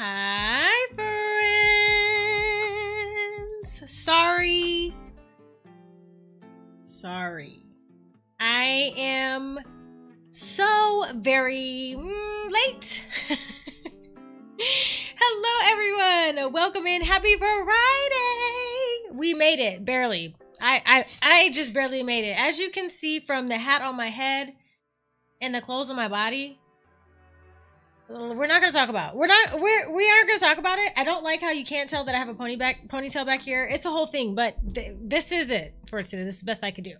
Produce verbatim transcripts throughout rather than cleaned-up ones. Hi, friends. Sorry. Sorry. I am so very mm, late. Hello, everyone. Welcome in. Happy Friday. We made it. Barely. I, I, I just barely made it. As you can see from the hat on my head and the clothes on my body, we're not going to talk about it. We're not, we're, we aren't going to talk about it. I don't like how you can't tell that I have a pony back, ponytail back here. It's a whole thing, but th this is it for today. This is the best I could do.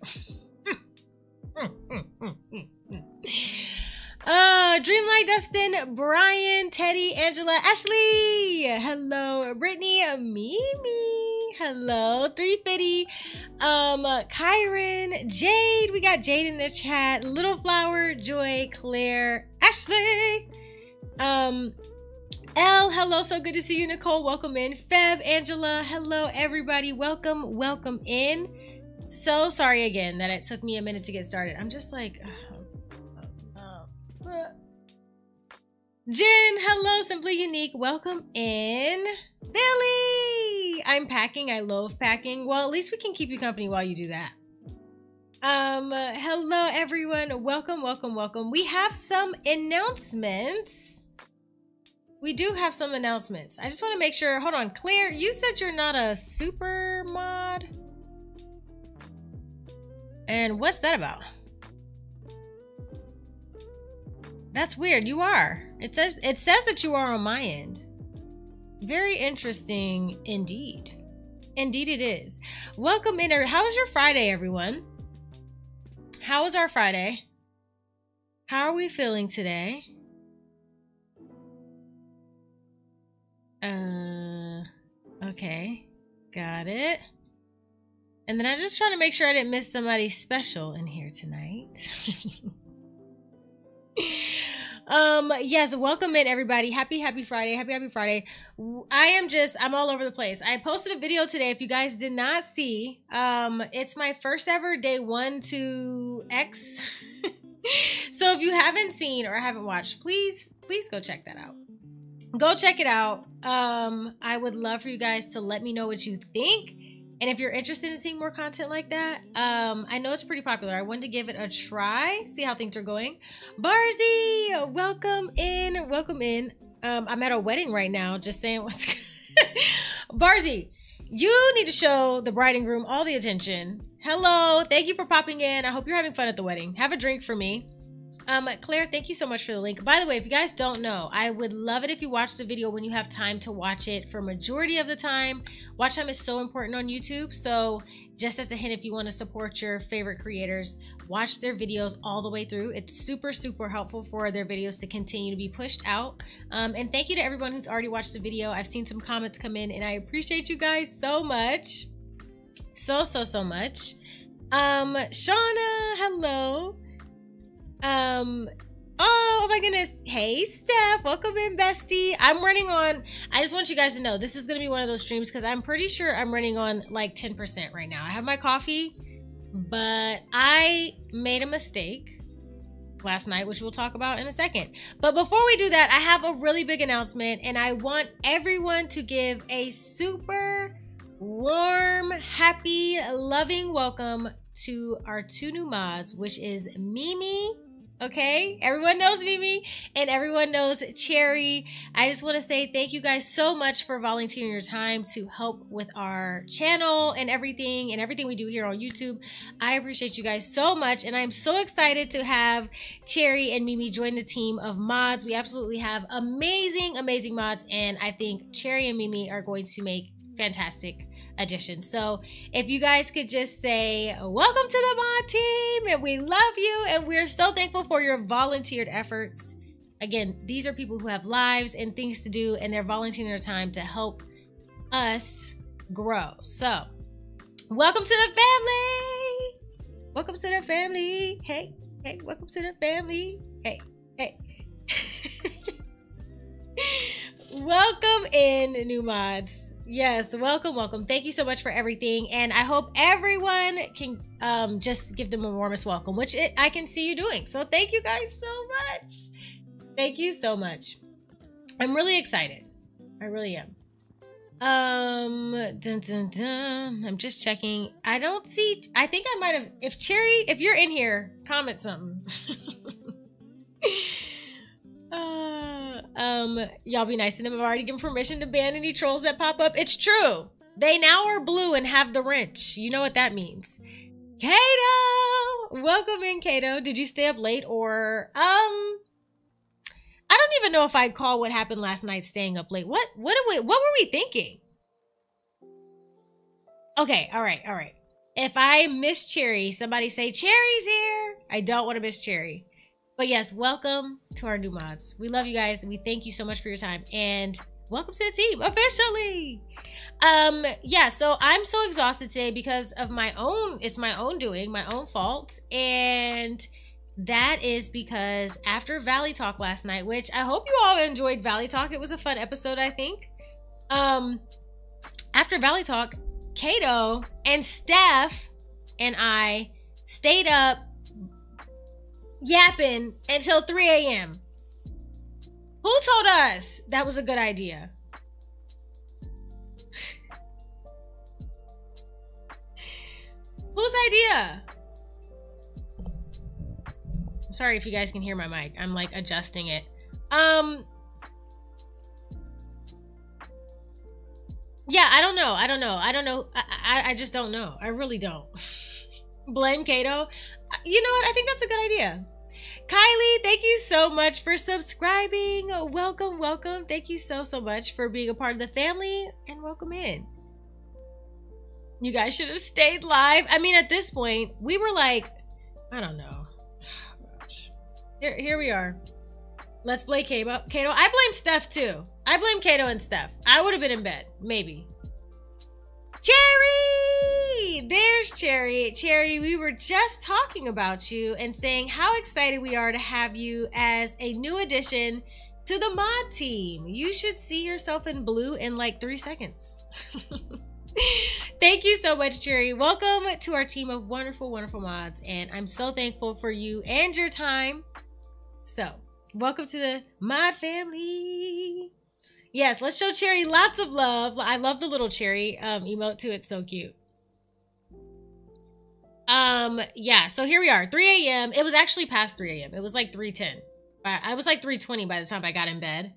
mm, mm, mm, mm, mm. Uh, Dreamlight, Dustin, Brian, Teddy, Angela, Ashley. Hello, Brittany, Mimi. Hello, three fifty, um, Kyron, Jade, we got Jade in the chat, Little Flower, Joy, Claire, Ashley, um, Elle, hello, so good to see you, Nicole, welcome in, Feb, Angela, hello, everybody, welcome, welcome in, so sorry again that it took me a minute to get started, I'm just like, uh, uh, uh. Jen, hello, Simply Unique, welcome in, Billy. I'm packing. I love packing. Well, at least we can keep you company while you do that. Um, hello, everyone. Welcome, welcome, welcome. We have some announcements. We do have some announcements. I just want to make sure. Hold on. Claire, you said you're not a super mod. And what's that about? That's weird. You are. It says, it says that you are on my end. Very interesting indeed. Indeed it is. Welcome in. How was your Friday, everyone? How was our Friday? How are we feeling today? Uh, okay. Got it. And then I'm just trying to make sure I didn't miss somebody special in here tonight. Um, yes, welcome in, everybody. Happy, happy Friday. Happy, happy Friday. I am just, I'm all over the place. I posted a video today, if you guys did not see. Um, it's my first ever day one to X. So if you haven't seen or haven't watched, please, please go check that out. Go check it out. Um, I would love for you guys to let me know what you think. And if you're interested in seeing more content like that, um, I know it's pretty popular. I wanted to give it a try, see how things are going. Barzy, welcome in, welcome in. Um, I'm at a wedding right now, just saying what's good. Barzy, you need to show the bride and groom all the attention. Hello, thank you for popping in. I hope you're having fun at the wedding. Have a drink for me. Um, Claire, thank you so much for the link. By the way, if you guys don't know, I would love it if you watch the video when you have time to watch it. For majority of the time, watch time is so important on YouTube. So just as a hint, if you want to support your favorite creators, watch their videos all the way through. It's super, super helpful for their videos to continue to be pushed out. Um, and thank you to everyone who's already watched the video. I've seen some comments come in and I appreciate you guys so much. So, so, so much. Um, Shauna, hello. Um, oh, oh my goodness. Hey, Steph. Welcome in, bestie. I'm running on, I just want you guys to know, this is going to be one of those streams because I'm pretty sure I'm running on like ten percent right now. I have my coffee, but I made a mistake last night, which we'll talk about in a second. But before we do that, I have a really big announcement and I want everyone to give a super warm, happy, loving welcome to our two new mods, which is Mimi. Okay, everyone knows Mimi and everyone knows Cherry. I just want to say thank you guys so much for volunteering your time to help with our channel and everything and everything we do here on YouTube. I appreciate you guys so much and I'm so excited to have Cherry and Mimi join the team of mods. We absolutely have amazing, amazing mods and I think Cherry and Mimi are going to make fantastic addition. So if you guys could just say welcome to the mod team and we love you and we're so thankful for your volunteered efforts. Again, these are people who have lives and things to do and they're volunteering their time to help us grow. So welcome to the family. Welcome to the family. Hey, hey, welcome to the family. Hey, hey. Welcome in, new mods. Yes, welcome, welcome. Thank you so much for everything. And I hope everyone can um, just give them the warmest welcome, which it, I can see you doing. So thank you guys so much. Thank you so much. I'm really excited. I really am. Um, dun, dun, dun. I'm just checking. I don't see. I think I might have. If Cherry, if you're in here, comment something. uh, um, y'all be nice to them. I've already given permission to ban any trolls that pop up. It's true. They now are blue and have the wrench. You know what that means. Kato, welcome in, Kato. Did you stay up late or um? I don't even know if I'd call what happened last night staying up late. What what are we what were we thinking? Okay, all right, all right. If I miss Cherry, somebody say Cherry's here. I don't want to miss Cherry. But yes, welcome to our new mods. We love you guys. We thank you so much for your time. And welcome to the team officially. Um, yeah, so I'm so exhausted today because of my own, it's my own doing, my own fault. And that is because after Valley Talk last night, which I hope you all enjoyed Valley Talk. It was a fun episode, I think. Um, after Valley Talk, Kato and Steph and I stayed up yapping until three a m Who told us that was a good idea? Whose idea? Sorry if you guys can hear my mic. I'm like adjusting it. Um, yeah, I don't know. I don't know. I don't know. I, I, I just don't know. I really don't. Blame Kato. You know what? I think that's a good idea. Kylie, thank you so much for subscribing. Welcome, welcome. Thank you so, so much for being a part of the family and welcome in. You guys should have stayed live. I mean, at this point, we were like, I don't know. Here, here we are. Let's blame Kato. Kato. I blame Steph too. I blame Kato and Steph. I would have been in bed, maybe. Cherry! There's Cherry. Cherry, we were just talking about you and saying how excited we are to have you as a new addition to the mod team. You should see yourself in blue in like three seconds. Thank you so much, Cherry. Welcome to our team of wonderful, wonderful mods. And I'm so thankful for you and your time. So, welcome to the mod family. Yes, let's show Cherry lots of love. I love the little Cherry um, emote too. It's so cute. Um, yeah, so here we are, three a m It was actually past three a m It was like three ten. I was like three twenty by the time I got in bed.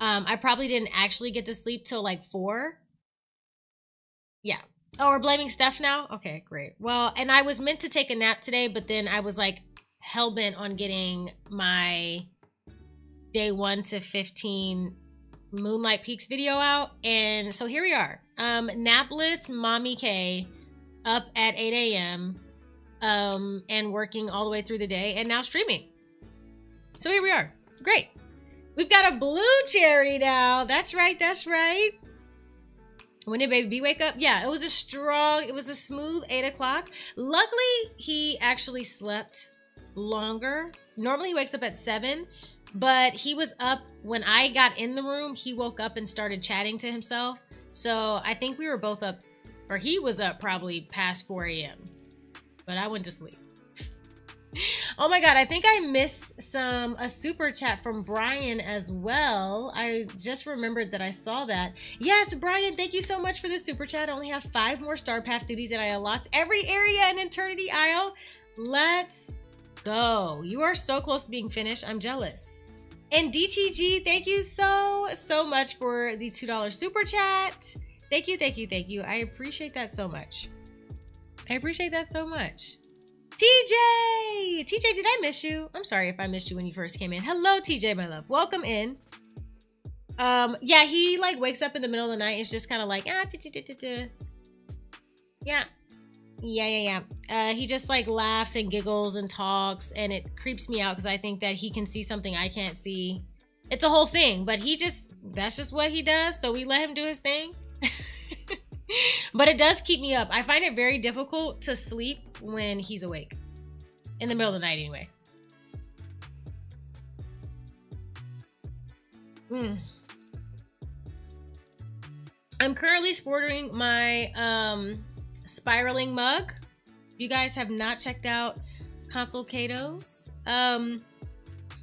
Um, I probably didn't actually get to sleep till like four. Yeah. Oh, we're blaming Steph now? Okay, great. Well, and I was meant to take a nap today, but then I was like hellbent on getting my day one to fifteen Moonlight Peaks video out, and so here we are. Um, napless Mommy K up at eight a m Um, and working all the way through the day, and now streaming. So here we are. Great. We've got a blue Cherry now. That's right. That's right. When did Baby B wake up? Yeah, it was a strong, it was a smooth eight o'clock. Luckily, he actually slept longer. Normally, he wakes up at seven, but he was up when I got in the room. He woke up and started chatting to himself. So I think we were both up, or he was up probably past four a m, but I went to sleep. Oh my God, I think I missed some a super chat from Brian as well. I just remembered that I saw that. Yes, Brian, thank you so much for the super chat. I only have five more Star Path duties that I unlocked. Every area in Eternity Isle. Let's go. You are so close to being finished. I'm jealous. And D T G, thank you so, so much for the two dollar super chat. Thank you, thank you, thank you. I appreciate that so much. I appreciate that so much. T J! T J, did I miss you? I'm sorry if I missed you when you first came in. Hello, T J, my love. Welcome in. Um, yeah, he like wakes up in the middle of the night. It's just kind of like, ah, da, da, da, da. Yeah. Yeah, yeah, yeah. Uh, he just like laughs and giggles and talks, and it creeps me out because I think that he can see something I can't see. It's a whole thing, but he just, that's just what he does. So we let him do his thing. But it does keep me up. I find it very difficult to sleep when he's awake. In the middle of the night, anyway. Mm. I'm currently sporting my um, spiraling mug. If you guys have not checked out Console Kato's, um,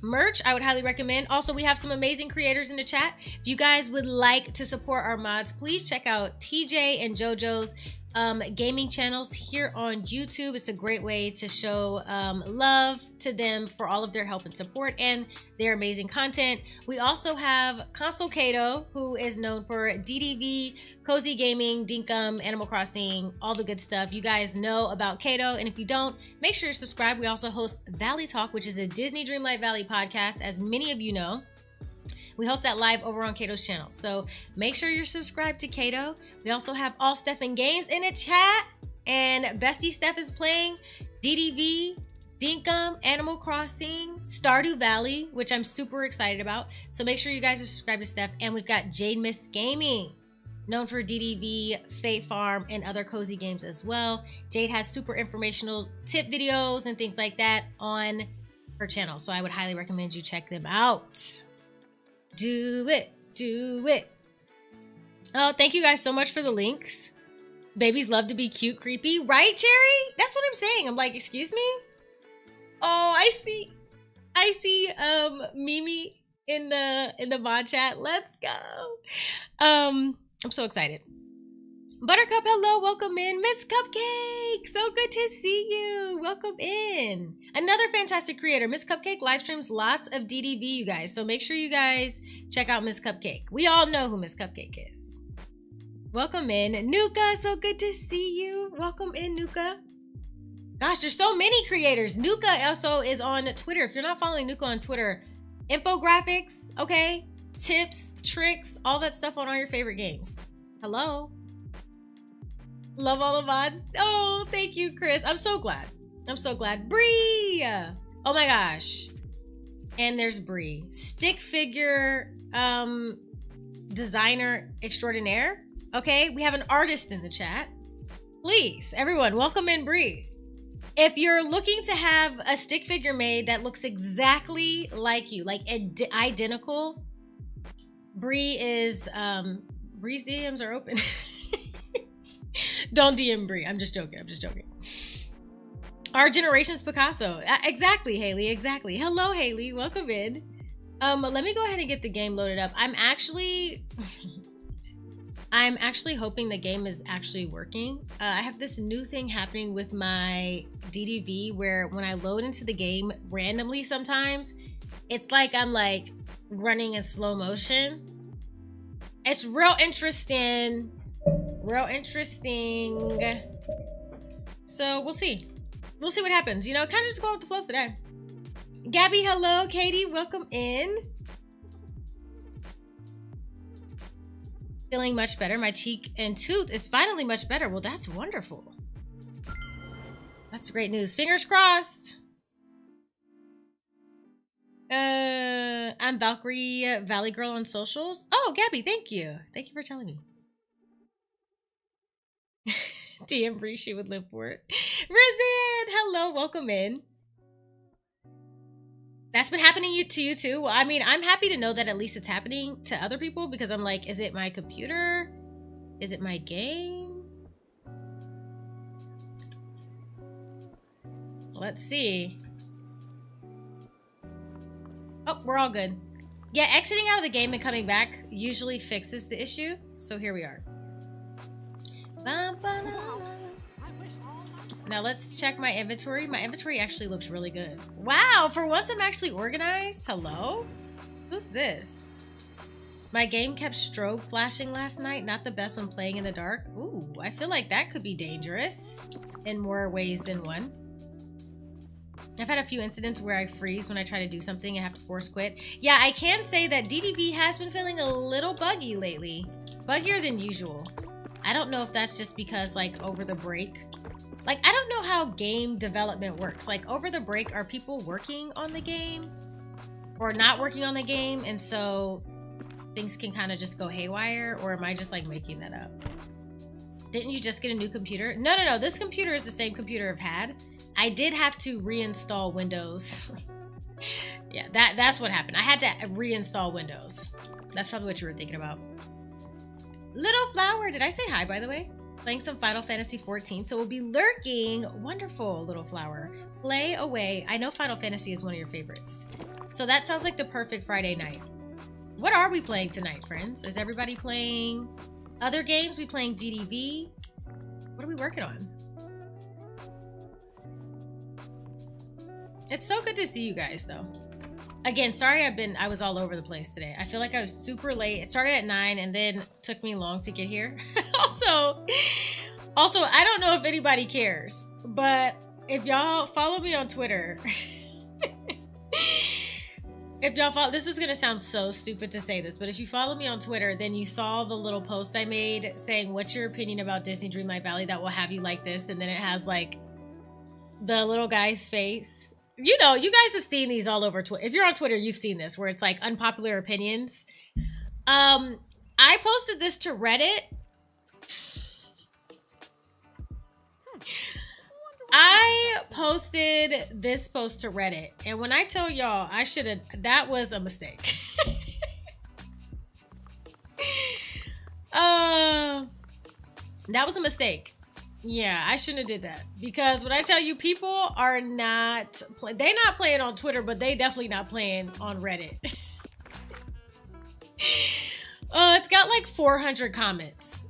merch, I would highly recommend. Also, we have some amazing creators in the chat. If you guys would like to support our mods, please check out T J and JoJo's um, gaming channels here on YouTube. It's a great way to show um, love to them for all of their help and support and their amazing content. We also have Console Kato, who is known for D D V, Cozy Gaming, Dinkum, Animal Crossing, all the good stuff. You guys know about Kato, and if you don't, make sure you're subscribed. We also host Valley Talk, which is a Disney Dreamlight Valley podcast, as many of you know. We host that live over on Kato's channel, so make sure you're subscribed to Kato. We also have All Steph and Games in the chat, and Bestie Steph is playing D D V, Dinkum, Animal Crossing, Stardew Valley, which I'm super excited about. So make sure you guys are subscribed to Steph. And we've got Jade Miss Gaming, known for D D V, Fae Farm, and other cozy games as well. Jade has super informational tip videos and things like that on her channel, so I would highly recommend you check them out. Do it, do it. Oh, thank you guys so much for the links. Babies love to be cute, creepy, right, Cherry? That's what I'm saying. I'm like, excuse me? Oh, I see, I see um, Mimi in the in the mod chat. Let's go. Um, I'm so excited. Buttercup, hello, welcome in. Miss Cupcake, so good to see you. Welcome in. Another fantastic creator. Miss Cupcake live streams lots of D D V, you guys. So make sure you guys check out Miss Cupcake. We all know who Miss Cupcake is. Welcome in. Nuka, so good to see you. Welcome in, Nuka. Gosh, there's so many creators. Nuka also is on Twitter. If you're not following Nuka on Twitter, infographics, okay? Tips, tricks, all that stuff on all your favorite games. Hello. Love all the mods. Oh, thank you, Chris. I'm so glad. I'm so glad. Bree. Oh my gosh. And there's Bree. Stick figure um, designer extraordinaire. Okay, we have an artist in the chat. Please, everyone, welcome in Bree. If you're looking to have a stick figure made that looks exactly like you, like identical, Bree is, um, Bree's D Ms are open. Don't D M Bree. I'm just joking. I'm just joking. Our generation's Picasso. Exactly, Haley. Exactly. Hello, Haley. Welcome in. Um, let me go ahead and get the game loaded up. I'm actually... I'm actually hoping the game is actually working. Uh, I have this new thing happening with my D D V where when I load into the game randomly sometimes, it's like I'm like running in slow motion. It's real interesting. Real interesting. So we'll see. We'll see what happens. You know, kind of just going with the flow today. Gabby, hello. Katie, welcome in. Feeling much better. My cheek and tooth is finally much better. Well, that's wonderful. That's great news. Fingers crossed. Uh, I'm Valkyrie Valley Girl on socials. Oh, Gabby, thank you. Thank you for telling me. D M Bree, she would live for it. Risen, hello, welcome in. That's been happening to you too. Well, I mean, I'm happy to know that at least it's happening to other people because I'm like, is it my computer? Is it my game? Let's see. Oh, we're all good. Yeah, exiting out of the game and coming back usually fixes the issue. So here we are. Now let's check my inventory. My inventory actually looks really good. Wow, for once I'm actually organized. Hello? Who's this? My game kept strobe flashing last night. Not the best when playing in the dark. Ooh, I feel like that could be dangerous in more ways than one. I've had a few incidents where I freeze when I try to do something and have to force quit. Yeah, I can say that D D V has been feeling a little buggy lately. Buggier than usual. I don't know if that's just because like over the break, like, I don't know how game development works. Like, over the break, are people working on the game or not working on the game? And so things can kind of just go haywire, or am I just, like, making that up? Didn't you just get a new computer? No, no, no. This computer is the same computer I've had. I did have to reinstall Windows. Yeah, that that's what happened. I had to reinstall Windows. That's probably what you were thinking about. Little Flower. Did I say hi, by the way? Playing some Final Fantasy fourteen, so we'll be lurking. Wonderful, Little Flower. Play away. I know Final Fantasy is one of your favorites. So that sounds like the perfect Friday night. What are we playing tonight, friends? Is everybody playing other games? We playing D D V? What are we working on? It's so good to see you guys, though. Again, sorry I've been, I was all over the place today. I feel like I was super late. It started at nine and then took me long to get here. also, also, I don't know if anybody cares, but if y'all follow me on Twitter, if y'all follow, this is gonna sound so stupid to say this, but if you follow me on Twitter, then you saw the little post I made saying, what's your opinion about Disney Dreamlight Valley that will have you like this? And then it has like the little guy's face. You know, you guys have seen these all over Twitter. If you're on Twitter, you've seen this, where it's like unpopular opinions. Um, I posted this to Reddit. I posted this post to Reddit. And when I tell y'all, I should have, that was a mistake. uh, that was a mistake. Yeah, I shouldn't have did that, because when I tell you, people are not, play they not playing on Twitter, but they definitely not playing on Reddit. Oh, it's got like four hundred comments.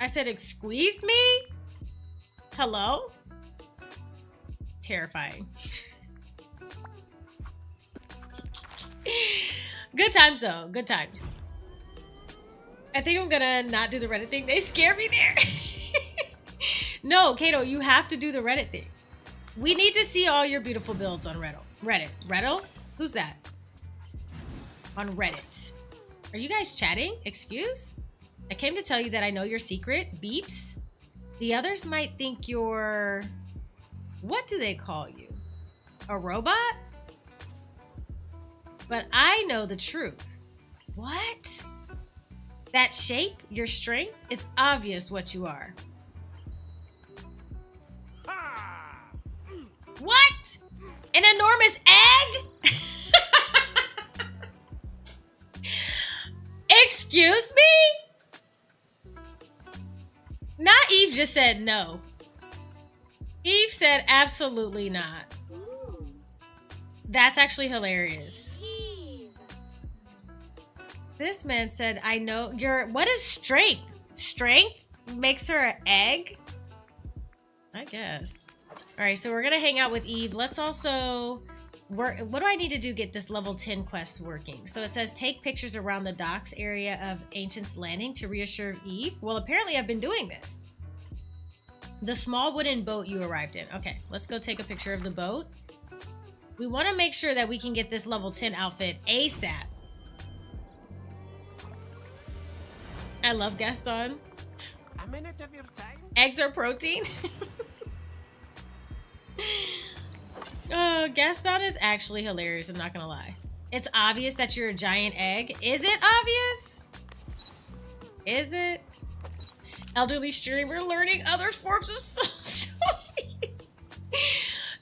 I said, excuse me? Hello? Terrifying. Good times though, good times. I think I'm gonna not do the Reddit thing. They scare me there. No, Kato, you have to do the Reddit thing. We need to see all your beautiful builds on Reddit. Reddit. Reddit? Who's that? On Reddit. Are you guys chatting? Excuse? I came to tell you that I know your secret. Beeps. The others might think you're... What do they call you? A robot? But I know the truth. What? That shape, your strength, it's obvious what you are. What? An enormous egg? Excuse me? Not Eve just said no. Eve said absolutely not. Ooh. That's actually hilarious. Eve. This man said, I know your, what is strength? Strength makes her an egg? I guess. All right, so we're gonna hang out with Eve. Let's also work. What do I need to do to get this level ten quest working? So it says take pictures around the docks area of Ancient's Landing to reassure Eve. Well, apparently I've been doing this. The small wooden boat you arrived in. Okay, let's go take a picture of the boat. We want to make sure that we can get this level ten outfit ASAP. I love Gaston. A minute of your time. Eggs are protein. Oh, Gaston is actually hilarious, I'm not gonna lie. It's obvious that you're a giant egg. Is it obvious? Is it? Elderly streamer learning other forms of social media.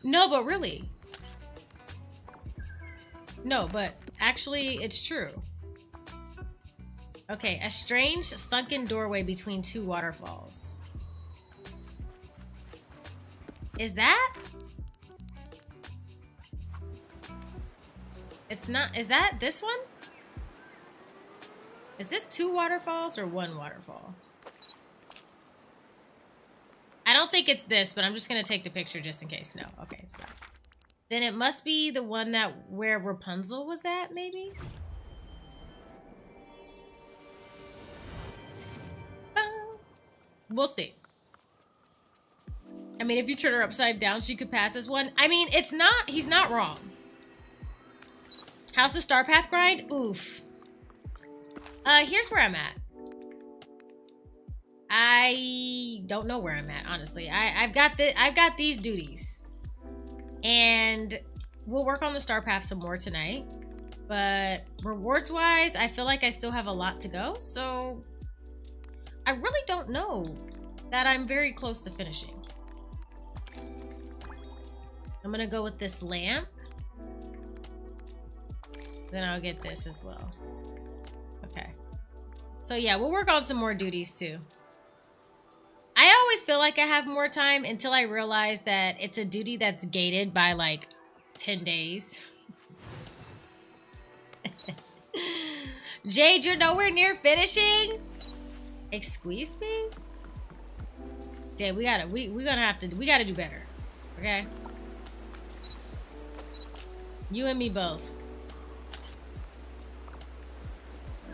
No, but really. No, but actually it's true. Okay, a strange sunken doorway between two waterfalls. Is that? It's not, is that this one? Is this two waterfalls or one waterfall? I don't think it's this, but I'm just gonna take the picture just in case. No, okay, it's not. Then it must be the one that, where Rapunzel was at, maybe? We'll see. I mean, if you turn her upside down, she could pass this one. I mean, it's not, he's not wrong. How's the Star Path grind? Oof. Uh, here's where I'm at. I don't know where I'm at, honestly. I, I've got the I've got these duties. And we'll work on the Star Path some more tonight. But rewards-wise, I feel like I still have a lot to go. So I really don't know that I'm very close to finishing. I'm gonna go with this lamp. Then I'll get this as well. Okay. So yeah, we'll work on some more duties too. I always feel like I have more time until I realize that it's a duty that's gated by like ten days. Jade, you're nowhere near finishing? Excuse me? Jade, we gotta, we, we're gonna have to, we gotta do better. Okay? You and me both.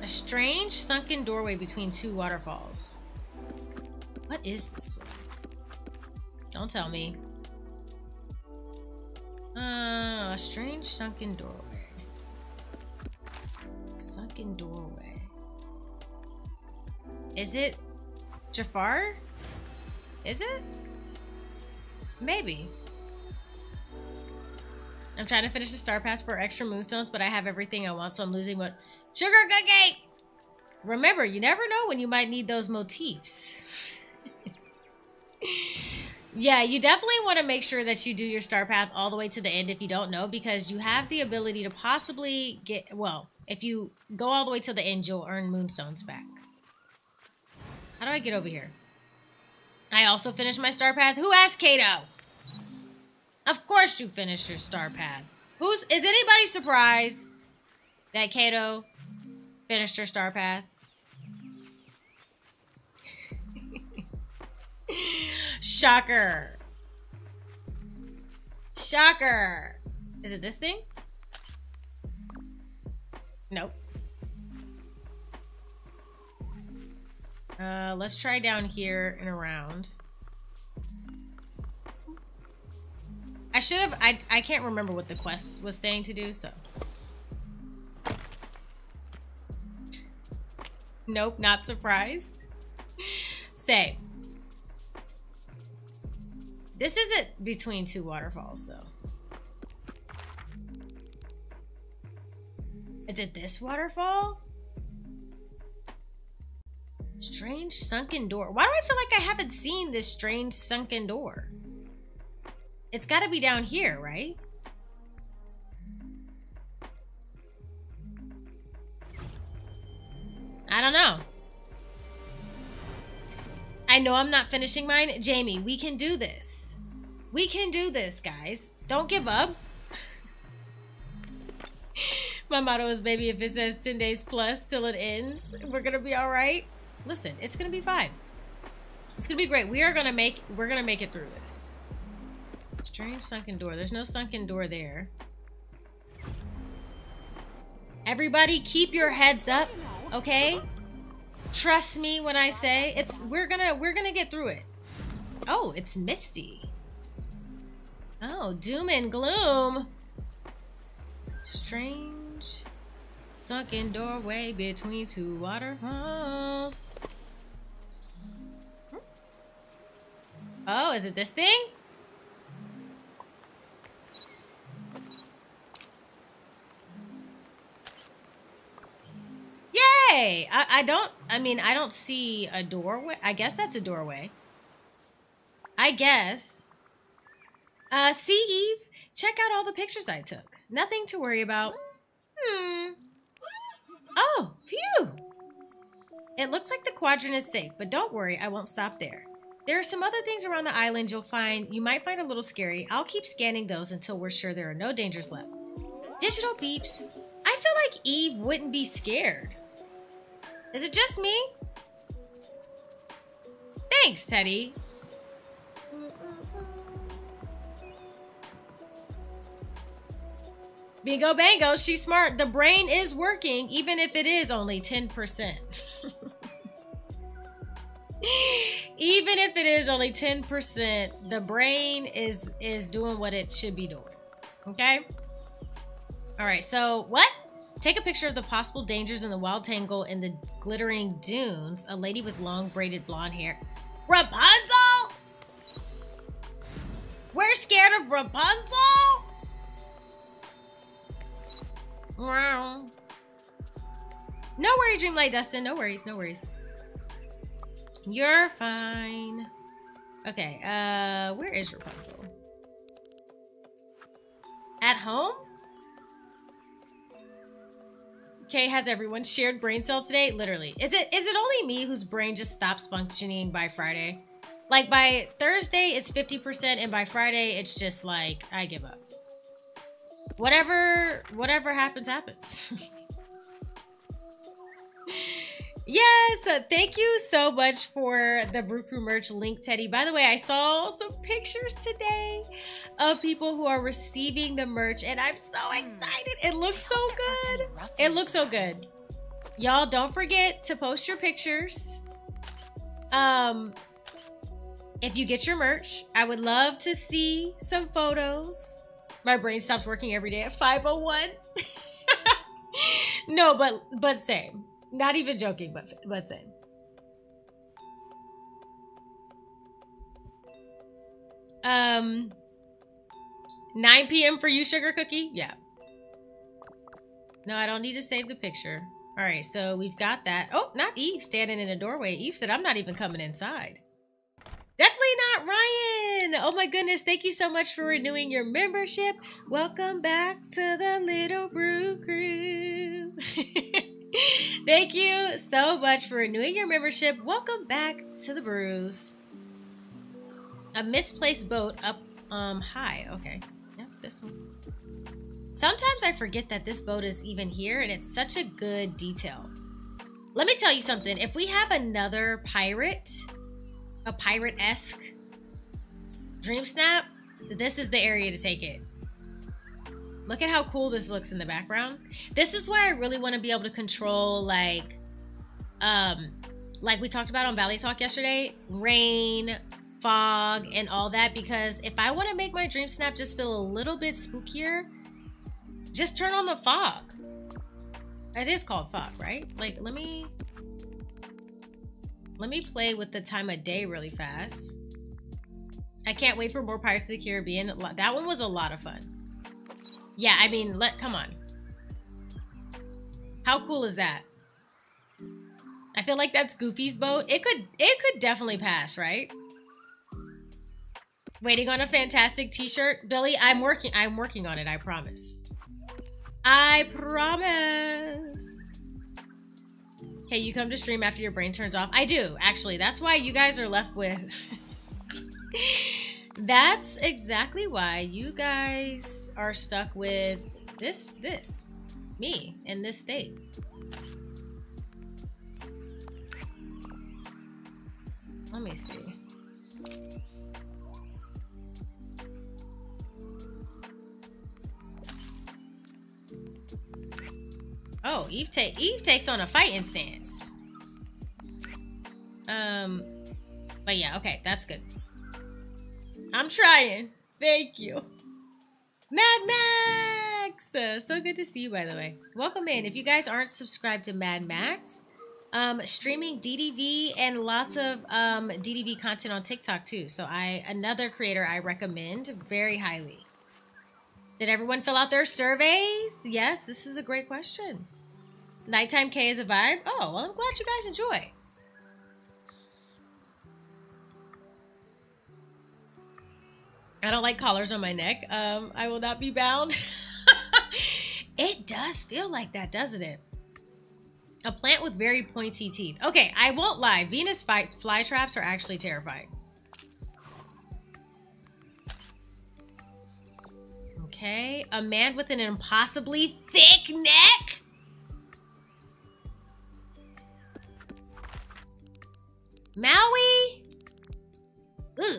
A strange sunken doorway between two waterfalls. What is this one? Don't tell me. Uh, a strange sunken doorway. Sunken doorway. Is it Jafar? Is it? Maybe. I'm trying to finish the star pass for extra moonstones, but I have everything I want, so I'm losing what? Sugar cookie! Remember, you never know when you might need those motifs. Yeah, you definitely want to make sure that you do your star path all the way to the end if you don't know, because you have the ability to possibly get, well, if you go all the way to the end, you'll earn moonstones back. How do I get over here? I also finished my star path. Who asked Kato? Of course you finished your star path. Who's, is anybody surprised that Kato finished her star path? Shocker. Shocker. Is it this thing? Nope. Uh, let's try down here and around. I should have, I, I can't remember what the quest was saying to do, so. Nope, not surprised. Say. This isn't between two waterfalls, though. Is it this waterfall? Strange sunken door. Why do I feel like I haven't seen this strange sunken door? It's got to be down here, right? I don't know. I know I'm not finishing mine. Jamie, we can do this. We can do this, guys. Don't give up. My motto is, baby, if it says ten days plus till it ends, we're going to be all right. Listen, it's going to be fine. It's going to be great. We are going to make, we're going to make it through this. Strange sunken door. There's no sunken door there. Everybody keep your heads up, okay? Trust me when I say it's, we're going to, we're going to get through it. Oh, it's misty. Oh, doom and gloom. Strange sunken doorway between two waterfalls. Oh, is it this thing? Yay! I, I don't, I mean, I don't see a doorway. I guess that's a doorway. I guess. Uh, see, Eve, check out all the pictures I took. Nothing to worry about. Hmm. Oh, phew. It looks like the quadrant is safe, but don't worry, I won't stop there. There are some other things around the island you'll find, you might find a little scary. I'll keep scanning those until we're sure there are no dangers left. Digital beeps. I feel like Eve wouldn't be scared. Is it just me? Thanks, Teddy. Bingo bango, she's smart. The brain is working, even if it is only ten percent. Even if it is only ten percent, the brain is is doing what it should be doing. Okay? All right, so what? Take a picture of the possible dangers in the wild tangle in the glittering dunes. A lady with long braided blonde hair. Rapunzel? We're scared of Rapunzel? Wow. No worries, Dreamlight Dustin. No worries, no worries. You're fine. Okay, uh, where is Rapunzel? At home? Okay, has everyone shared brain cell today? Literally. Is it is it only me whose brain just stops functioning by Friday? Like, by Thursday, it's fifty percent, and by Friday, it's just like, I give up. Whatever, whatever happens, happens. Yes, uh, thank you so much for the Brew Crew merch link, Teddy. By the way, I saw some pictures today of people who are receiving the merch, and I'm so excited. It looks so good. It looks so good. Y'all, don't forget to post your pictures. Um, if you get your merch, I would love to see some photos. My brain stops working every day at five oh one. No, but but same. Not even joking, but but same. Um, nine p m for you, Sugar Cookie? Yeah. No, I don't need to save the picture. All right, so we've got that. Oh, not Eve standing in a doorway. Eve said, I'm not even coming inside. Definitely not Ryan. Oh my goodness. Thank you so much for renewing your membership. Welcome back to the Little Brew Crew. Thank you so much for renewing your membership. Welcome back to the brews. A misplaced boat up um, high. Okay. Yep, this one. Sometimes I forget that this boat is even here, and it's such a good detail. Let me tell you something. If we have another pirate, a pirate-esque Dreamsnap, this is the area to take it. Look at how cool this looks in the background. This is why I really want to be able to control, like, um, like we talked about on Valley Talk yesterday, rain, fog, and all that, because if I want to make my Dreamsnap just feel a little bit spookier, just turn on the fog. It is called fog, right? Like, let me let me play with the time of day really fast. I can't wait for more Pirates of the Caribbean. That one was a lot of fun. Yeah, I mean, let come on. How cool is that? I feel like that's Goofy's boat. It could it could definitely pass, right? Waiting on a fantastic t-shirt, Billy. I'm working. I'm working on it. I promise. I promise. Hey, you come to stream after your brain turns off. I do, actually. That's why you guys are left with... That's exactly why you guys are stuck with this, this, me, in this state. Let me see. Oh, Eve, ta Eve takes on a fighting stance. Um, but yeah, okay, that's good. I'm trying. Thank you. Mad Max! Uh, so good to see you, by the way. Welcome in. If you guys aren't subscribed to Mad Max, um, streaming D D V and lots of um, D D V content on TikTok, too. So I another creator I recommend very highly. Did everyone fill out their surveys? Yes, this is a great question. Nighttime K is a vibe. Oh, well, I'm glad you guys enjoy. I don't like collars on my neck. Um, I will not be bound. It does feel like that, doesn't it? A plant with very pointy teeth. Okay, I won't lie. Venus fly, fly traps are actually terrifying. Okay, a man with an impossibly thick neck. Maui. Ugh.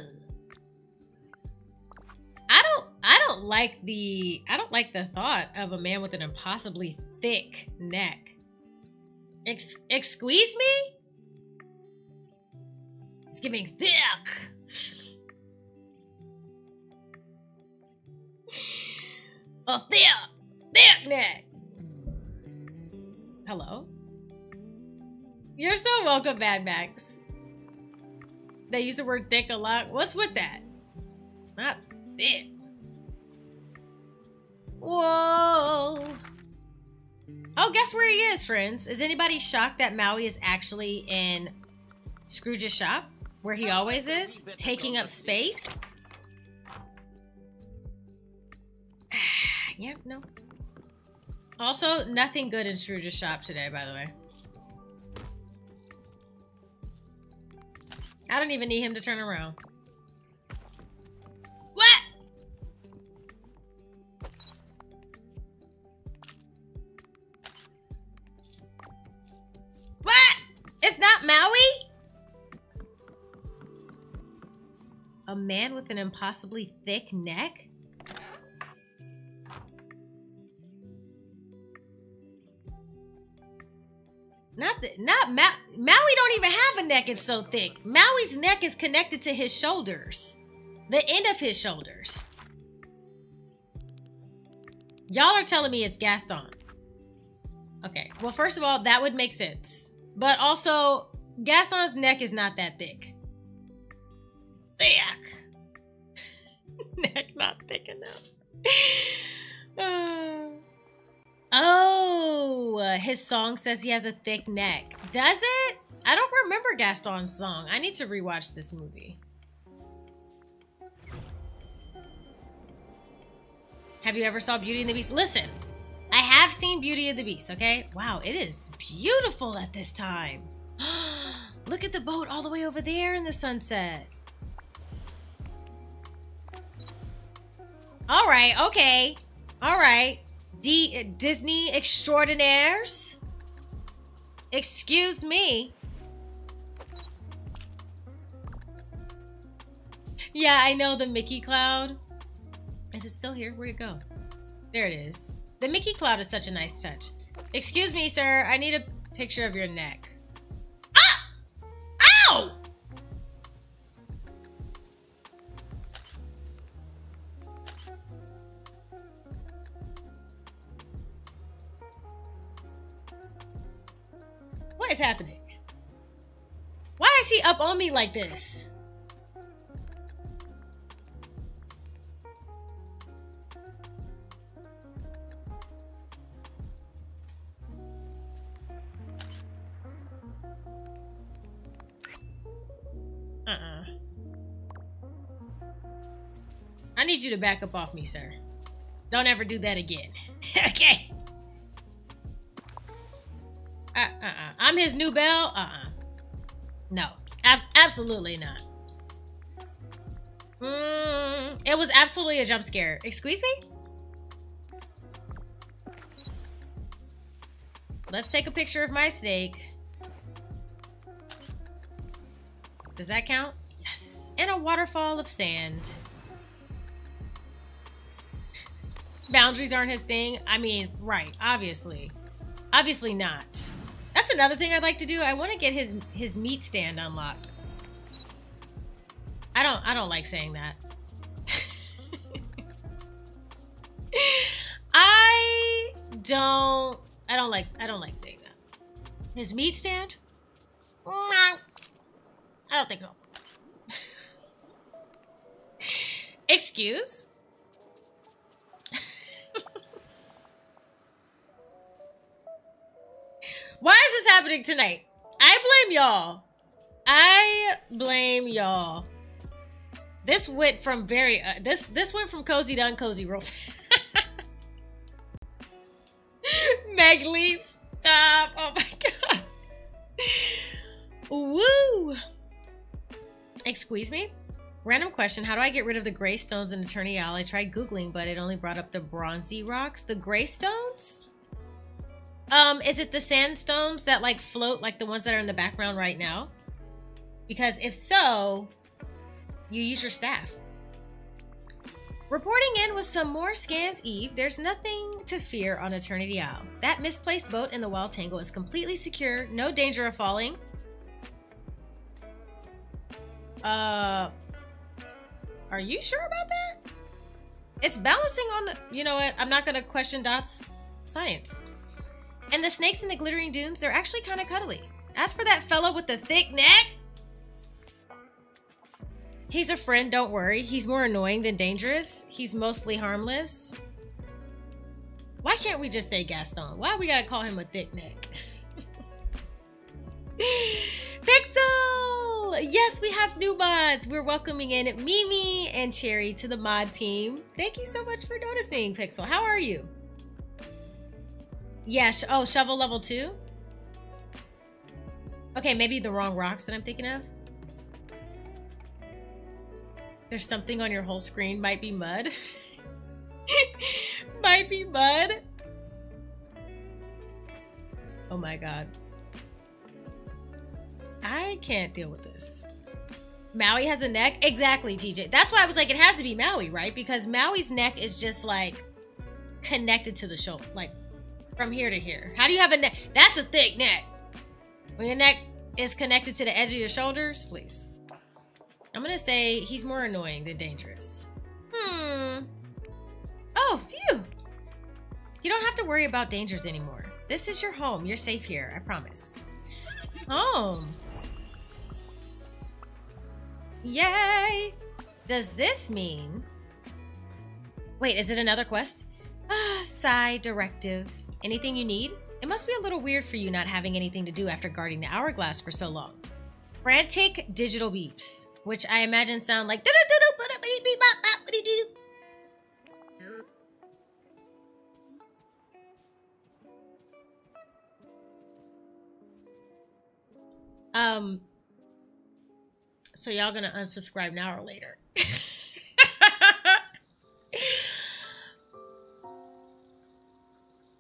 I don't. I don't like the. I don't like the thought of a man with an impossibly thick neck. Ex, excuse me. It's giving thick. A thick, thick neck. Hello? You're so welcome, Mad Max. They use the word thick a lot. What's with that? Not thick. Whoa. Oh, guess where he is, friends? Is anybody shocked that Maui is actually in Scrooge's shop? Where he always is? Taking up space? Yep, yeah, no. Also, nothing good in Scrooge's shop today, by the way. I don't even need him to turn around. What? A man with an impossibly thick neck? Not the, not Ma Maui don't even have a neck, it's so thick. Maui's neck is connected to his shoulders. The end of his shoulders. Y'all are telling me it's Gaston. Okay, well, first of all, that would make sense. But also, Gaston's neck is not that thick. Thick. Neck not thick enough. uh. Oh, his song says he has a thick neck. Does it? I don't remember Gaston's song. I need to rewatch this movie. Have you ever saw Beauty and the Beast? Listen, I have seen Beauty and the Beast, okay? Wow, it is beautiful at this time. Look at the boat all the way over there in the sunset. All right, okay. All right. D Disney extraordinaires? Excuse me. Yeah, I know the Mickey Cloud. Is it still here? Where'd it go? There it is. The Mickey Cloud is such a nice touch. Excuse me, sir. I need a picture of your neck. Ah! Ow! What is happening? Why is he up on me like this? Uh-uh. I need you to back up off me, sir. Don't ever do that again. Okay. Uh, uh-uh. I'm his new belle? Uh-uh. No. Ab absolutely not. Mm, it was absolutely a jump scare. Excuse me? Let's take a picture of my snake. Does that count? Yes. And a waterfall of sand. Boundaries aren't his thing. I mean, right. Obviously. Obviously not. That's another thing I'd like to do. I want to get his his meat stand unlocked. I don't I don't like saying that. I don't I don't like I don't like saying that. His meat stand? I don't think so. Excuse? Why is this happening tonight? I blame y'all. I blame y'all. This went from very uh, this this went from cozy to uncozy real fast. Megly, stop! Oh my god. Woo! Excuse me. Random question: how do I get rid of the gray stones in Eternity Isle? I tried googling, but it only brought up the bronzy rocks. The gray stones. Um, is it the sandstones that like float, like the ones that are in the background right now? Because if so, you use your staff. Reporting in with some more scans, Eve, there's nothing to fear on Eternity Isle. That misplaced boat in the Wild Tangle is completely secure, no danger of falling. Uh, are you sure about that? It's balancing on the, you know what, I'm not gonna question Dot's science. And the snakes in the glittering dunes, they're actually kind of cuddly. As for that fellow with the thick neck, he's a friend, don't worry. He's more annoying than dangerous. He's mostly harmless. Why can't we just say Gaston? Why we gotta call him a thick neck? Pixel! Yes, we have new mods. We're welcoming in Mimi and Cherry to the mod team. Thank you so much for noticing, Pixel. How are you? Yeah, sh oh, shovel level two? Okay, maybe the wrong rocks that I'm thinking of. There's something on your whole screen. Might be mud. Might be mud. Oh my god. I can't deal with this. Maui has a neck? Exactly, T J. That's why I was like, it has to be Maui, right? Because Maui's neck is just like connected to the shoulder, like from here to here. How do you have a neck? That's a thick neck. When your neck is connected to the edge of your shoulders, please. I'm gonna say he's more annoying than dangerous. Hmm. Oh, phew. You don't have to worry about dangers anymore. This is your home. You're safe here, I promise. Home. Yay! Does this mean... Wait, is it another quest? Ah, sigh, directive. Anything you need? It must be a little weird for you not having anything to do after guarding the hourglass for so long. Frantic digital beeps, which I imagine sound like... Um... So y'all gonna unsubscribe now or later?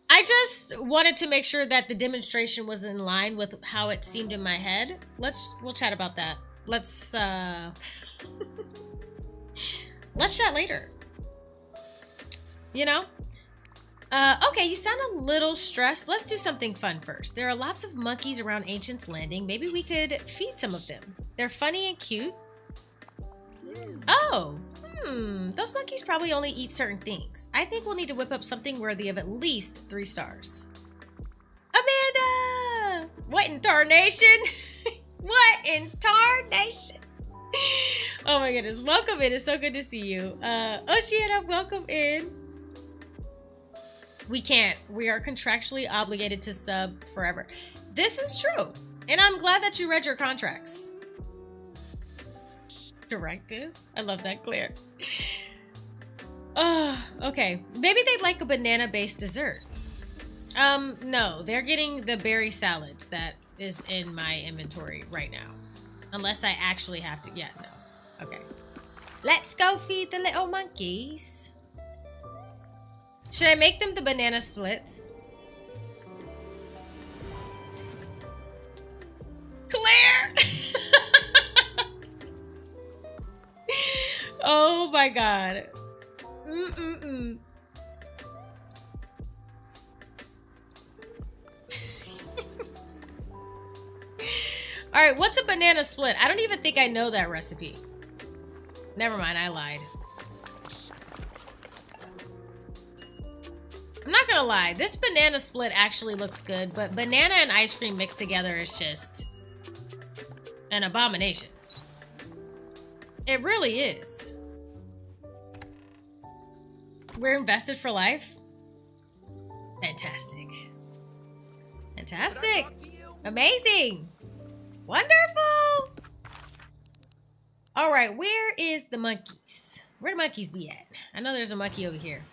I just wanted to make sure that the demonstration was in line with how it seemed in my head. Let's, we'll chat about that. Let's, uh... let's chat later. You know? Uh, okay, you sound a little stressed. Let's do something fun first. There are lots of monkeys around Ancient's Landing. Maybe we could feed some of them. They're funny and cute. Oh, hmm. Those monkeys probably only eat certain things. I think we'll need to whip up something worthy of at least three stars. Amanda! What in tarnation? What in tarnation? Oh my goodness. Welcome in. It's so good to see you. Uh, Oceana, welcome in. We can't. We are contractually obligated to sub forever. This is true. And I'm glad that you read your contracts. Directive? I love that, Claire. Oh, okay. Maybe they'd like a banana-based dessert. Um, no. They're getting the berry salads that is in my inventory right now. Unless I actually have to. Yeah, no. Okay. Let's go feed the little monkeys. Should I make them the banana splits? Claire! Oh my god. Mm-mm-mm. Alright, what's a banana split? I don't even think I know that recipe. Never mind, I lied. I'm not gonna lie, this banana split actually looks good, but banana and ice cream mixed together is just an abomination. It really is. We're invested for life? Fantastic. Fantastic. Amazing. Wonderful. All right, where is the monkeys? Where do monkeys be at? I know there's a monkey over here.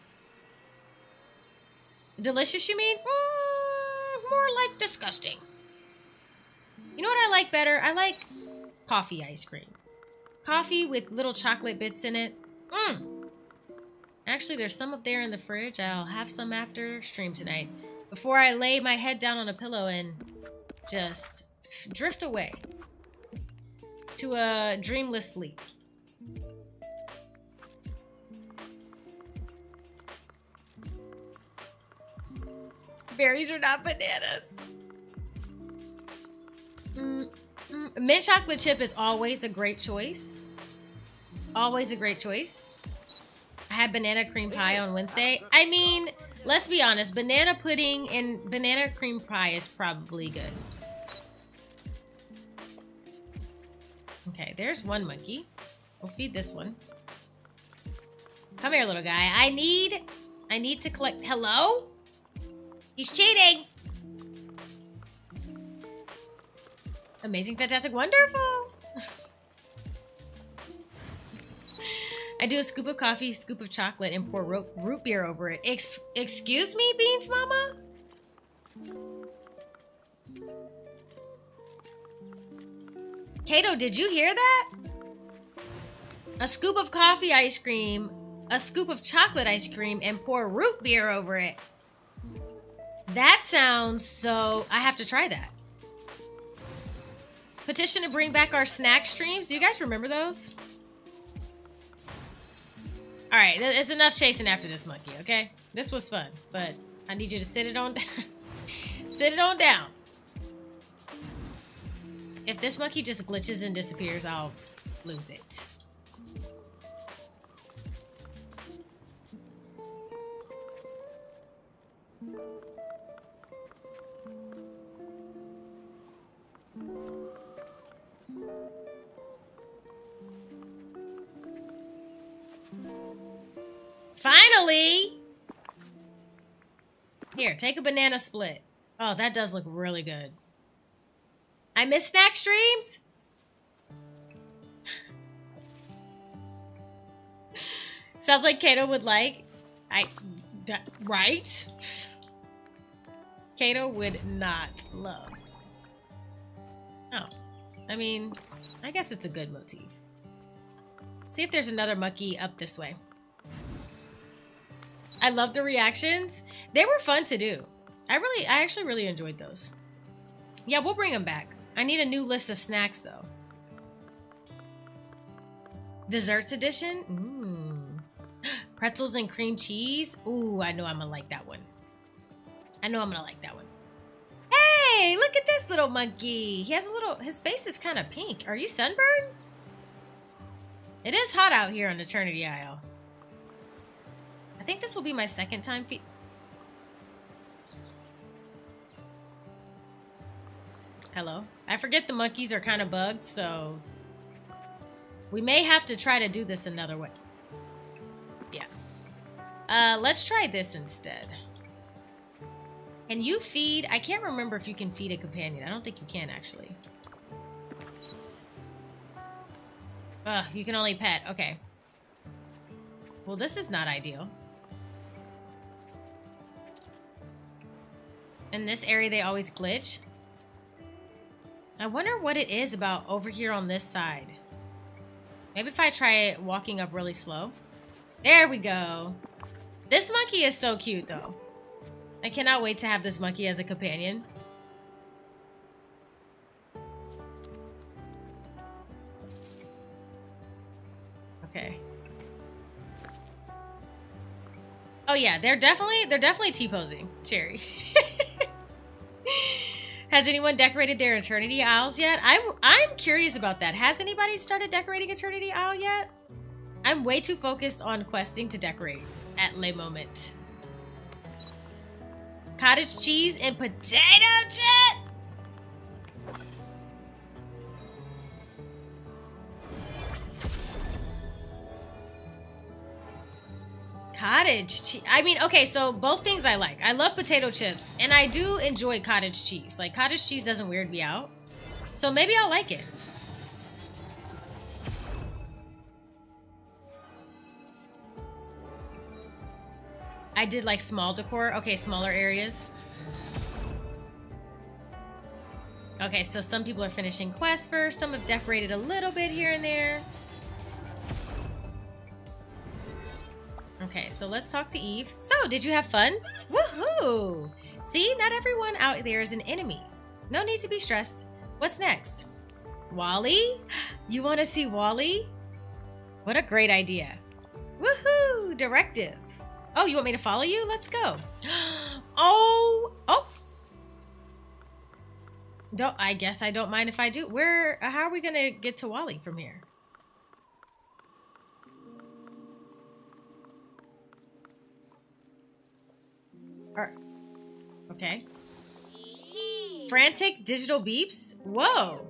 Delicious, you mean? Mm, more like disgusting. You know what I like better? I like coffee ice cream. Coffee with little chocolate bits in it. Mmm. Actually, there's some up there in the fridge. I'll have some after stream tonight. Before I lay my head down on a pillow and just drift away to a dreamless sleep. Berries are not bananas. Mm, mm, mint chocolate chip is always a great choice. Always a great choice. I had banana cream pie on Wednesday. I mean, let's be honest. Banana pudding and banana cream pie is probably good. Okay, there's one monkey. We'll feed this one. Come here, little guy. I need... I need to collect... Hello? He's cheating! Amazing, fantastic, wonderful! I do a scoop of coffee, scoop of chocolate, and pour ro root beer over it. Ex excuse me, Beans Mama? Kato, did you hear that? A scoop of coffee ice cream, a scoop of chocolate ice cream, and pour root beer over it. That sounds so... I have to try that. Petition to bring back our snack streams. Do you guys remember those? All right, it's enough chasing after this monkey, okay? This was fun, but I need you to sit it on down. Sit it on down. If this monkey just glitches and disappears, I'll lose it. Finally! Here, take a banana split. Oh, that does look really good. I miss snack streams? Sounds like Kato would like. I, d right? Kato would not love. Oh, I mean, I guess it's a good motif. See if there's another monkey up this way. I love the reactions. They were fun to do. I really, I actually really enjoyed those. Yeah, we'll bring them back. I need a new list of snacks, though. Desserts edition? Mmm. Pretzels and cream cheese? Ooh, I know I'm gonna like that one. I know I'm gonna like that one. Hey, look at this little monkey. He has a little, his face is kind of pink. Are you sunburned? It is hot out here on Eternity Isle. I think this will be my second time feed. Hello. I forget the monkeys are kind of bugged, so we may have to try to do this another way. Yeah. Uh, let's try this instead. Can you feed? I can't remember if you can feed a companion. I don't think you can, actually. Ugh, you can only pet. Okay. Well, this is not ideal. In this area, they always glitch. I wonder what it is about over here on this side. Maybe if I try walking up really slow. There we go. This monkey is so cute, though. I cannot wait to have this monkey as a companion. Okay. Oh, yeah, they're definitely, they're definitely T-posing, Cherry. Has anyone decorated their Eternity Isles yet? I'm, I'm curious about that. Has anybody started decorating Eternity Isle yet? I'm way too focused on questing to decorate at the moment. Cottage cheese and potato chips! Cottage cheese. I mean, okay, so both things I like. I love potato chips, and I do enjoy cottage cheese. Like, cottage cheese doesn't weird me out. So maybe I'll like it. I did like small decor. Okay, smaller areas. Okay, so some people are finishing quests first. Some have decorated a little bit here and there. Okay, so let's talk to Eve. So, did you have fun? Woohoo! See, not everyone out there is an enemy. No need to be stressed. What's next? Wall-E? You want to see Wall-E? What a great idea. Woohoo! Directive. Oh, you want me to follow you? Let's go. Oh! Oh! Don't, I guess I don't mind if I do. Where, how are we going to get to Wall-E from here? Okay. Frantic digital beeps? Whoa!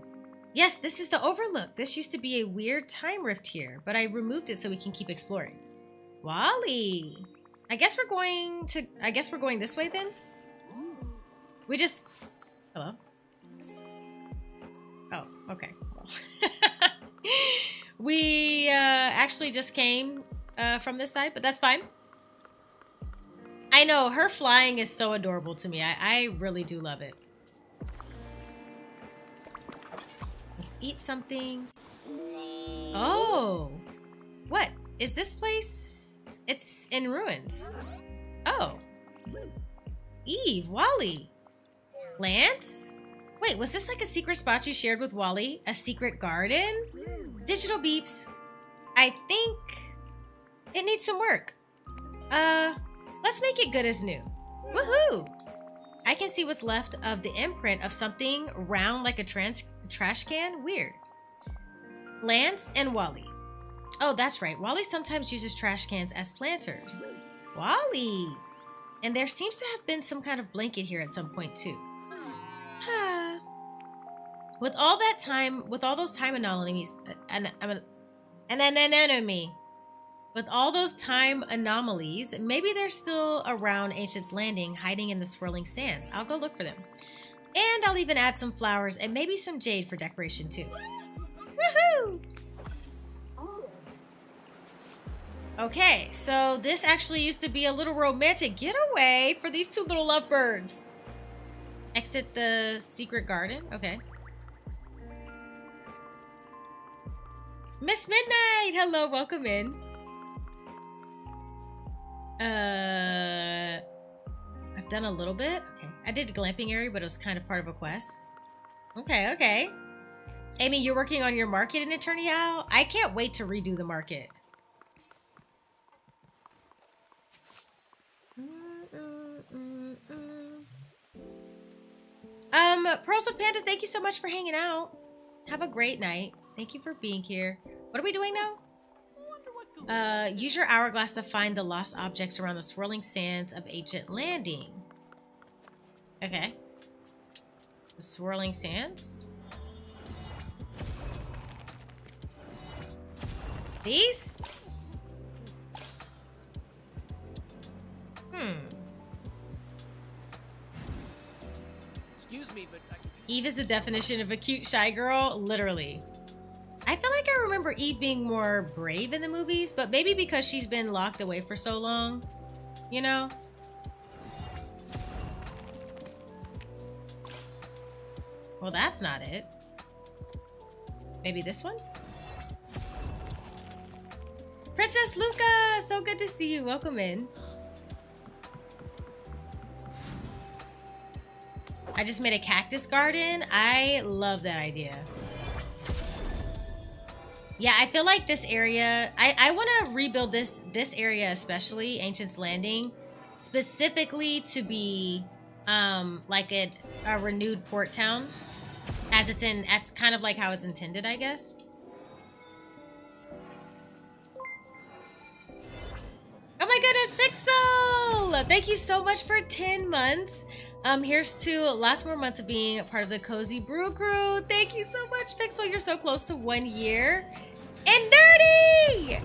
Yes, this is the Overlook. This used to be a weird time rift here, but I removed it so we can keep exploring. Wall-E! I guess we're going to... I guess we're going this way then? We just... Hello? Oh, okay. Well. We uh, actually just came uh, from this side, but that's fine. I know, her flying is so adorable to me. I, I really do love it. Let's eat something. Oh! What? Is this place? It's in ruins. Oh. Eve, Wall-E. Plants? Wait, was this like a secret spot you shared with Wally? A secret garden? Digital beeps. I think it needs some work. Uh, let's make it good as new. Woohoo! I can see what's left of the imprint of something round like a trans trash can. Weird. Lance and Wally. Oh, that's right. Wally sometimes uses trash cans as planters. Wally! And there seems to have been some kind of blanket here at some point, too. With all that time, with all those time anomalies, an, an, an, an enemy. With all those time anomalies, maybe they're still around Ancient's Landing, hiding in the swirling sands. I'll go look for them. And I'll even add some flowers and maybe some jade for decoration, too. Woohoo! Okay, so this actually used to be a little romantic getaway for these two little lovebirds. Exit the secret garden. Okay. Miss Midnight! Hello, welcome in. Uh, I've done a little bit. Okay. I did a glamping area, but it was kind of part of a quest. Okay, okay. Amy, you're working on your market in Eternity Isle? I can't wait to redo the market. Um, Pearls of Pandas, thank you so much for hanging out. Have a great night. Thank you for being here. What are we doing now? Uh, use your hourglass to find the lost objects around the swirling sands of Ancient Landing. Okay. The swirling sands? These? Hmm. Excuse me, but I can just... Eve is the definition of a cute shy girl, literally. I feel like I remember Eve being more brave in the movies, but maybe because she's been locked away for so long, you know? Well, that's not it. Maybe this one? Princess Luca! So good to see you. Welcome in. I just made a cactus garden. I love that idea. Yeah, I feel like this area, I, I want to rebuild this this area especially, Ancient's Landing, specifically to be um, like a, a renewed port town, as it's in, that's kind of like how it's intended, I guess. Oh my goodness, Pixel! Thank you so much for ten months. Um, here's to lots more months of being part of the Cozy Brew Crew. Thank you so much, Pixel. You're so close to one year. And Nerdy!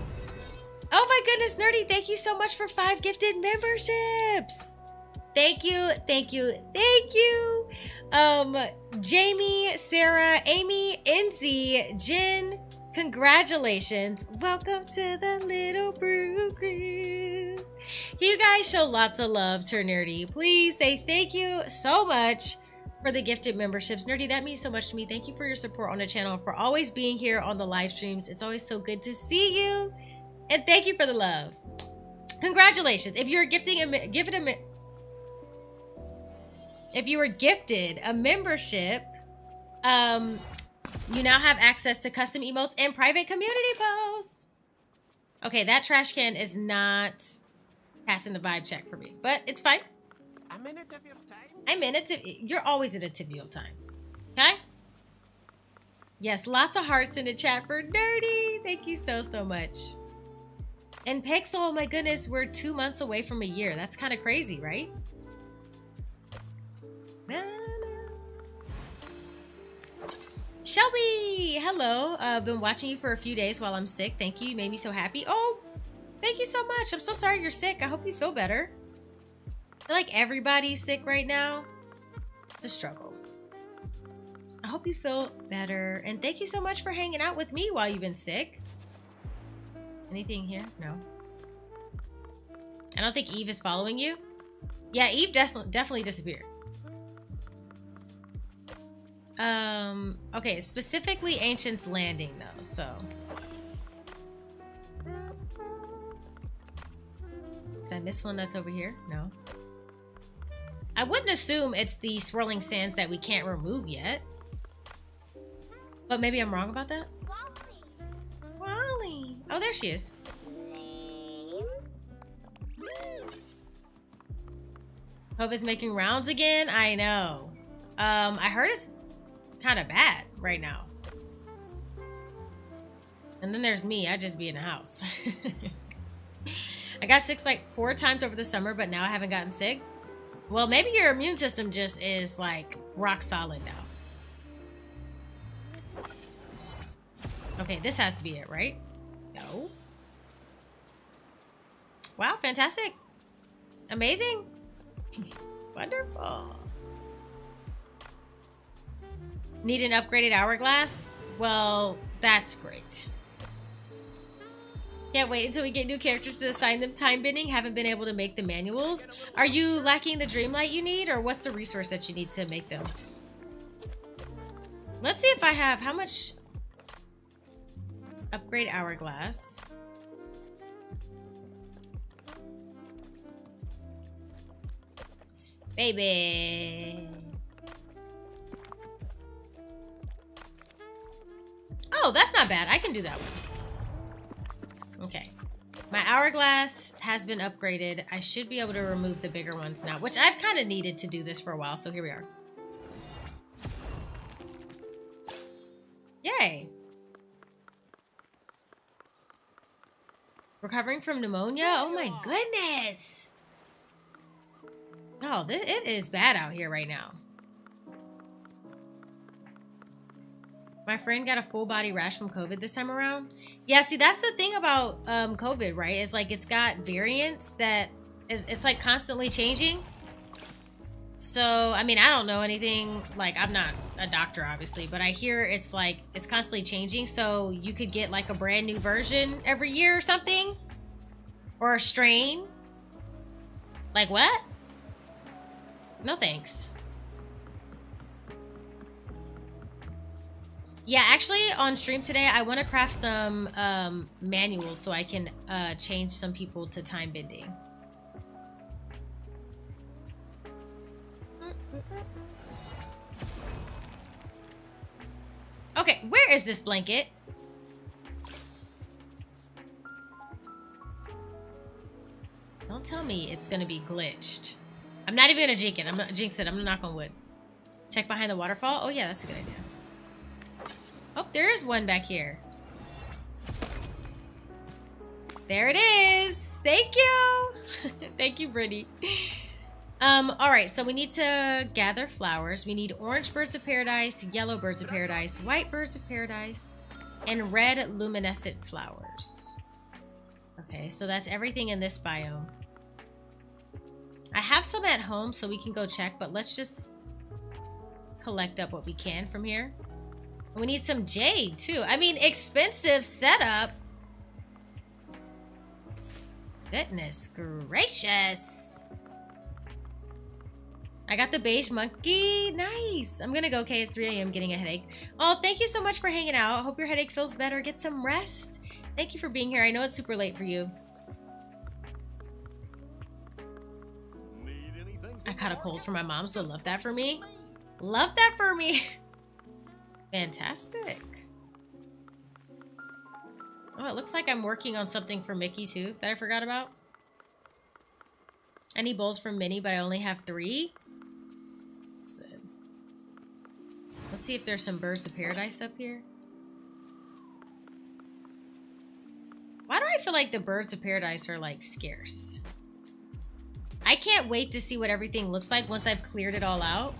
Oh my goodness, Nerdy, thank you so much for five gifted memberships. Thank you, thank you, thank you. Um, Jamie, Sarah, Amy, Enzy, Jen, congratulations. Welcome to the Little Brew Crew. Can you guys show lots of love to Nerdy? Please say thank you so much for the gifted memberships. Nerdy, that means so much to me. Thank you for your support on the channel and for always being here on the live streams. It's always so good to see you. And thank you for the love. Congratulations. If you're gifting a give it a if you were gifted a membership, um, you now have access to custom emotes and private community posts. Okay, that trash can is not passing the vibe check for me, but it's fine. I'm in a tibial time. I'm in a tibial. You're always in a tibial time. Okay? Yes, lots of hearts in the chat for Nerdy. Thank you so, so much. And Pixel, oh my goodness, we're two months away from a year. That's kind of crazy, right? Shelby, hello. I've uh, been watching you for a few days while I'm sick. Thank you. You made me so happy. Oh, thank you so much. I'm so sorry you're sick. I hope you feel better. I feel like everybody's sick right now. It's a struggle. I hope you feel better. And thank you so much for hanging out with me while you've been sick. Anything here? No. I don't think Eve is following you. Yeah, Eve definitely disappeared. Um, okay, specifically Ancient's Landing though, so... Did I miss one that's over here? No. I wouldn't assume it's the swirling sands that we can't remove yet. But maybe I'm wrong about that? Wally! Wally! Oh, there she is. Hope is making rounds again? I know. Um, I heard it's kind of bad right now. And then there's me. I just be in the house. I got sick like four times over the summer, but now I haven't gotten sick. Well, maybe your immune system just is like rock solid now. Okay, this has to be it, right? No. Wow, fantastic. Amazing. Wonderful. Need an upgraded hourglass? Well, that's great. Can't wait until we get new characters to assign them time bending. Haven't been able to make the manuals. Are you lacking the dreamlight you need, or what's the resource that you need to make them? Let's see if I have how much. Upgrade hourglass. Baby. Oh, that's not bad. I can do that one. Okay, my hourglass has been upgraded. I should be able to remove the bigger ones now, which I've kind of needed to do this for a while, so here we are. Yay. Recovering from pneumonia? Oh my goodness. Oh, this, it is bad out here right now. My friend got a full body rash from COVID this time around. Yeah, see, that's the thing about um, COVID, right? It's like it's got variants that is, it's like constantly changing. So, I mean, I don't know anything. Like, I'm not a doctor, obviously, but I hear it's like it's constantly changing. So you could get like a brand new version every year or something, or a strain. Like what? No, thanks. Yeah, actually, on stream today, I want to craft some um, manuals so I can uh, change some people to time bending. Okay, where is this blanket? Don't tell me it's going to be glitched. I'm not even going to jinx it. I'm not jinx it. I'm going to knock on wood. Check behind the waterfall. Oh, yeah, that's a good idea. Oh, there is one back here. There it is. Thank you. Thank you, Brittany. Um, all right, so we need to gather flowers. We need orange birds of paradise, yellow birds of paradise, white birds of paradise, and red luminescent flowers. Okay, so that's everything in this biome. I have some at home, so we can go check, but let's just collect up what we can from here. We need some jade, too. I mean, expensive setup. Goodness gracious. I got the beige monkey. Nice. I'm going to go, okay. It's three A M getting a headache. Oh, thank you so much for hanging out. I hope your headache feels better. Get some rest. Thank you for being here. I know it's super late for you. Need anything? I caught a cold from my mom, so love that for me. Love that for me. Fantastic. Oh, it looks like I'm working on something for Mickey, too, that I forgot about. I need bowls from Minnie, but I only have three. So, let's see if there's some birds of paradise up here. Why do I feel like the birds of paradise are, like, scarce? I can't wait to see what everything looks like once I've cleared it all out.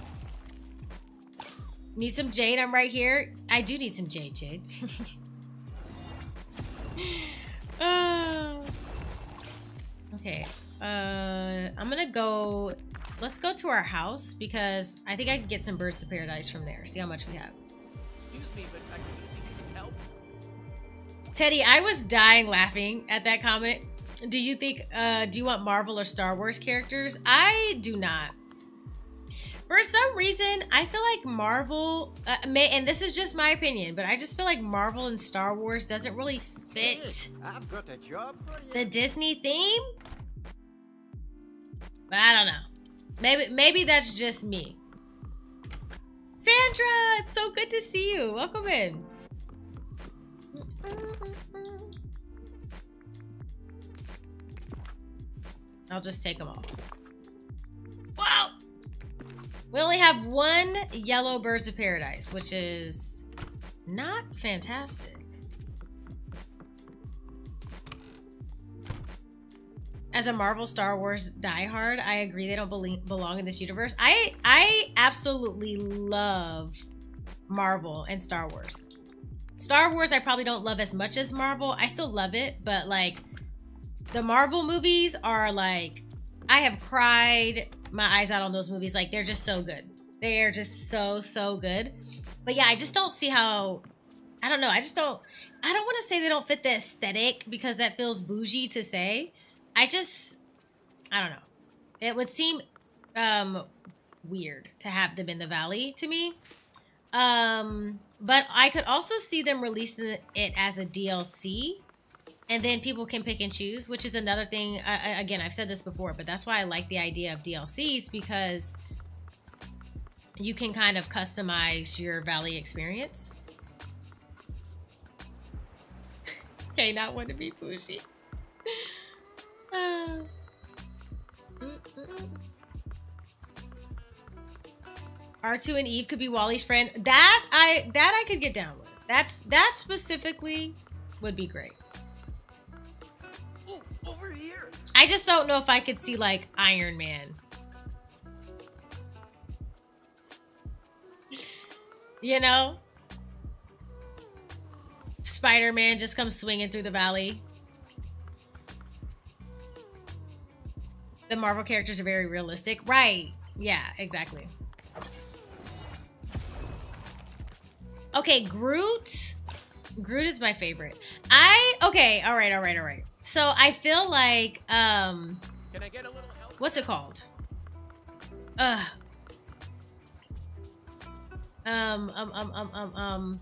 Need some jade? I'm right here. I do need some jade, Jade. uh, okay. Uh, I'm going to go... Let's go to our house because I think I can get some birds of paradise from there. See how much we have. Excuse me, but I can help. Teddy, I was dying laughing at that comment. Do you think... Uh, do you want Marvel or Star Wars characters? I do not. For some reason, I feel like Marvel, uh, may, and this is just my opinion, but I just feel like Marvel and Star Wars doesn't really fit I've got a job for you. The Disney theme. But I don't know. Maybe, maybe that's just me. Sandra, it's so good to see you. Welcome in. I'll just take them all. Wow! We only have one yellow Birds of Paradise, which is not fantastic. As a Marvel Star Wars diehard, I agree they don't belong in this universe. I I absolutely love Marvel and Star Wars. Star Wars I probably don't love as much as Marvel. I still love it, but like the Marvel movies are like, I have cried my eyes out on those movies. Like they're just so good. They are just so, so good. But yeah, I just don't see how, I don't know. I just don't, I don't want to say they don't fit the aesthetic because that feels bougie to say. I just, I don't know. It would seem um, weird to have them in the Valley to me. Um, but I could also see them releasing it as a D L C. And then people can pick and choose, which is another thing. I, again, I've said this before, but that's why I like the idea of D L Cs, because you can kind of customize your Valley experience. Okay, not want to be pushy. Uh, mm-mm. R two and Eve could be Wally's friend. That I that I could get down with. That's that specifically would be great. Oh, over here. I just don't know if I could see like Iron Man. You know, Spider-Man just comes swinging through the Valley. The Marvel characters are very realistic. Right. Yeah, exactly. Okay, Groot. Groot is my favorite. I, okay, all right, all right, all right. So I feel like, um, can I get a little help? What's it called? Ugh. Um, um, um, um, um, um.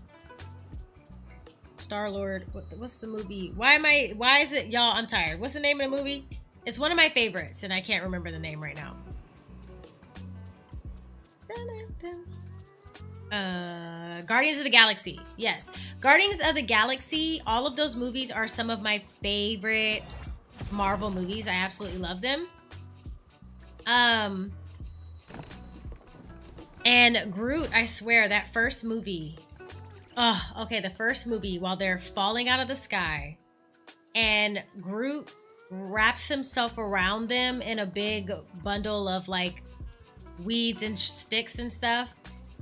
Star-Lord, what, what's the movie? Why am I, why is it, y'all, I'm tired. What's the name of the movie? It's one of my favorites, and I can't remember the name right now. Uh, Guardians of the Galaxy. Yes. Guardians of the Galaxy. All of those movies are some of my favorite Marvel movies. I absolutely love them. Um, and Groot, I swear, that first movie. Oh, okay. The first movie, while they're falling out of the sky, and Groot wraps himself around them in a big bundle of like weeds and sticks and stuff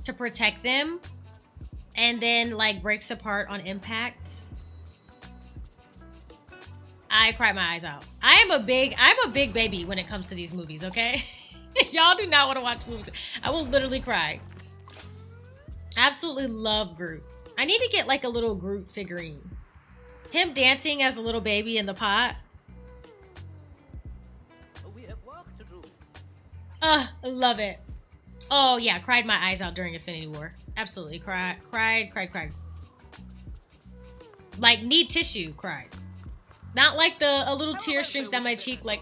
to protect them, and then like breaks apart on impact. I cried my eyes out. I am a big, I'm a big baby when it comes to these movies, okay? Y'all do not want to watch movies. I will literally cry. Absolutely love Groot. I need to get like a little Groot figurine. Him dancing as a little baby in the pot. Uh, love it. Oh yeah, cried my eyes out during Infinity War. Absolutely cried, cried, cried, cried. Like need tissue, cried. Not like the a little tear streams down my cheek, like.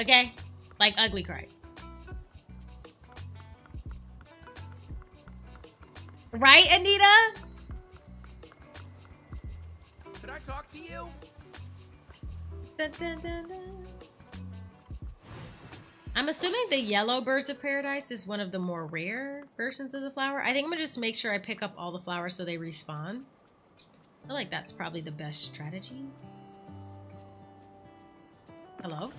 Okay, like ugly cried. Right, Anita? Could I talk to you? Dun, dun, dun, dun. I'm assuming the yellow Birds of Paradise is one of the more rare versions of the flower. I think I'm gonna just make sure I pick up all the flowers so they respawn. I feel like that's probably the best strategy. Hello?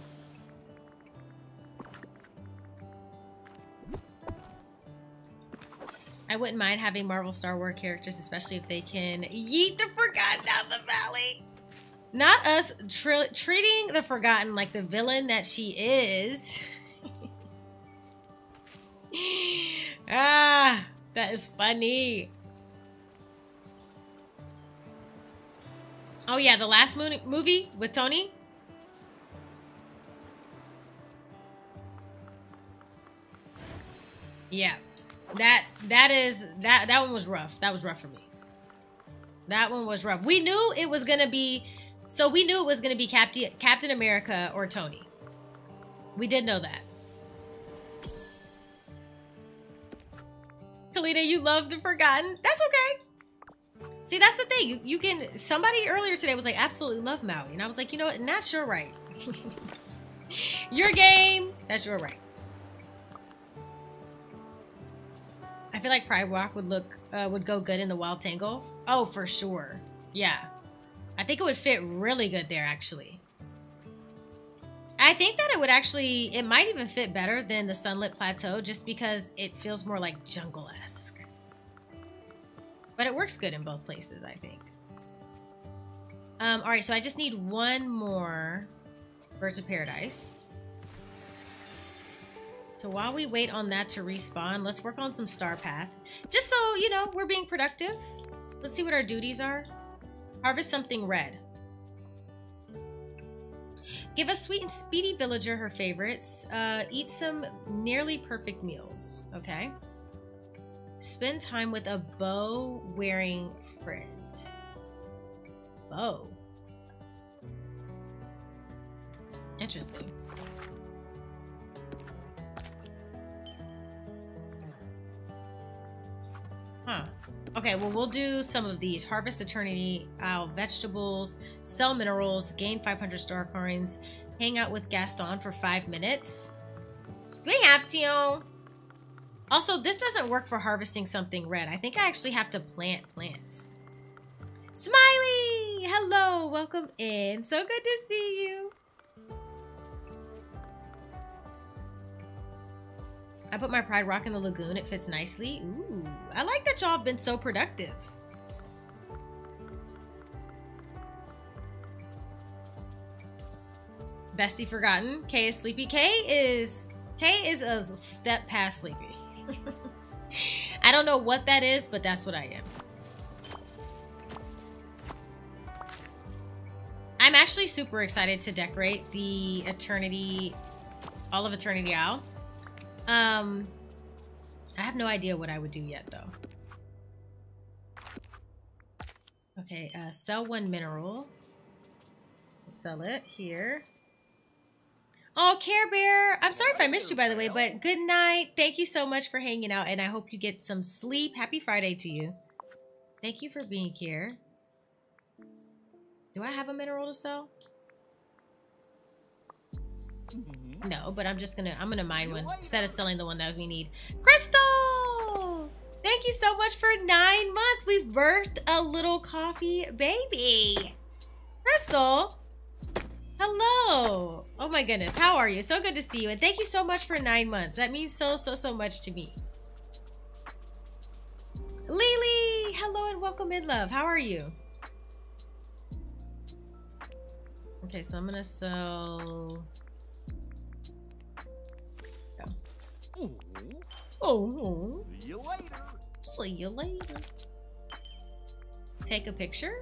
I wouldn't mind having Marvel Star Wars characters, especially if they can yeet the forgotten out of the Valley. Not us tre treating the Forgotten like the villain that she is. Ah, that is funny. Oh yeah, the last mo movie with Tony. Yeah, that that is that that one was rough. That was rough for me. That one was rough. We knew it was gonna be. So we knew it was going to be Captain Captain America or Tony. We did know that. Kalina, you love the Forgotten. That's okay. See, that's the thing. You, you can... Somebody earlier today was like, absolutely love Maui. And I was like, you know what? And that's your right. Your game. That's your right. I feel like Pride Walk would look... Uh, would go good in the Wild Tangle. Oh, for sure. Yeah. I think it would fit really good there, actually. I think that it would actually, it might even fit better than the Sunlit Plateau just because it feels more like jungle-esque. But it works good in both places, I think. Um, all right, so I just need one more Birds of Paradise. So while we wait on that to respawn, let's work on some Star Path. Just so, you know, we're being productive. Let's see what our duties are. Harvest something red. Give a sweet and speedy villager her favorites. Uh, eat some nearly perfect meals. Okay. Spend time with a bow-wearing friend. Bow. Interesting. Huh. Okay, well, we'll do some of these. Harvest Eternity Isle vegetables, sell minerals, gain five hundred star coins, hang out with Gaston for five minutes. We have to. Also, this doesn't work for harvesting something red. I think I actually have to plant plants. Smiley! Hello! Welcome in. So good to see you. I put my Pride Rock in the lagoon. It fits nicely. Ooh. I like that y'all have been so productive. Bestie Forgotten. Kay is sleepy. Kay is... Kay is a step past sleepy. I don't know what that is, but that's what I am. I'm actually super excited to decorate the Eternity... All of Eternity Isle. Um... I have no idea what I would do yet, though. Okay, uh, sell one mineral. Sell it here. Oh, Care Bear! I'm sorry if I missed you, by the way, but good night. Thank you so much for hanging out, and I hope you get some sleep. Happy Friday to you. Thank you for being here. Do I have a mineral to sell? Mm-hmm. No, but I'm just gonna, I'm gonna mine one instead of selling the one that we need. Crystal! Thank you so much for nine months. We've birthed a little coffee baby. Crystal! Hello! Oh my goodness, how are you? So good to see you. And thank you so much for nine months. That means so, so, so much to me. Lily! Hello and welcome in, love. How are you? Okay, so I'm gonna sell... Oh, oh, see you later. See you later. Take a picture.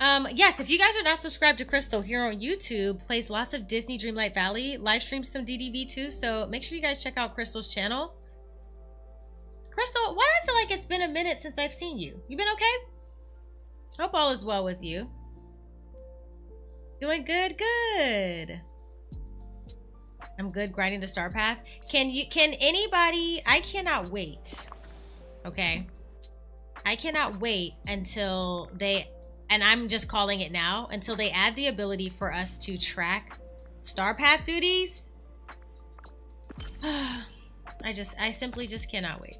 Um, yes, if you guys are not subscribed to Crystal here on YouTube, plays lots of Disney Dreamlight Valley, live streams some D D V too, so make sure you guys check out Crystal's channel. Crystal, why do I feel like it's been a minute since I've seen you? You been okay? Hope all is well with you. Doing good, good. I'm good grinding the Star Path. Can you, can anybody, I cannot wait. Okay. I cannot wait until they, and I'm just calling it now, until they add the ability for us to track Star Path duties. I just, I simply just cannot wait.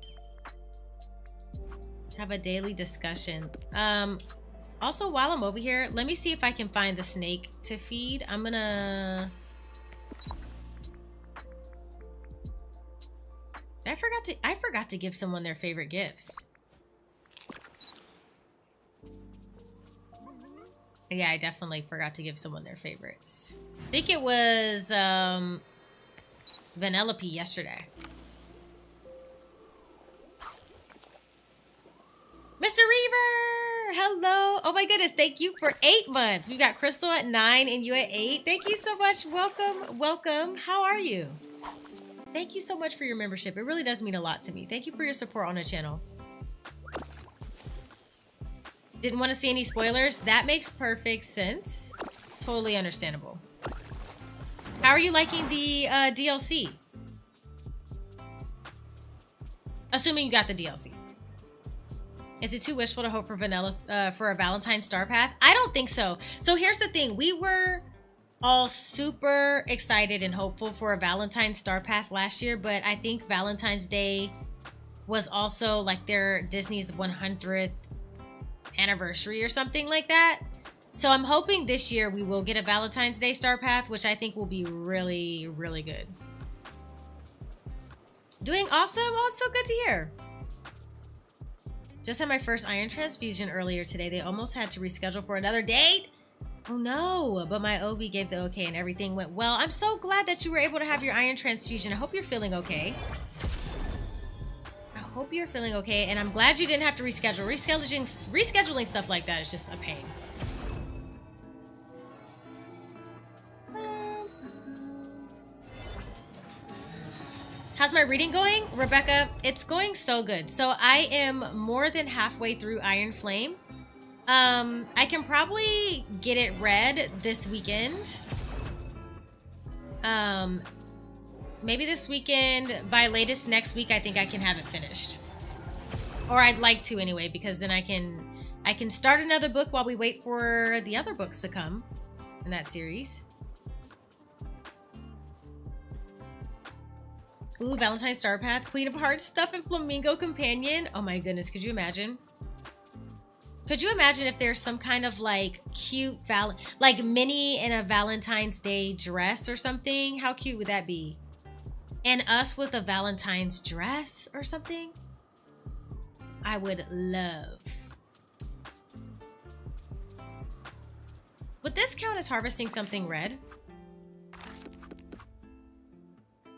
Have a daily discussion. Um, also, while I'm over here, let me see if I can find the snake to feed. I'm gonna... I forgot to, I forgot to give someone their favorite gifts. Yeah, I definitely forgot to give someone their favorites. I think it was um, Vanellope yesterday. Mister Reaver, hello. Oh my goodness, thank you for eight months. We've got Crystal at nine and you at eight. Thank you so much. Welcome, welcome. How are you? Thank you so much for your membership. It really does mean a lot to me. Thank you for your support on the channel. didn't want to see any spoilers. That makes perfect sense. Totally understandable. How are you liking the uh, D L C? Assuming you got the D L C. Is it too wishful to hope for vanilla uh, for a Valentine's Star Path? I don't think so. So here's the thing. We were all super excited and hopeful for a Valentine's Star Path last year, but I think Valentine's Day was also like their Disney's one hundredth anniversary or something like that. So I'm hoping this year we will get a Valentine's Day Star Path, which I think will be really, really good. Doing awesome, also good to hear. Just had my first iron transfusion earlier today. They almost had to reschedule for another date. Oh no, but my O B gave the okay and everything went well. I'm so glad that you were able to have your iron transfusion. I hope you're feeling okay. I hope you're feeling okay, and I'm glad you didn't have to reschedule. Rescheduling, rescheduling stuff like that is just a pain. How's my reading going, Rebecca? It's going so good. So I am more than halfway through Iron Flame. Um, I can probably get it read this weekend. Um, maybe this weekend, by latest next week, I think I can have it finished. Or I'd like to anyway, because then I can I can start another book while we wait for the other books to come in that series. Ooh, Valentine's Star Path, Queen of Hearts stuff, and Flamingo Companion. Oh my goodness, could you imagine? Could you imagine if there's some kind of like cute, val like Minnie in a Valentine's Day dress or something? How cute would that be? And us with a Valentine's dress or something? I would love. Would this count as harvesting something red?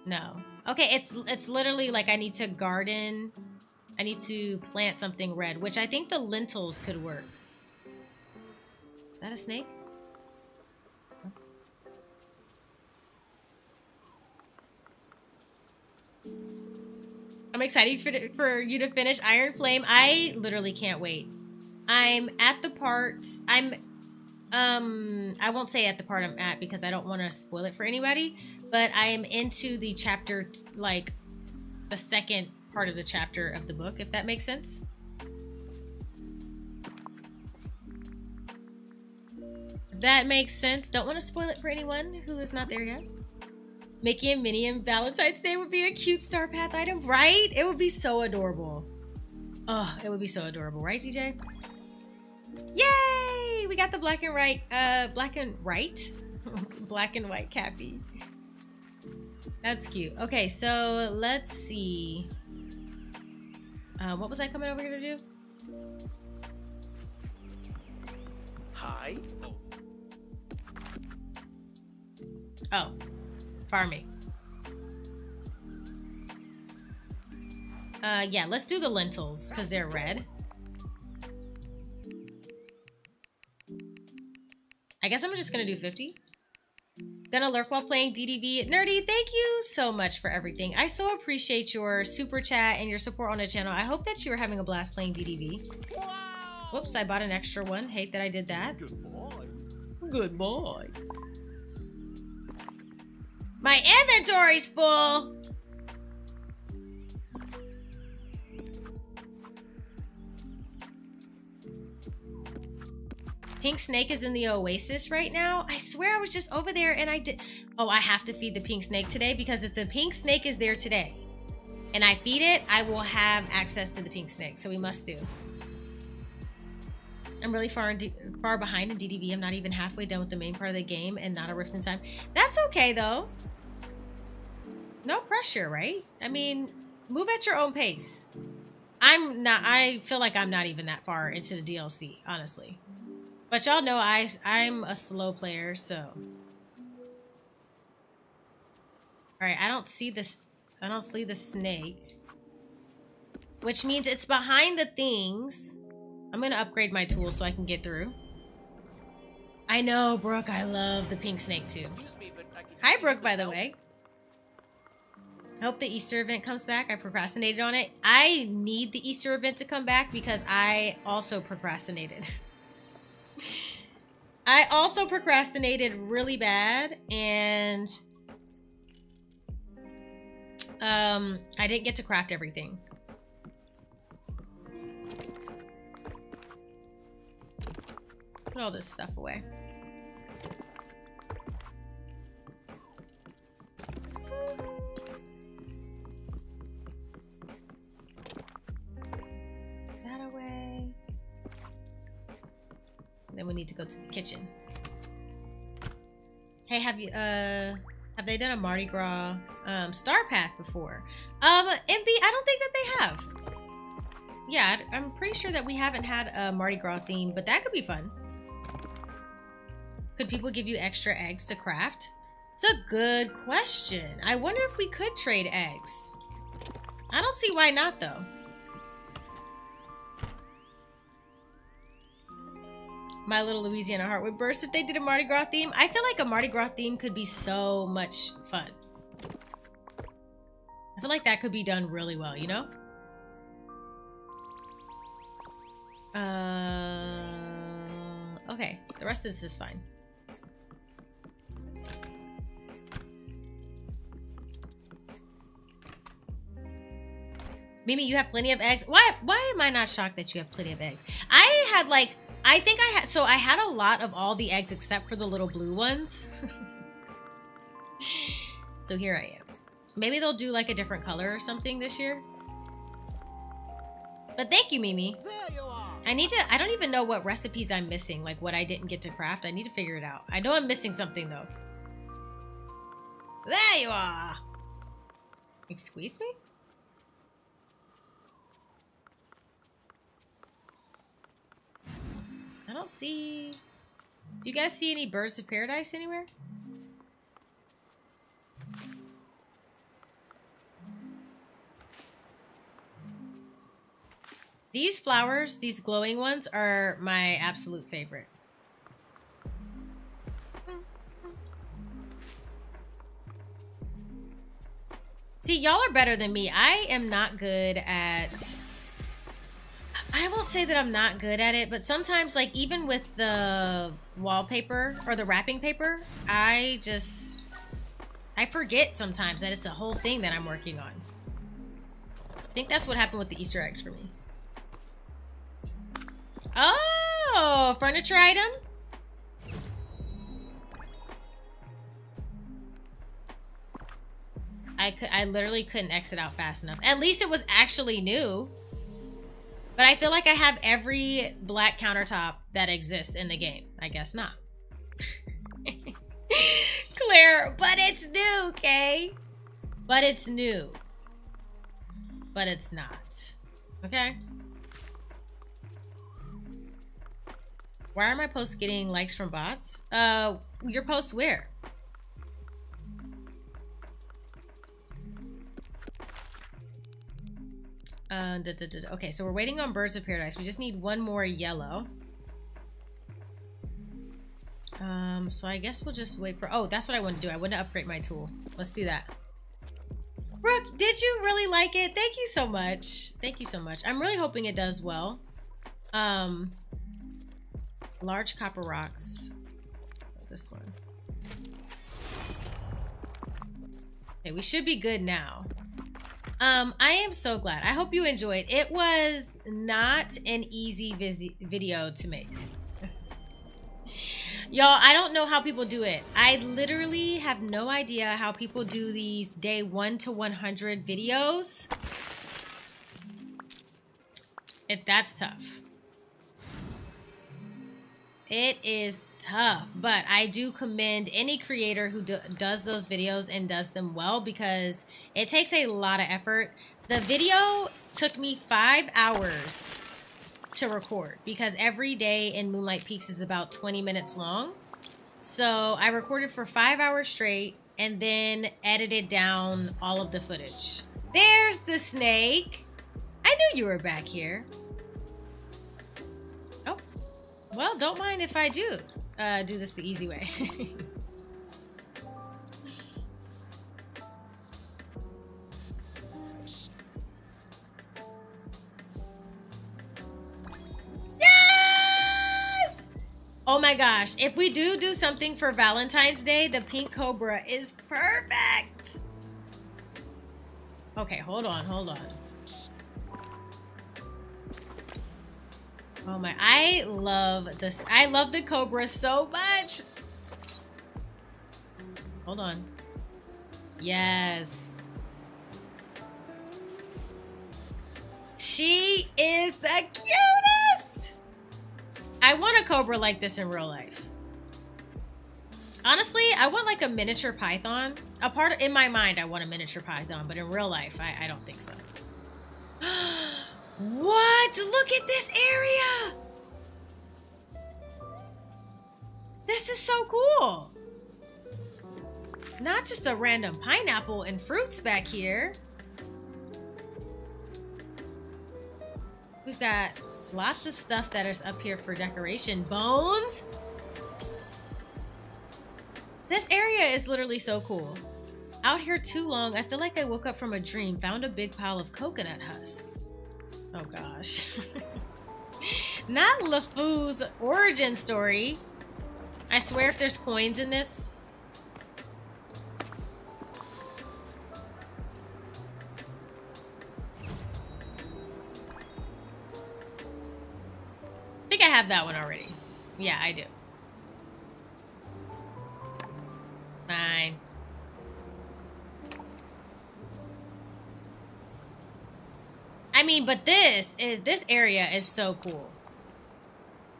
No. Okay, it's it's literally like I need to garden. I need to plant something red, which I think the lentils could work. Is that a snake? I'm excited for, for you to finish Iron Flame. I literally can't wait. I'm at the part, I'm, um, I won't say at the part I'm at because I don't want to spoil it for anybody. But I am into the chapter, like, the second part of the chapter of the book, if that makes sense. If that makes sense. Don't want to spoil it for anyone who is not there yet. Mickey and Minnie and Valentine's Day would be a cute Star Path item, right? It would be so adorable. Oh, it would be so adorable, right, D J? Yay! We got the black and white, uh, black and white, black and white Cappy. That's cute. Okay, so let's see. Uh, what was I coming over here to do? Hi. Oh. Oh, farming. Uh, yeah, let's do the lentils because they're red. I guess I'm just gonna do fifty. Gonna lurk while playing D D V. Nerdy, thank you so much for everything. I so appreciate your super chat and your support on the channel. I hope that you are having a blast playing D D V. Wow. Whoops, I bought an extra one. Hate that I did that. Good boy. Good boy. My inventory's full. Pink snake is in the oasis right now. I swear I was just over there and I did. Oh, I have to feed the pink snake today because if the pink snake is there today and I feed it, I will have access to the pink snake. So we must do. I'm really far, in far behind in D D V. I'm not even halfway done with the main part of the game and not a Rift in Time. That's okay though. No pressure, right? I mean, move at your own pace. I'm not, I feel like I'm not even that far into the D L C, honestly. But y'all know I, I'm a slow player, so. Alright, I don't see this. I don't see the snake. Which means it's behind the things. I'm going to upgrade my tool so I can get through. I know, Brooke. I love the pink snake, too. Hi, Brooke, by the way. I hope the Easter event comes back. I procrastinated on it. I need the Easter event to come back because I also procrastinated. I also procrastinated really bad, and um, I didn't get to craft everything. Put all this stuff away. That away. And then we need to go to the kitchen. Hey, have you uh have they done a Mardi Gras um star path before? Um, M B, I don't think that they have. Yeah, I'm pretty sure that we haven't had a Mardi Gras theme, but that could be fun. Could people give you extra eggs to craft? It's a good question. I wonder if we could trade eggs. I don't see why not, though. My little Louisiana heart would burst if they did a Mardi Gras theme. I feel like a Mardi Gras theme could be so much fun. I feel like that could be done really well, you know? Uh, okay, the rest of this is fine. Mimi, you have plenty of eggs. Why why am I not shocked that you have plenty of eggs? I had like, I think I had, so I had a lot of all the eggs except for the little blue ones. So here I am. Maybe they'll do like a different color or something this year. But thank you, Mimi. There you are. I need to, I don't even know what recipes I'm missing, like what I didn't get to craft. I need to figure it out. I know I'm missing something though. There you are. Excuse me? I don't see... Do you guys see any birds of paradise anywhere? These flowers, these glowing ones, are my absolute favorite. See, y'all are better than me. I am not good at... I won't say that I'm not good at it, but sometimes, like, even with the wallpaper or the wrapping paper, I just... I forget sometimes that it's a whole thing that I'm working on. I think that's what happened with the Easter eggs for me. Oh! Furniture item? I, could, I literally couldn't exit out fast enough. At least it was actually new. But I feel like I have every black countertop that exists in the game. I guess not. Claire, but it's new, okay? But it's new. But it's not. Okay? Why are my posts getting likes from bots? Uh, your posts where? Uh, da, da, da, da. Okay, so we're waiting on birds of paradise. We just need one more yellow. Um, so I guess we'll just wait for... Oh, that's what I want to do. I want to upgrade my tool. Let's do that. Brooke, did you really like it? Thank you so much. Thank you so much. I'm really hoping it does well. Um, large copper rocks. This one. Okay, we should be good now. Um, I am so glad. I hope you enjoyed. It was not an easy video to make. Y'all, I don't know how people do it. I literally have no idea how people do these day one to one hundred videos. It, that's tough. It is tough, but I do commend any creator who do, does those videos and does them well, because it takes a lot of effort. The video took me five hours to record because every day in Moonlight Peaks is about twenty minutes long. So I recorded for five hours straight and then edited down all of the footage. There's the snake. I knew you were back here. Well, don't mind if I do uh, do this the easy way. Oh my gosh, if we do do something for Valentine's Day, the pink cobra is perfect. Okay, hold on, hold on. Oh my, I love this. I love the cobra so much. Hold on. Yes. She is the cutest. I want a cobra like this in real life. Honestly, I want like a miniature python. A part of, in my mind, I want a miniature python, but in real life, I, I don't think so. What? Look at this area. This is so cool. Not just a random pineapple and fruits back here. We've got lots of stuff that is up here for decoration. Bones. This area is literally so cool. Out here too long, I feel like I woke up from a dream, found a big pile of coconut husks. Oh gosh. Not LeFou's origin story. I swear if there's coins in this. I think I have that one already. Yeah, I do. Fine. I mean, but this is this area is so cool.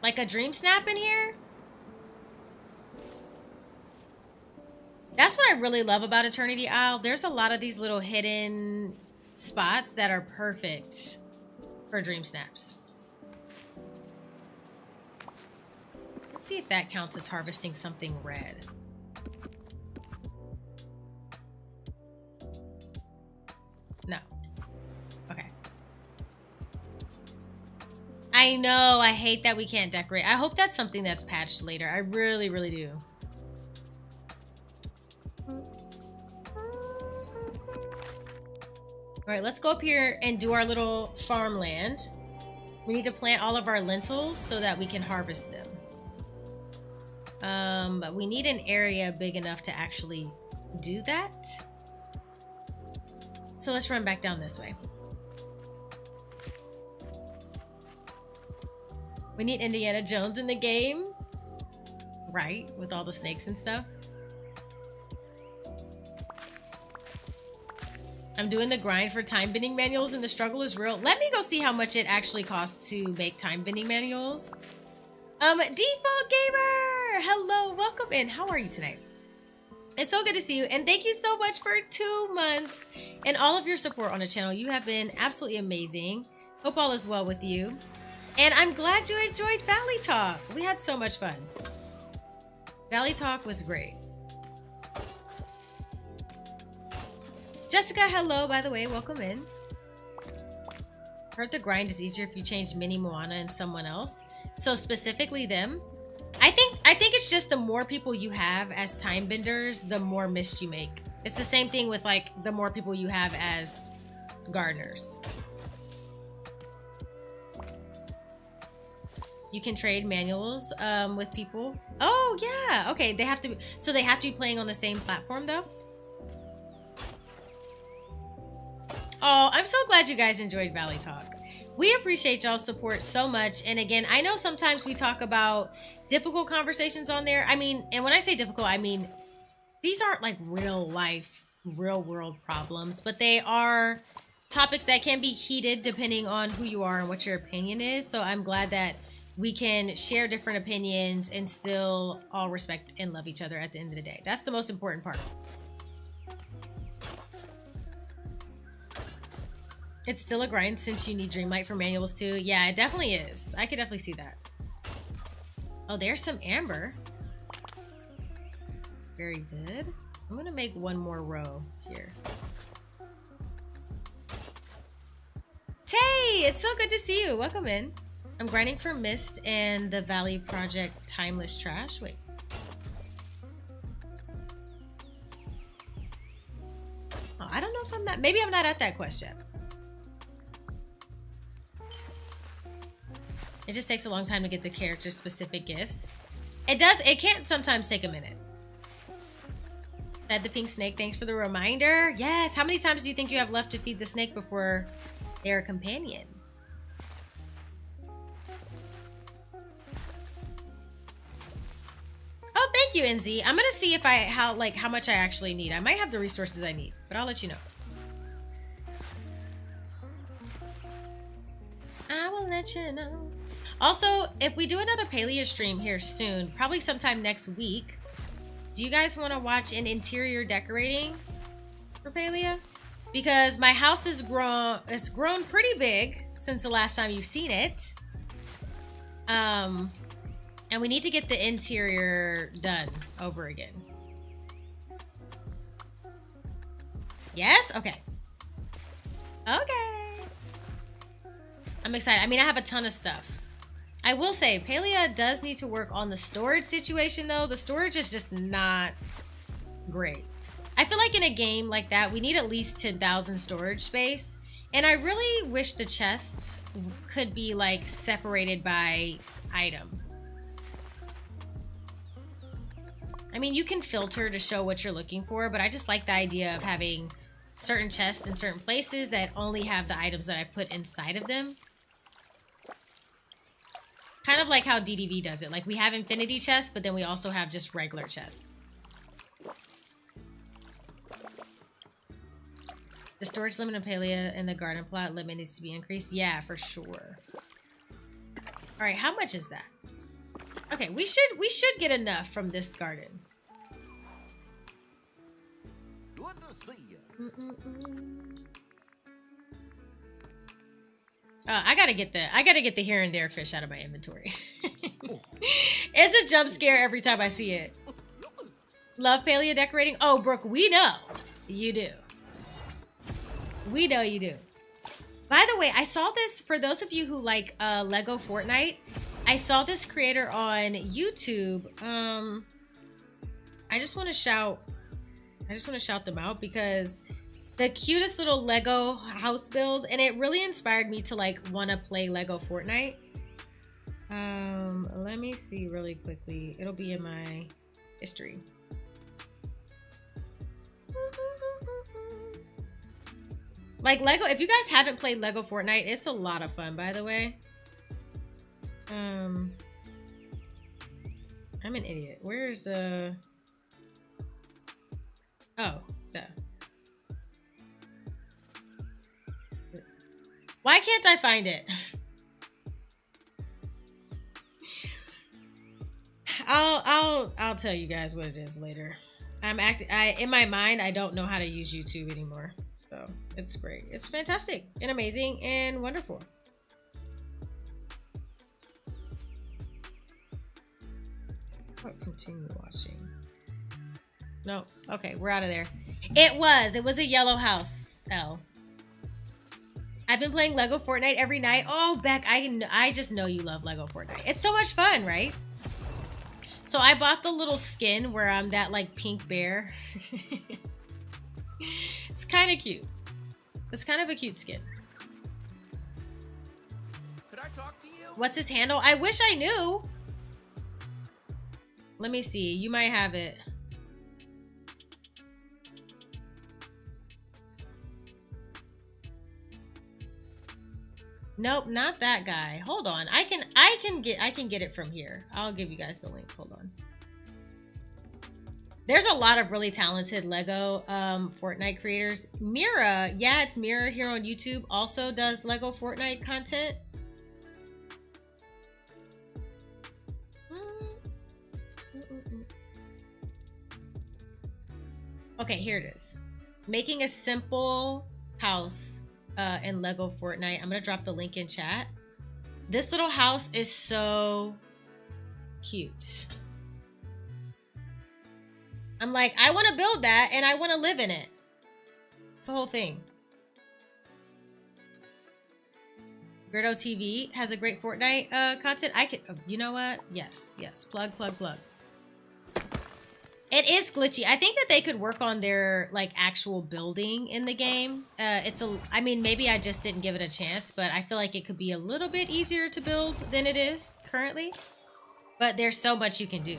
Like a Dreamsnap in here. That's what I really love about Eternity Isle. There's a lot of these little hidden spots that are perfect for Dreamsnaps. Let's see if that counts as harvesting something red. No. I know, I hate that we can't decorate. I hope that's something that's patched later. I really, really do. All right, let's go up here and do our little farmland. We need to plant all of our lentils so that we can harvest them. Um, but we need an area big enough to actually do that. So let's run back down this way. We need Indiana Jones in the game, right? With all the snakes and stuff. I'm doing the grind for time bending manuals and the struggle is real. Let me go see how much it actually costs to make time bending manuals. Um, Default Gamer, hello, welcome in. How are you tonight? It's so good to see you, and thank you so much for two months and all of your support on the channel. You have been absolutely amazing. Hope all is well with you. And I'm glad you enjoyed Valley Talk. We had so much fun. Valley Talk was great. Jessica, hello, by the way. Welcome in. Heard the grind is easier if you change Minnie, Moana, and someone else. So specifically them. I think, I think it's just the more people you have as time benders, the more mist you make. It's the same thing with like the more people you have as gardeners. You can trade manuals um, with people. Oh yeah, okay. They have to. Be, so they have to be playing on the same platform, though. Oh, I'm so glad you guys enjoyed Valley Talk. We appreciate y'all's support so much. And again, I know sometimes we talk about difficult conversations on there. I mean, and when I say difficult, I mean these aren't like real life, real world problems, but they are topics that can be heated depending on who you are and what your opinion is. So I'm glad that we can share different opinions and still all respect and love each other at the end of the day. That's the most important part. It's still a grind since you need Dreamlight for manuals too. Yeah, it definitely is. I could definitely see that. Oh, there's some amber. Very good. I'm gonna make one more row here. Tay, it's so good to see you. Welcome in. I'm grinding for Mist and the Valley Project Timeless Trash. Wait. Oh, I don't know if I'm not. Maybe I'm not at that quest yet. It just takes a long time to get the character specific gifts. It does. It can sometimes take a minute. Fed the pink snake. Thanks for the reminder. Yes. How many times do you think you have left to feed the snake before they're a companion? Oh, thank you, N Z. I'm gonna see if I how like how much I actually need. I might have the resources I need, but I'll let you know. I will let you know. Also, if we do another Paleo stream here soon, probably sometime next week, do you guys want to watch an interior decorating for Paleo? Because my house has grown, it's grown pretty big since the last time you've seen it. Um, and we need to get the interior done over again. Yes? Okay. Okay. I'm excited. I mean, I have a ton of stuff. I will say, Palia does need to work on the storage situation, though. The storage is just not great. I feel like in a game like that, we need at least ten thousand storage space. And I really wish the chests could be, like, separated by item. I mean, you can filter to show what you're looking for, but I just like the idea of having certain chests in certain places that only have the items that I've put inside of them. Kind of like how D D V does it. Like, we have infinity chests, but then we also have just regular chests. The storage limit of Palia in the garden plot limit needs to be increased. Yeah, for sure. All right, how much is that? Okay, we should we should get enough from this garden. Good to see you. Mm -mm -mm. Uh, I gotta get the I gotta get the here and there fish out of my inventory. It's a jump scare every time I see it. Love Paleo decorating. Oh, Brooke, we know you do. We know you do. By the way, I saw this for those of you who like uh, Lego Fortnite. I saw this creator on YouTube. Um, I just want to shout. I just want to shout them out because the cutest little Lego house build, and it really inspired me to like want to play Lego Fortnite. Um, let me see really quickly. It'll be in my history. Like Lego, if you guys haven't played Lego Fortnite, it's a lot of fun, by the way. Um, I'm an idiot. Where's uh? Oh, duh. Why can't I find it? I'll I'll I'll tell you guys what it is later. I'm acting. I in my mind I don't know how to use YouTube anymore. So it's great. It's fantastic and amazing and wonderful. I'll continue watching. No, okay, we're out of there. It was. It was a yellow house. L. I've been playing Lego Fortnite every night. Oh, Beck, I, I just know you love Lego Fortnite. It's so much fun, right? So I bought the little skin where I'm that, like, pink bear. It's kind of cute. It's kind of a cute skin. Could I talk to you? What's his handle? I wish I knew. Let me see. You might have it. Nope, not that guy. Hold on. I can I can get I can get it from here. I'll give you guys the link. Hold on. There's a lot of really talented Lego um Fortnite creators. Mira, yeah, it's Mira here on YouTube, also does Lego Fortnite content. Okay, here it is. Making a simple house. Uh, in Lego Fortnite. I'm gonna drop the link in chat. This little house is so cute. I'm like, I want to build that and I want to live in it. It's a whole thing. Weirdo T V has a great Fortnite uh, content. I could, oh, you know what? Yes, yes. Plug, plug, plug. It is glitchy. I think that they could work on their, like, actual building in the game. Uh, it's a, I mean, maybe I just didn't give it a chance, but I feel like it could be a little bit easier to build than it is currently. But there's so much you can do.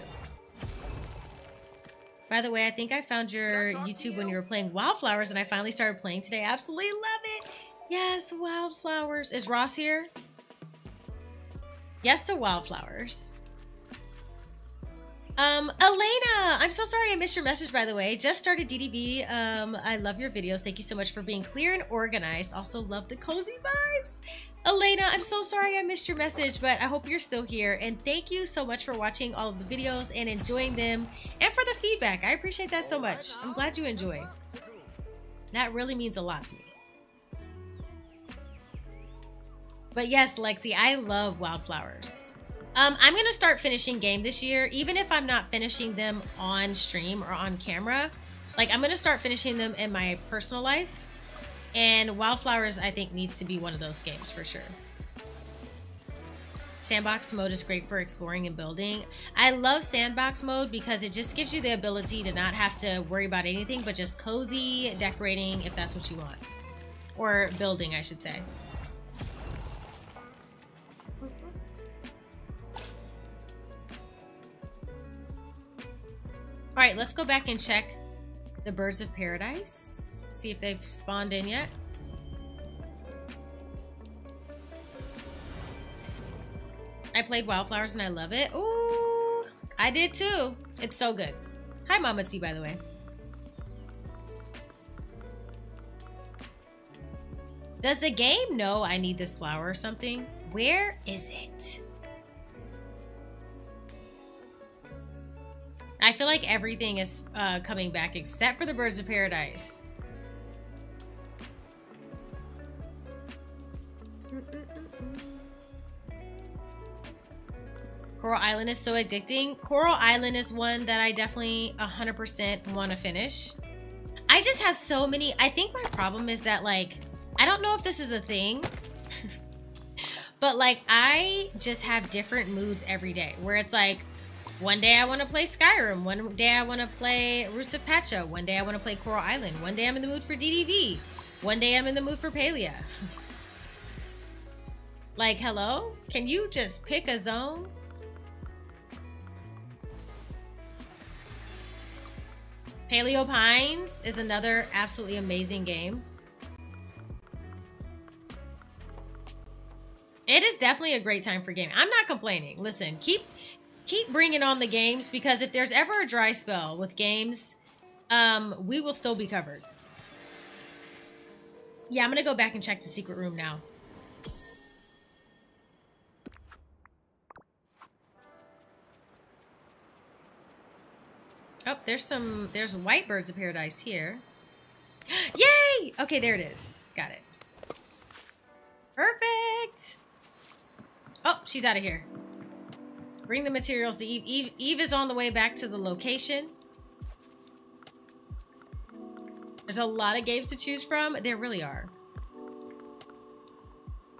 By the way, I think I found your YouTube you. when you were playing Wildflowers, and I finally started playing today. Absolutely love it. Yes, Wildflowers. Is Ross here? Yes to Wildflowers. Um, Elena, I'm so sorry I missed your message, by the way. Just started D D B. Um, I love your videos. Thank you so much for being clear and organized. Also love the cozy vibes. Elena, I'm so sorry I missed your message, but I hope you're still here. And thank you so much for watching all of the videos and enjoying them and for the feedback. I appreciate that so much. I'm glad you enjoy. That really means a lot to me. But yes, Lexi, I love Wildflowers. Um, I'm going to start finishing game this year, even if I'm not finishing them on stream or on camera. Like, I'm going to start finishing them in my personal life. And Wildflowers, I think, needs to be one of those games for sure. Sandbox mode is great for exploring and building. I love sandbox mode because it just gives you the ability to not have to worry about anything, but just cozy, decorating, if that's what you want. Or building, I should say. All right, let's go back and check the birds of paradise. See if they've spawned in yet. I played Wildflowers and I love it. Ooh, I did too. It's so good. Hi, Mama T, by the way. Does the game know I need this flower or something? Where is it? I feel like everything is uh, coming back except for the birds of paradise. Coral Island is so addicting. Coral Island is one that I definitely one hundred percent want to finish. I just have so many. I think my problem is that, like, I don't know if this is a thing, but, like, I just have different moods every day where it's like, one day I want to play Skyrim. One day I want to play Ruse of Pacha. One day I want to play Coral Island. One day I'm in the mood for D D V. One day I'm in the mood for Palia. Like, hello? Can you just pick a zone? Paleo Pines is another absolutely amazing game. It is definitely a great time for gaming. I'm not complaining. Listen, keep... Keep bringing on the games, because if there's ever a dry spell with games, um, we will still be covered. Yeah, I'm going to go back and check the secret room now. Oh, there's some, there's white birds of paradise here. Yay! Okay, there it is. Got it. Perfect. Oh, she's out of here. Bring the materials to Eve. Eve. Eve is on the way back to the location. There's a lot of games to choose from. There really are.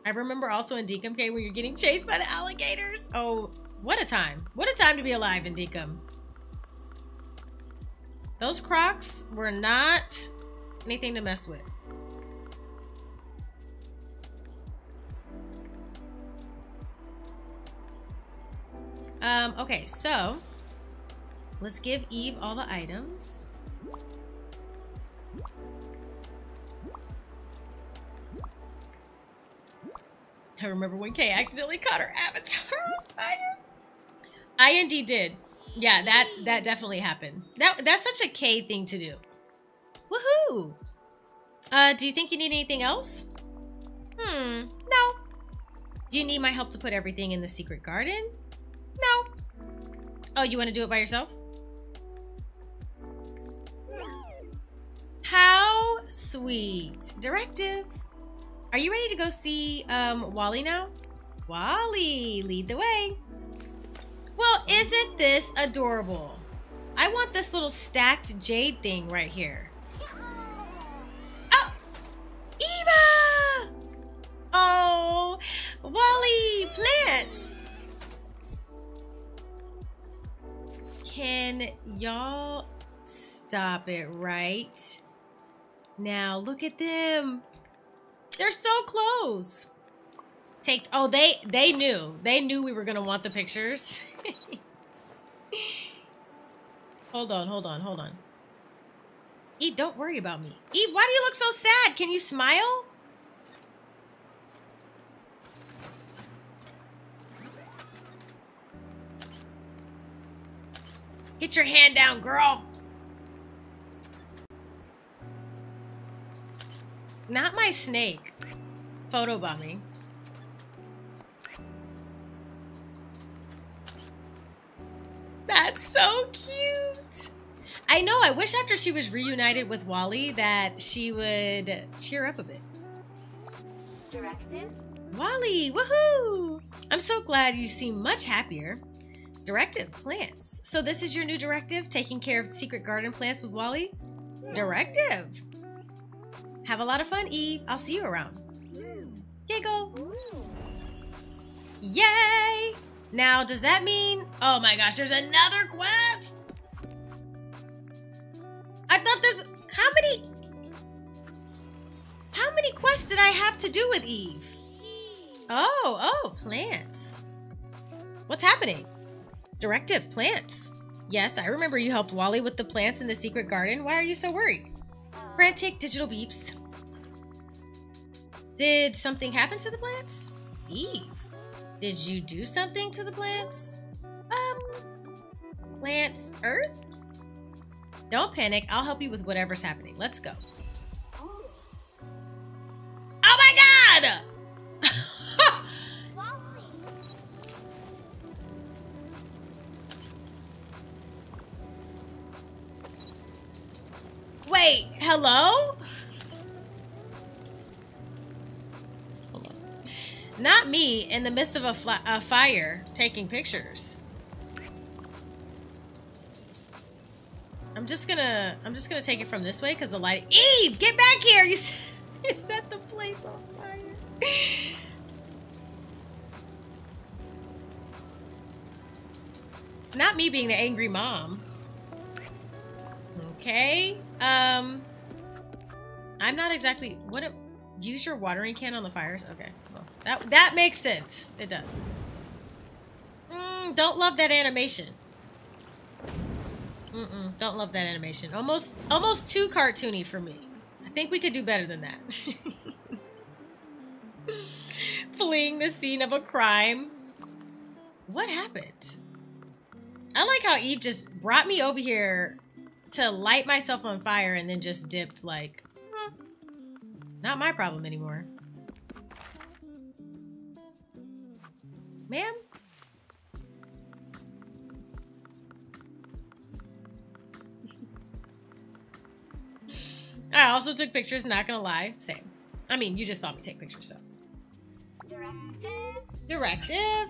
I remember also in Dinkum, okay, where you're getting chased by the alligators. Oh, what a time. What a time to be alive in Dinkum. Those crocs were not anything to mess with. Um, okay, so let's give Eve all the items. I remember when Kay accidentally caught her avatar on fire. I indeed did. Yeah, that, that definitely happened. That, that's such a Kay thing to do. Woohoo! Uh, do you think you need anything else? Hmm, no. Do you need my help to put everything in the secret garden? No. Oh, you want to do it by yourself? How sweet. Directive. Are you ready to go see um, Wally now? Wally, lead the way. Well, isn't this adorable? I want this little stacked jade thing right here. Oh! Eva! Oh! Wally, plants! Can y'all stop it right now? Look at them. They're so close. Take, oh, they, they knew. They knew we were going to want the pictures. Hold on, hold on, hold on. Eve, don't worry about me. Eve, why do you look so sad? Can you smile? Get your hand down, girl. Not my snake. Photobombing. That's so cute. I know. I wish after she was reunited with Wally that she would cheer up a bit. Directive? Wally, woohoo! I'm so glad you seem much happier. Directive, plants. So this is your new directive, taking care of secret garden plants with Wally? Directive. Have a lot of fun, Eve. I'll see you around. Giggle. Yay! Now, does that mean... Oh my gosh, there's another quest! I thought this... How many... How many quests did I have to do with Eve? Oh, oh, plants. What's happening? Directive, plants. Yes, I remember you helped Wally with the plants in the secret garden. Why are you so worried? Frantic digital beeps. Did something happen to the plants? Eve, did you do something to the plants? Um, plants, earth? Don't panic. I'll help you with whatever's happening. Let's go. Oh my God! Wait, hello? Hold on. Not me in the midst of a, fly a fire taking pictures. I'm just gonna, I'm just gonna take it from this way because the light. Eve, get back here! You, you set the place on fire. Not me being the angry mom. Okay. Um, I'm not exactly, what, a, use your watering can on the fires? Okay, well, that, that makes sense. It does. Mm, don't love that animation. Mm-mm, don't love that animation. Almost, almost too cartoony for me. I think we could do better than that. Fleeing the scene of a crime. What happened? I like how Eve just brought me over here to light myself on fire and then just dipped like, eh, not my problem anymore. Ma'am? I also took pictures, not gonna lie. Same. I mean, you just saw me take pictures, so. Directive. Directive.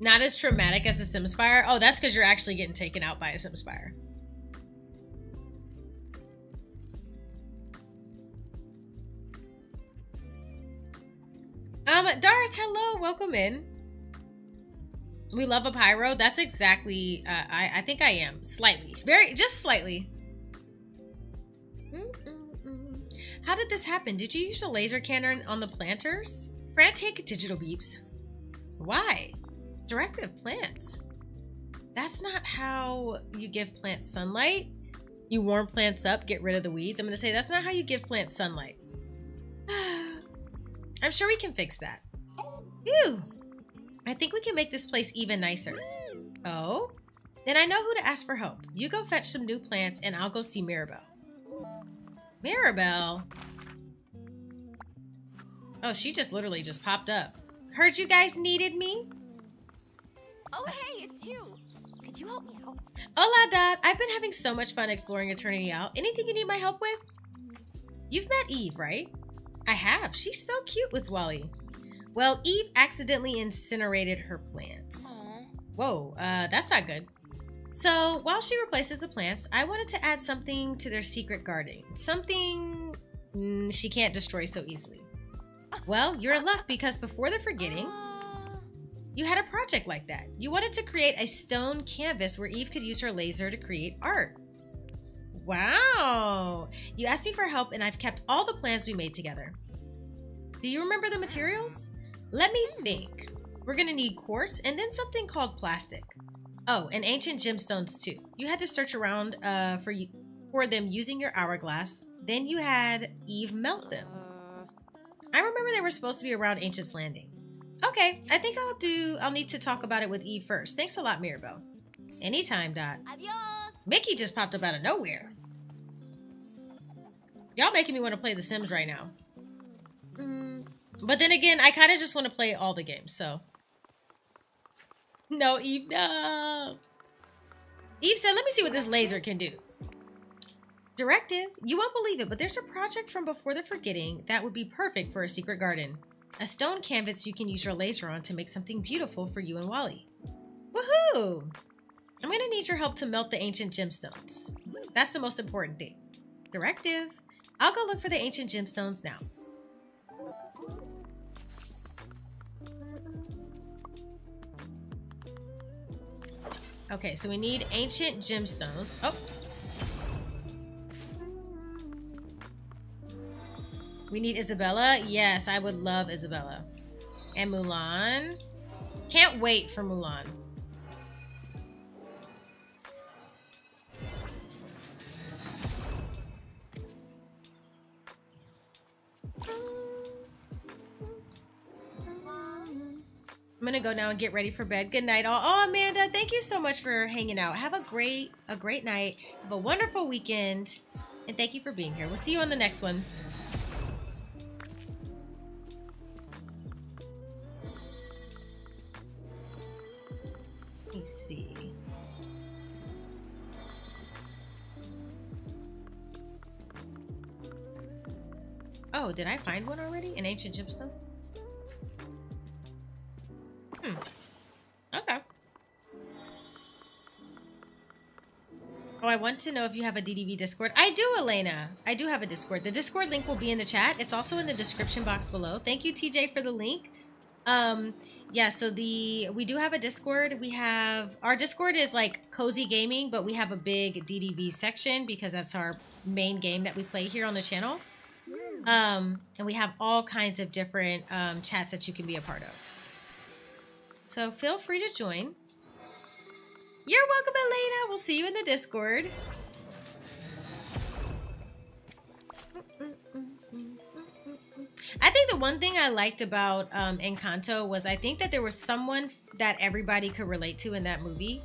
Not as traumatic as the Sims fire. Oh, that's because you're actually getting taken out by a Sims fire. Um, Darth, hello, welcome in. We love a pyro. That's exactly. Uh, I I think I am slightly, very just slightly. Mm-mm-mm. How did this happen? Did you use a laser cannon on the planters? Frantic digital beeps. Why? Directive, plants. That's not how you give plants sunlight. You warm plants up, get rid of the weeds. I'm going to say that's not how you give plants sunlight. I'm sure we can fix that. Ew. I think we can make this place even nicer. Oh? Then I know who to ask for help. You go fetch some new plants and I'll go see Mirabelle. Mirabelle? Oh, she just literally just popped up. Heard you guys needed me? Oh, hey, it's you. Could you help me out? Hola, Dad. I've been having so much fun exploring Eternity Isle. Anything you need my help with? You've met Eve, right? I have. She's so cute with Wally. Well, Eve accidentally incinerated her plants. Aww. Whoa, uh, that's not good. So, while she replaces the plants, I wanted to add something to their secret garden. Something mm, she can't destroy so easily. Well, you're in luck because before the forgetting... You had a project like that. You wanted to create a stone canvas where Eve could use her laser to create art. Wow. You asked me for help and I've kept all the plans we made together. Do you remember the materials? Let me think. We're gonna need quartz and then something called plastic. Oh, and ancient gemstones too. You had to search around uh, for, you for them using your hourglass. Then you had Eve melt them. I remember they were supposed to be around Ancient's Landing. Okay, I think I'll do, I'll need to talk about it with Eve first. Thanks a lot, Mirabelle. Anytime, Dot. Adios. Mickey just popped up out of nowhere. Y'all making me want to play The Sims right now. Mm, but then again, I kind of just want to play all the games, so. No, Eve, no. Eve said, let me see what this laser can do. Directive? You won't believe it, but there's a project from Before the Forgetting that would be perfect for a secret garden. A stone canvas you can use your laser on to make something beautiful for you and Wally. Woohoo! I'm gonna need your help to melt the ancient gemstones. That's the most important thing. Directive. I'll go look for the ancient gemstones now. Okay, so we need ancient gemstones. Oh. We need Isabella. Yes, I would love Isabella. And Mulan. Can't wait for Mulan. I'm gonna go now and get ready for bed. Good night all. Oh, Amanda, thank you so much for hanging out. Have a great, a great night. Have a wonderful weekend. And thank you for being here. We'll see you on the next one. Let me see. Oh, did I find one already? An ancient gemstone? Hmm. Okay. Oh, I want to know if you have a D D V Discord. I do, Elena. I do have a Discord. The Discord link will be in the chat. It's also in the description box below. Thank you, T J, for the link. Um, yeah, so the we do have a Discord. We have... Our Discord is like Cozy Gaming, but we have a big D D V section because that's our main game that we play here on the channel. Um, and we have all kinds of different um, chats that you can be a part of. So feel free to join. You're welcome, Elena. We'll see you in the Discord. I think the one thing I liked about um, Encanto was I think that there was someone that everybody could relate to in that movie.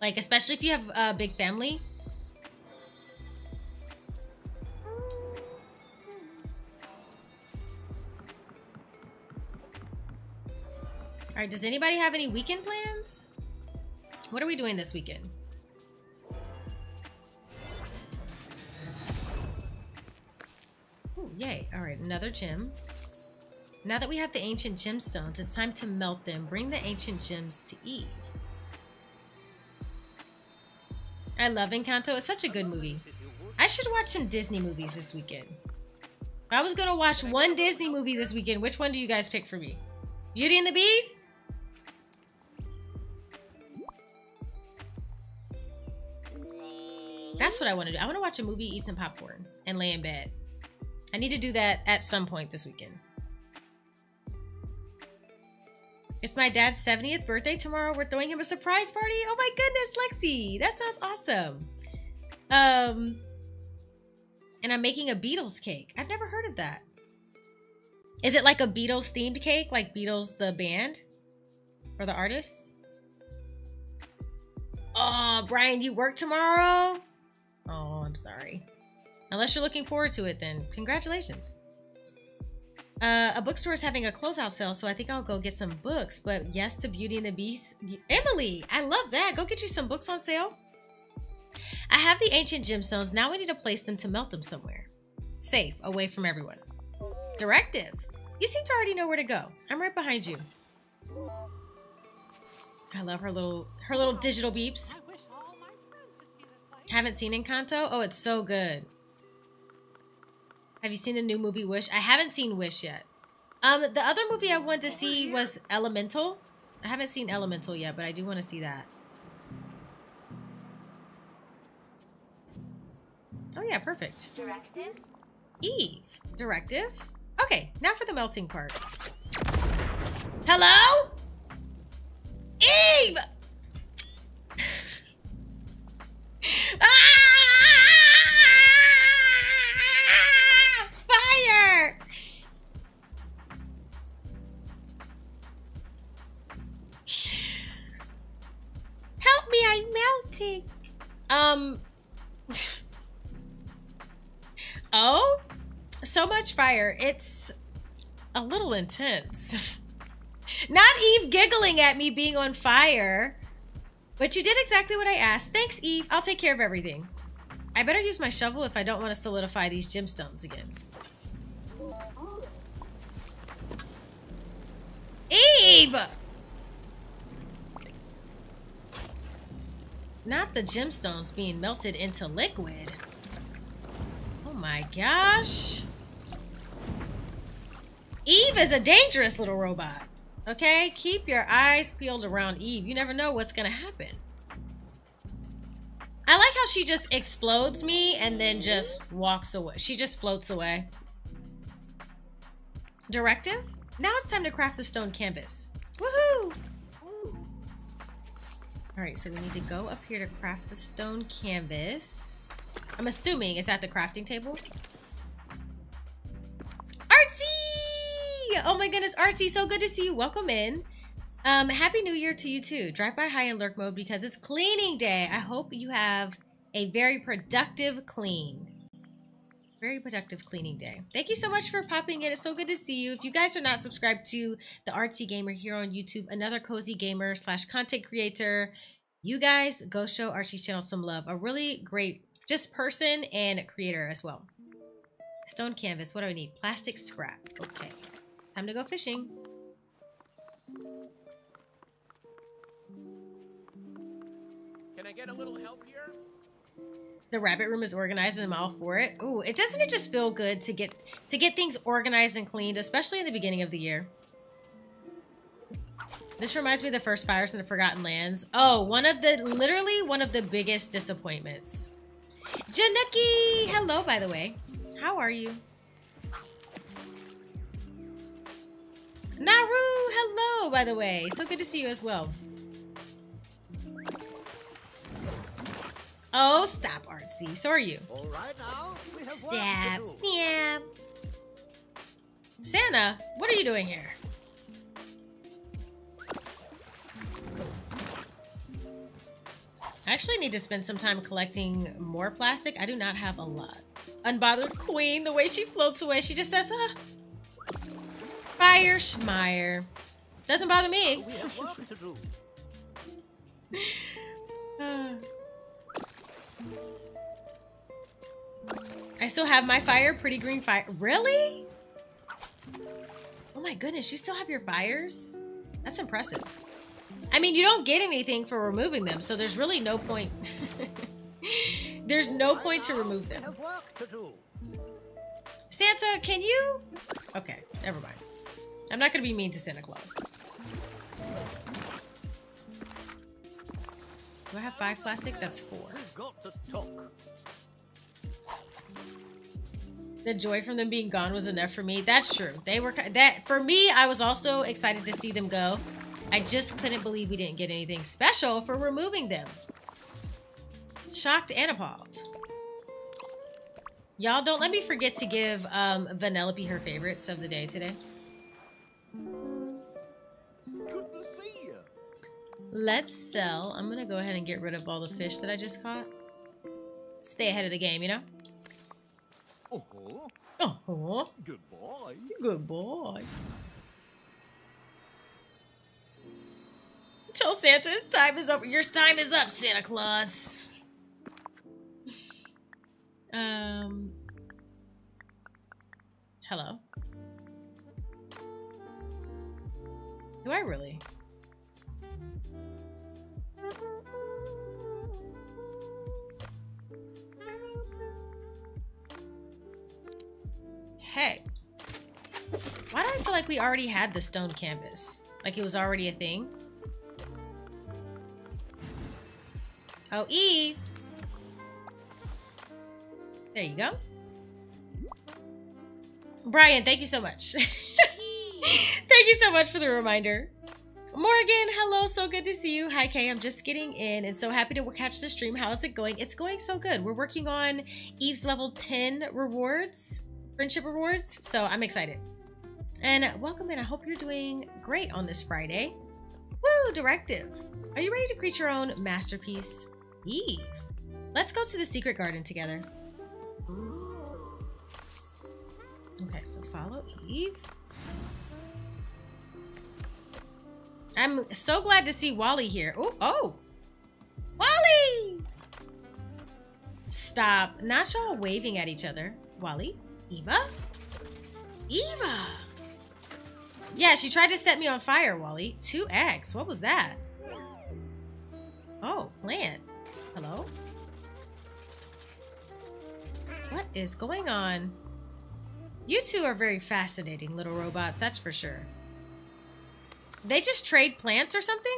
Like, especially if you have a big family. All right, does anybody have any weekend plans? What are we doing this weekend? Oh, yay. All right, another gem. Now that we have the ancient gemstones, it's time to melt them. Bring the ancient gems to Eve. I love Encanto. It's such a good movie. I should watch some Disney movies this weekend. If I was going to watch one Disney movie this weekend, which one do you guys pick for me? Beauty and the Beast? That's what I want to do. I want to watch a movie, eat some popcorn, and lay in bed. I need to do that at some point this weekend. It's my dad's seventieth birthday tomorrow. We're throwing him a surprise party. Oh my goodness, Lexi. That sounds awesome. Um, and I'm making a Beatles cake. I've never heard of that. Is it like a Beatles themed cake? Like Beatles the band? Or the artists? Oh, Brian, you work tomorrow? Oh, I'm sorry. Unless you're looking forward to it, then congratulations. Uh, a bookstore is having a closeout sale, so I think I'll go get some books. But yes to Beauty and the Beast. Emily, I love that. Go get you some books on sale. I have the ancient gemstones. Now we need to place them to melt them somewhere. Safe, away from everyone. Directive. You seem to already know where to go. I'm right behind you. I love her little her little digital beeps. Haven't seen Encanto? Oh, it's so good. Have you seen the new movie Wish? I haven't seen Wish yet. Um, the other movie I wanted to see was Elemental. I haven't seen Elemental yet, but I do want to see that. Oh yeah, perfect. Directive? Eve. Directive? Okay, now for the melting part. Hello? Eve! Ah! Fire! Help me, I'm melting. Um. Oh? So much fire. It's a little intense. Not Eve giggling at me being on fire. But you did exactly what I asked. Thanks, Eve. I'll take care of everything. I better use my shovel if I don't want to solidify these gemstones again. Eve! Not the gemstones being melted into liquid. Oh my gosh. Eve is a dangerous little robot. Okay, keep your eyes peeled around Eve. You never know what's gonna happen. I like how she just explodes me and then just walks away. She just floats away. Directive? Now it's time to craft the stone canvas. Woohoo! All right, so we need to go up here to craft the stone canvas. I'm assuming it's at the crafting table. Artsy! Oh my goodness, Artsy, so good to see you. Welcome in. Um, Happy New Year to you too. Drive by high in lurk mode because it's cleaning day. I hope you have a very productive clean. Very productive cleaning day. Thank you so much for popping in. It's so good to see you. If you guys are not subscribed to the Artsy Gamer here on YouTube, another cozy gamer slash content creator, you guys go show Artsy's channel some love. A really great just person and creator as well. Stone canvas. What do I need? Plastic scrap. Okay. Time to go fishing. Can I get a little help here? The rabbit room is organized and I'm all for it. Ooh, it doesn't it just feel good to get to get things organized and cleaned, especially in the beginning of the year. This reminds me of the first fires in the Forgotten Lands. Oh, one of the literally one of the biggest disappointments. Januki! Hello, by the way. How are you? Naru! Hello, by the way. So good to see you as well. Oh, stop, Artsy. So are you. All right, now we have stab, stab. Santa, what are you doing here? I actually need to spend some time collecting more plastic. I do not have a lot. Unbothered queen, the way she floats away, she just says, huh? Fire Schmeier. Doesn't bother me. We have work to do. uh. I still have my fire, pretty green fire. Really? Oh my goodness, you still have your fires? That's impressive. I mean, you don't get anything for removing them, so there's really no point. There's no point to remove them. Santa, can you? Okay, never mind. I'm not going to be mean to Santa Claus. Do I have five plastic? That's four. The joy from them being gone was enough for me. That's true. They were that for me. I was also excited to see them go. I just couldn't believe we didn't get anything special for removing them. Shocked and appalled. Y'all, don't let me forget to give um, Vanellope her favorites of the day today. Good to see you. Let's sell. I'm going to go ahead and get rid of all the fish that I just caught. Stay ahead of the game, you know? Oh, oh. Good boy. Good boy. Tell Santa his time is over. Your time is up, Santa Claus. um. Hello. Do I really? Hey. Why do I feel like we already had the stone canvas? Like it was already a thing? Oh, Eve. There you go. Brian, thank you so much. Thank you so much for the reminder. Morgan, hello, so good to see you. Hi Kay, I'm just getting in and so happy to catch the stream. How is it going? It's going so good. We're working on Eve's level ten rewards, friendship rewards, so I'm excited. And welcome in, I hope you're doing great on this Friday. Woo, Directive. Are you ready to create your own masterpiece? Eve. Let's go to the secret garden together. Okay, so follow Eve. I'm so glad to see Wally here. Ooh, oh, Wally! Stop. Not y'all waving at each other. Wally? Eva? Eva! Yeah, she tried to set me on fire, Wally. Two eggs. What was that? Oh, plant. Hello? What is going on? You two are very fascinating little robots, that's for sure. They just trade plants or something?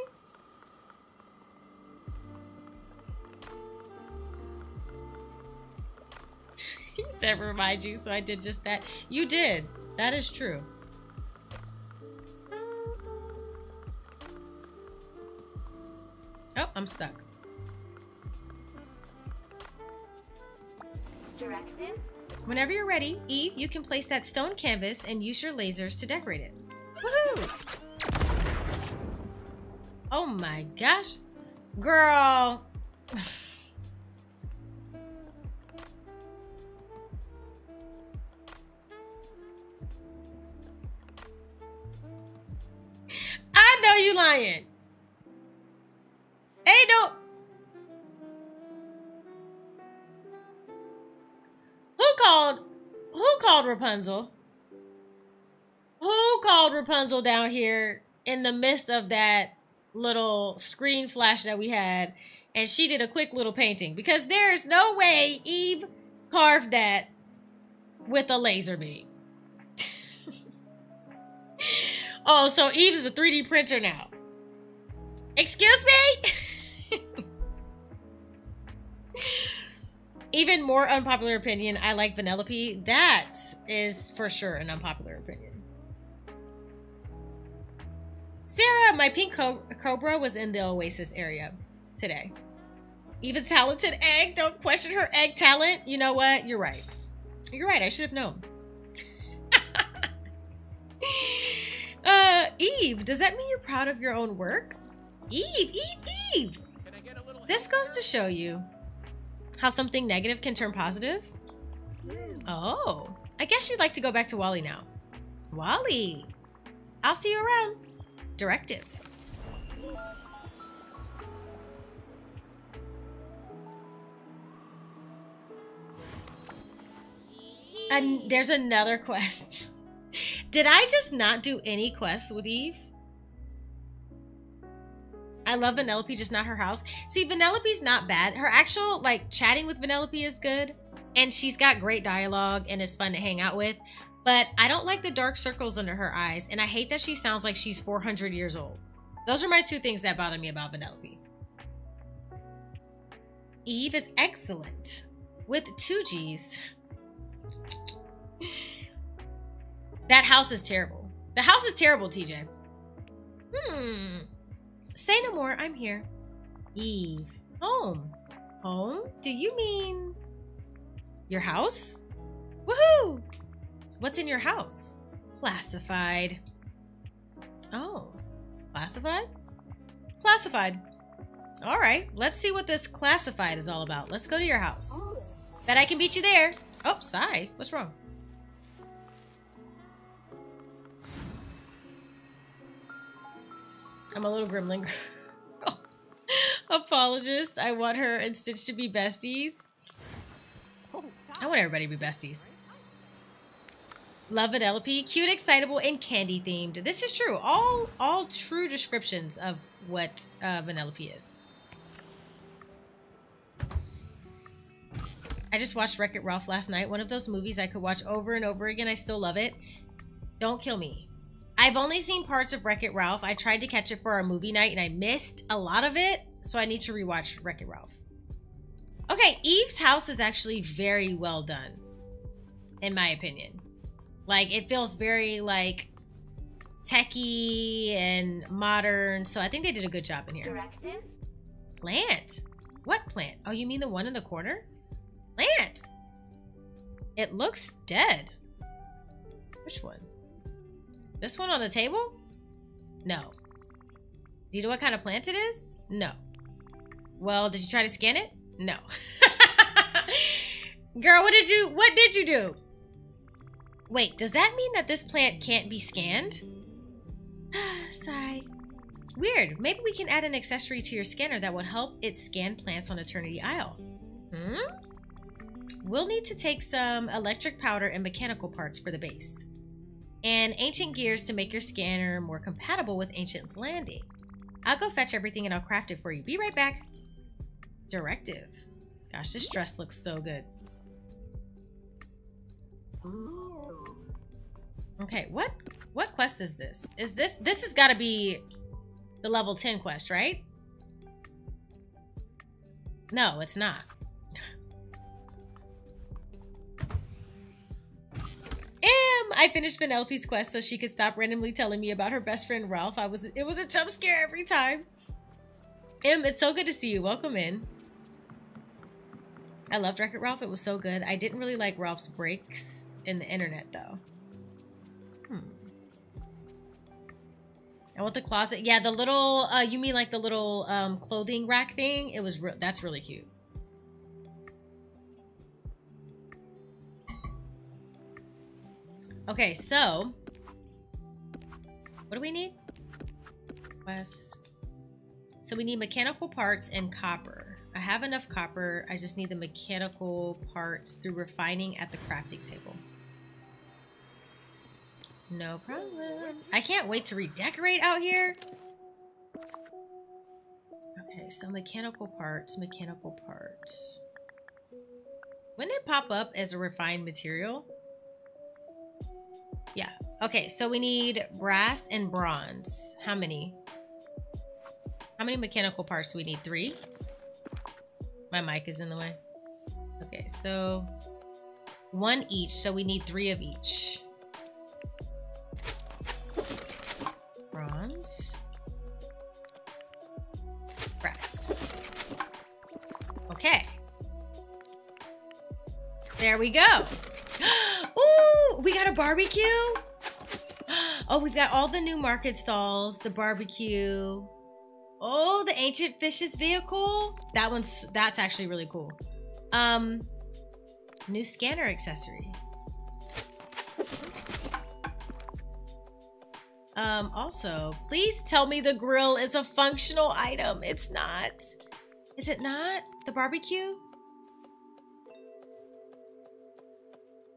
He said remind you, so I did just that. You did. That is true. Oh, I'm stuck. Directive? Whenever you're ready, Eve, you can place that stone canvas and use your lasers to decorate it. Woohoo! Oh my gosh, girl. I know you lying. Ain't no. Who called, who called Rapunzel? Who called Rapunzel down here in the midst of that little screen flash that we had, and she did a quick little painting because there's no way Eve carved that with a laser beam. Oh, so Eve's a three D printer now. Excuse me? Even more unpopular opinion, I like Vanellope. That is for sure an unpopular opinion. Sarah, my pink co cobra was in the Oasis area today. Even talented egg, don't question her egg talent. You know what? You're right. You're right. I should have known. uh, Eve, does that mean you're proud of your own work? Eve, Eve, Eve. Can I get a little this goes to show you how something negative can turn positive. Mm. Oh, I guess you'd like to go back to Wally now. Wally, I'll see you around. Directive. And there's another quest. Did I just not do any quests with Eve? I love Vanellope, just not her house. See, Vanellope's not bad. Her actual, like, chatting with Vanellope is good. And she's got great dialogue and is fun to hang out with. But I don't like the dark circles under her eyes, and I hate that she sounds like she's four hundred years old. Those are my two things that bother me about Vanellope. Eve is excellent. With two G's. That house is terrible. The house is terrible, T J. Hmm. Say no more, I'm here. Eve. Home. Home? Do you mean your house? Woohoo! What's in your house? Classified. Oh, classified? Classified. All right, let's see what this classified is all about. Let's go to your house. Bet I can beat you there. Oh, sigh, what's wrong? I'm a little gremlin girl. Apologist, I want her and Stitch to be besties. I want everybody to be besties. Love Vanellope, cute, excitable, and candy themed. This is true. All all true descriptions of what uh, Vanellope is. I just watched Wreck-It Ralph last night. One of those movies I could watch over and over again. I still love it. Don't kill me. I've only seen parts of Wreck-It Ralph. I tried to catch it for our movie night and I missed a lot of it. So I need to rewatch Wreck-It Ralph. Okay, Eve's house is actually very well done, in my opinion. Like, it feels very, like, techie and modern, so I think they did a good job in here. Directive? Plant? What plant? Oh, you mean the one in the corner? Plant! It looks dead. Which one? This one on the table? No. Do you know what kind of plant it is? No. Well, did you try to scan it? No. Girl, what did you, what did you do? Wait, does that mean that this plant can't be scanned? Sigh. Weird. Maybe we can add an accessory to your scanner that would help it scan plants on Eternity Isle. Hmm? We'll need to take some electric powder and mechanical parts for the base. And ancient gears to make your scanner more compatible with Ancient's Landing. I'll go fetch everything and I'll craft it for you. Be right back. Directive. Gosh, this dress looks so good. Okay, what what quest is this? Is this this has got to be the level ten quest, right? No, it's not. Am I finished Penelope's quest so she could stop randomly telling me about her best friend Ralph. I was it was a jump scare every time. Em, it's so good to see you. Welcome in. I loved Wreck-It Ralph. It was so good. I didn't really like Ralph's breaks in the internet, though. Hmm. I want the closet. Yeah, the little, uh, you mean like the little um, clothing rack thing? It was, re that's really cute. Okay, so. What do we need? Quest. So we need mechanical parts and copper. I have enough copper. I just need the mechanical parts through refining at the crafting table. No problem. I can't wait to redecorate out here. Okay, so mechanical parts, mechanical parts. Wouldn't it pop up as a refined material? Yeah. Okay, so we need brass and bronze. How many? How many mechanical parts do we need? Three? My mic is in the way. Okay, so one each, so we need three of each. Bronze. Brass. Okay. There we go. Ooh, we got a barbecue. Oh, we've got all the new market stalls, the barbecue. Oh, the ancient fish's vehicle. That one's, that's actually really cool. Um, new scanner accessory. Um, also, please tell me the grill is a functional item. It's not. Is it not? The barbecue?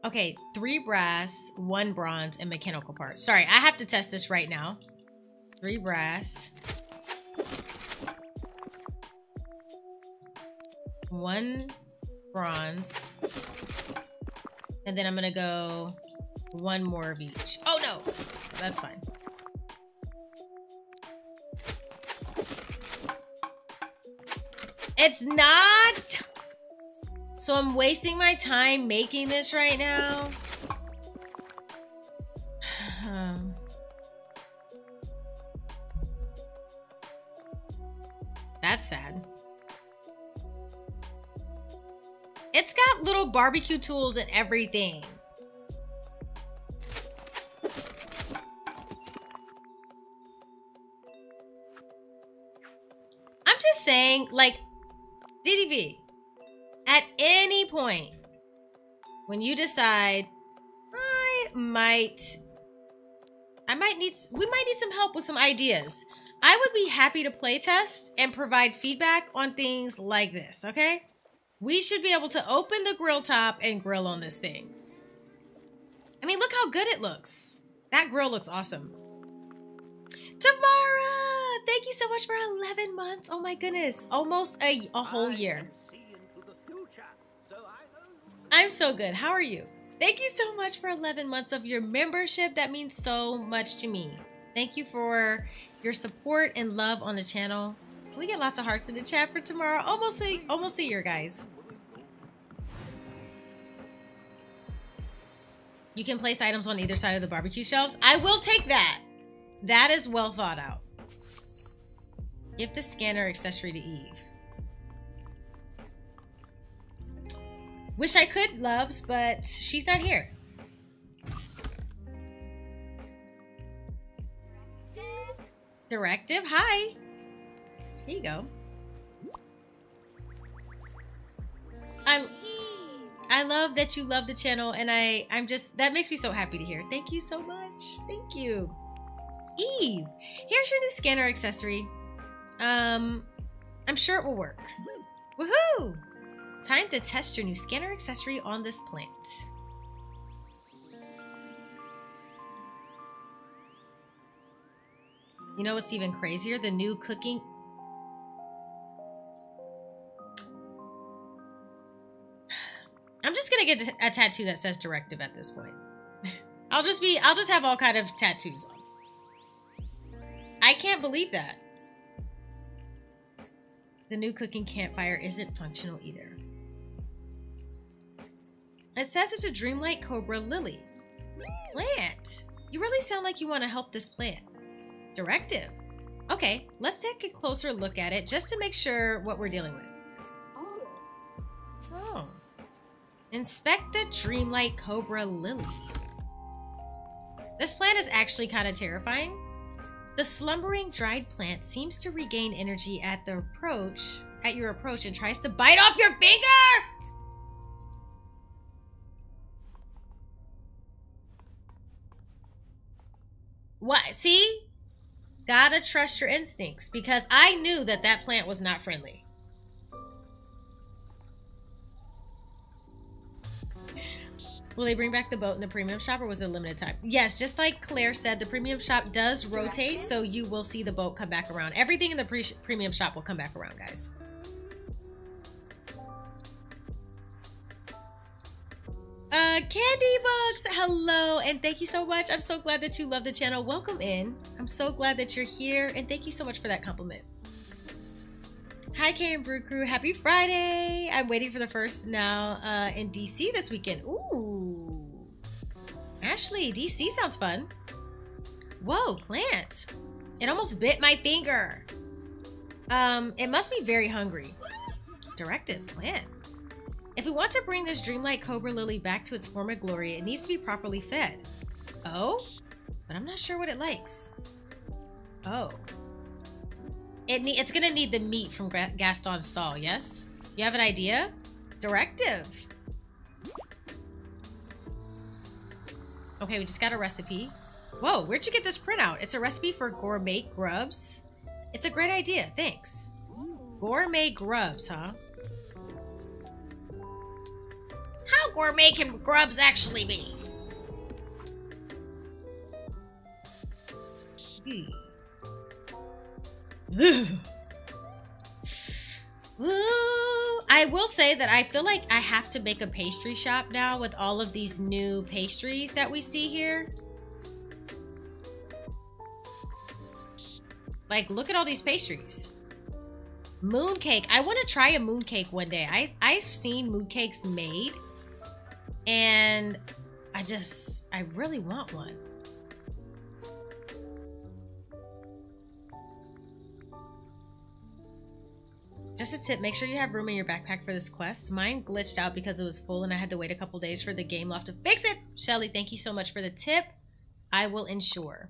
Okay, three brass, one bronze, and mechanical parts. Sorry, I have to test this right now. Three brass. One bronze. And then I'm gonna go one more of each. Oh no! That's fine. It's not! So I'm wasting my time making this right now. Um. That's sad. It's got little barbecue tools and everything. I'm just saying, like, D D V, at any point when you decide, I might, I might need, we might need some help with some ideas. I would be happy to play test and provide feedback on things like this, okay? We should be able to open the grill top and grill on this thing. I mean, look how good it looks. That grill looks awesome. Tamara, thank you so much for eleven months. Oh my goodness, almost a, a whole year. I'm so good, how are you? Thank you so much for eleven months of your membership. That means so much to me. Thank you for your support and love on the channel. We get lots of hearts in the chat for tomorrow. Almost a, almost a year, guys. You can place items on either side of the barbecue shelves. I will take that. That is well thought out. Give the scanner accessory to Eve. Wish I could, loves, but she's not here. Directive, hi. Here you go. I, I love that you love the channel, and I, I'm just, that makes me so happy to hear. Thank you so much. Thank you. Eve, here's your new scanner accessory. Um, I'm sure it will work. Woohoo! Time to test your new scanner accessory on this plant. You know what's even crazier? The new cooking... I'm just gonna get a tattoo that says Directive at this point. I'll just be... I'll just have all kind of tattoos on. I can't believe that. The new cooking campfire isn't functional either. It says it's a dreamlight cobra lily. Plant! You really sound like you want to help this plant. Directive. Okay, let's take a closer look at it just to make sure what we're dealing with. Oh. Oh. Inspect the dreamlight cobra lily. This plant is actually kind of terrifying. The slumbering dried plant seems to regain energy at the approach, at your approach, and tries to bite off your finger. What? See? Gotta trust your instincts, because I knew that that plant was not friendly. Will they bring back the boat in the premium shop, or was it a limited time? Yes, just like Claire said, the premium shop does rotate, so you will see the boat come back around. Everything in the pre premium shop will come back around, guys. Uh, Candy Books, hello, and thank you so much. I'm so glad that you love the channel. Welcome in. I'm so glad that you're here, and thank you so much for that compliment. Hi, K and Brew Crew. Happy Friday. I'm waiting for the first now uh, in D C this weekend. Ooh. Ashley, D C sounds fun. Whoa, plant. It almost bit my finger. Um, it must be very hungry. Directive, plant. If we want to bring this dreamlight cobra lily back to its former glory, it needs to be properly fed. Oh? But I'm not sure what it likes. Oh. It ne it's gonna need the meat from Gaston's stall, yes? You have an idea? Directive. Okay, we just got a recipe. Whoa, where'd you get this printout? It's a recipe for gourmet grubs. It's a great idea, thanks. Gourmet grubs, huh? How gourmet can grubs actually be? Hmm. Ooh, I will say that I feel like I have to make a pastry shop now with all of these new pastries that we see here. Like, look at all these pastries. Mooncake. I want to try a mooncake one day. I, I've seen mooncakes made, and I just, I really want one. Just a tip, make sure you have room in your backpack for this quest. Mine glitched out because it was full and I had to wait a couple days for the game loft to fix it. Shelly, thank you so much for the tip. I will ensure.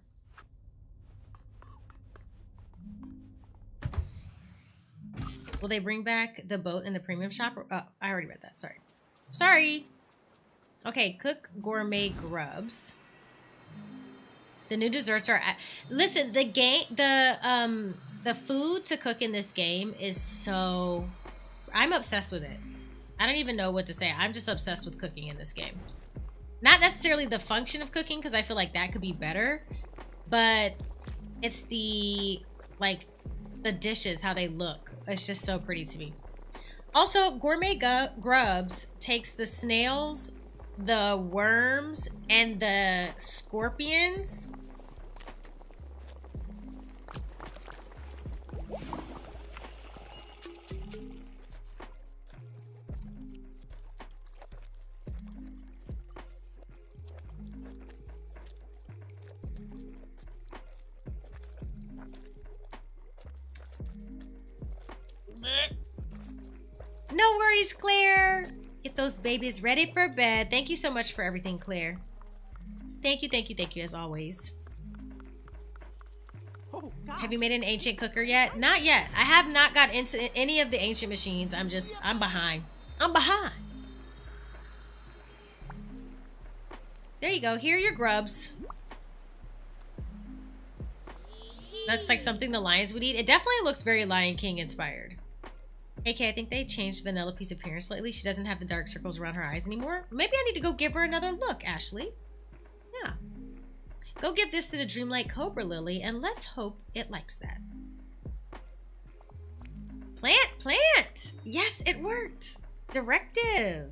Will they bring back the boat in the premium shop? Or, oh, I already read that, sorry. Sorry. Okay, cook gourmet grubs. The new desserts are... At Listen, the game, the, um... the food to cook in this game is so... I'm obsessed with it. I don't even know what to say. I'm just obsessed with cooking in this game. Not necessarily the function of cooking, because I feel like that could be better. But it's the... like, the dishes, how they look. It's just so pretty to me. Also, Gourmet Grubs takes the snails, the worms, and the scorpions... No worries, Claire. Get those babies ready for bed. Thank you so much for everything, Claire. Thank you, thank you, thank you, as always. Oh, have you made an ancient cooker yet? Not yet. I have not got into any of the ancient machines. I'm just, I'm behind. I'm behind. There you go. Here are your grubs. Looks like something the lions would eat. It definitely looks very Lion King inspired. A K, I think they changed Vanellope's appearance slightly. She doesn't have the dark circles around her eyes anymore. Maybe I need to go give her another look, Ashley. Yeah. Go give this to the Dreamlight Cobra Lily, and let's hope it likes that. Plant, plant! Yes, it worked! Directive!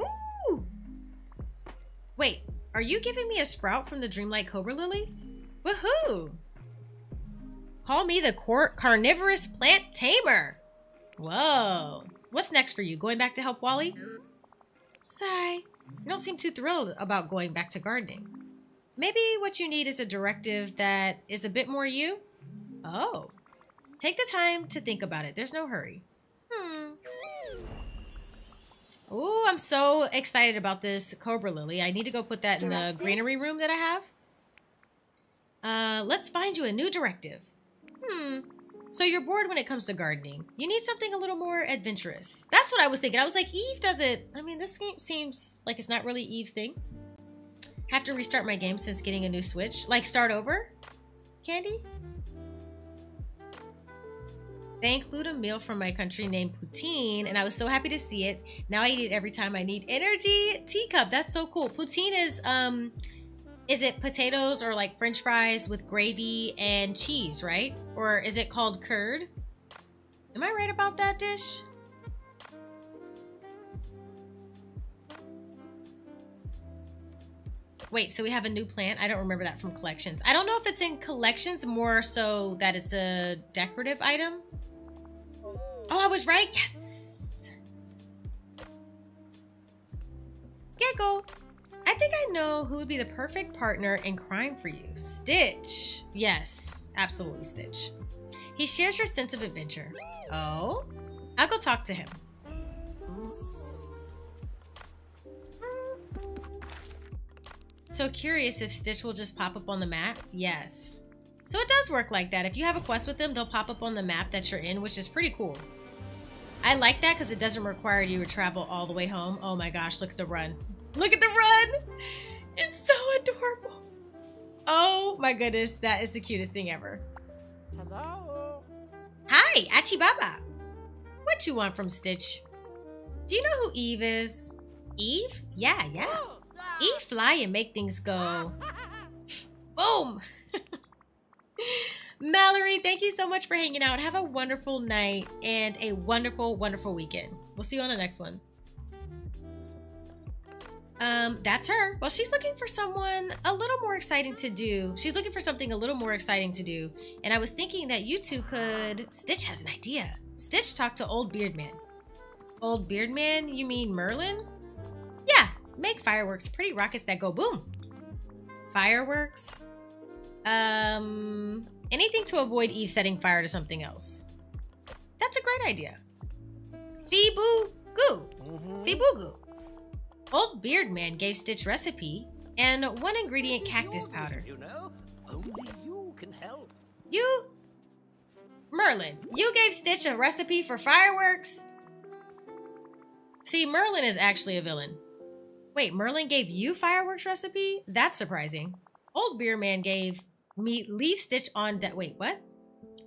Ooh! Wait, are you giving me a sprout from the Dreamlight Cobra Lily? Woohoo! Call me the cor carnivorous plant tamer! Whoa! What's next for you? Going back to help Wally? Sigh. You don't seem too thrilled about going back to gardening. Maybe what you need is a directive that is a bit more you? Oh. Take the time to think about it. There's no hurry. Hmm. Ooh, I'm so excited about this Cobra Lily. I need to go put that directive in the greenery room that I have. Uh, let's find you a new directive. Hmm. So you're bored when it comes to gardening. You need something a little more adventurous. That's what I was thinking. I was like, Eve doesn't... I mean, this game seems like it's not really Eve's thing. Have to restart my game since getting a new Switch. Like, start over? Candy? They include a meal from my country named poutine, and I was so happy to see it. Now I eat it every time I need energy. Teacup, that's so cool. Poutine is, um... is it potatoes or like french fries with gravy and cheese, right? Or is it called curd? Am I right about that dish? Wait, so we have a new plant? I don't remember that from collections. I don't know if it's in collections more so that it's a decorative item. Oh, I was right, yes! Gecko! I think I know who would be the perfect partner in crime for you. Stitch. Yes, absolutely Stitch. He shares your sense of adventure. Oh? I'll go talk to him. So curious if Stitch will just pop up on the map. Yes. So it does work like that. If you have a quest with them, they'll pop up on the map that you're in, which is pretty cool. I like that because it doesn't require you to travel all the way home. Oh my gosh, look at the run. Look at the run! It's so adorable. Oh my goodness, that is the cutest thing ever. Hello. Hi, Achibaba. What you want from Stitch? Do you know who Eve is? Eve? Yeah, yeah. Eve fly and make things go. Boom! Mallory, thank you so much for hanging out. Have a wonderful night and a wonderful, wonderful weekend. We'll see you on the next one. Um, that's her. Well, she's looking for someone a little more exciting to do. She's looking for something a little more exciting to do. And I was thinking that you two could... Stitch has an idea. Stitch talked to Old Beardman. Old Beardman? You mean Merlin? Yeah. Make fireworks. Pretty rockets that go boom. Fireworks. Um, anything to avoid Eve setting fire to something else. That's a great idea. Fee-boo-goo. Mm-hmm. Fee-boo-goo. Old Beardman gave Stitch recipe and one ingredient cactus powder. You know, only you can help. You, Merlin, you gave Stitch a recipe for fireworks? See, Merlin is actually a villain. Wait, Merlin gave you fireworks recipe? That's surprising. Old Beardman gave me leave Stitch on desk. Wait, what?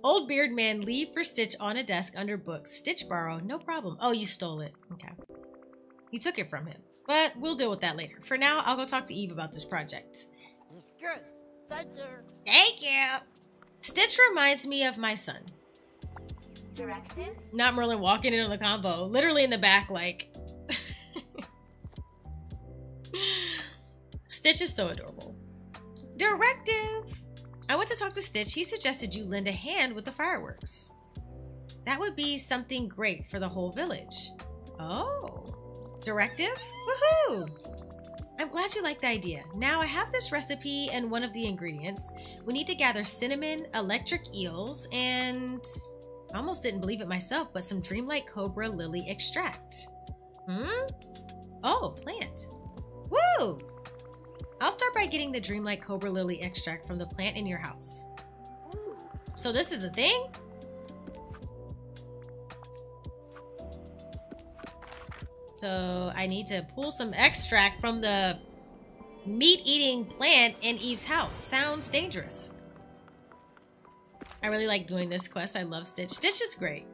Old Beardman leave for Stitch on a desk under books. Stitch borrow, no problem. Oh, you stole it. Okay. You took it from him. But we'll deal with that later. For now, I'll go talk to Eve about this project. It's good. Thank you. Thank you. Stitch reminds me of my son. Directive? Not Merlin walking in on the combo. Literally in the back, like. Stitch is so adorable. Directive! I went to talk to Stitch. He suggested you lend a hand with the fireworks. That would be something great for the whole village. Oh. Directive? Woohoo! I'm glad you like the idea. Now I have this recipe and one of the ingredients. We need to gather cinnamon, electric eels, and I almost didn't believe it myself, but some Dreamlight Cobra Lily extract. Hmm? Oh, plant. Woo! I'll start by getting the Dreamlight Cobra Lily extract from the plant in your house. So this is a thing? So I need to pull some extract from the meat-eating plant in Eve's house. Sounds dangerous. I really like doing this quest. I love Stitch. Stitch is great.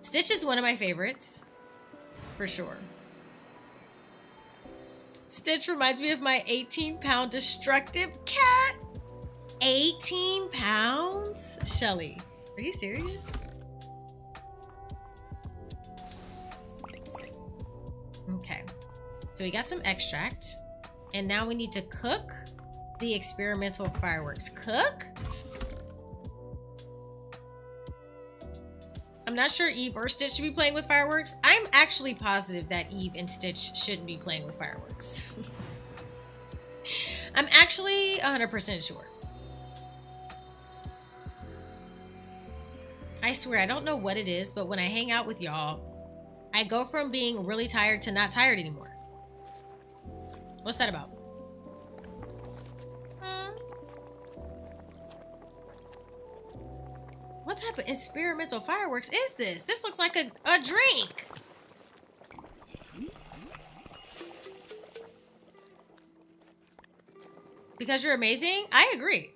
Stitch is one of my favorites. For sure. Stitch reminds me of my eighteen pound destructive cat. eighteen pounds? Shelly, are you serious? Okay. So we got some extract. And now we need to cook the experimental fireworks. Cook? I'm not sure Eve or Stitch should be playing with fireworks. I'm actually positive that Eve and Stitch shouldn't be playing with fireworks. I'm actually one hundred percent sure. I swear, I don't know what it is, but when I hang out with y'all, I go from being really tired to not tired anymore. What's that about? Hmm. What type of experimental fireworks is this? This looks like a, a drink. Because you're amazing? I agree.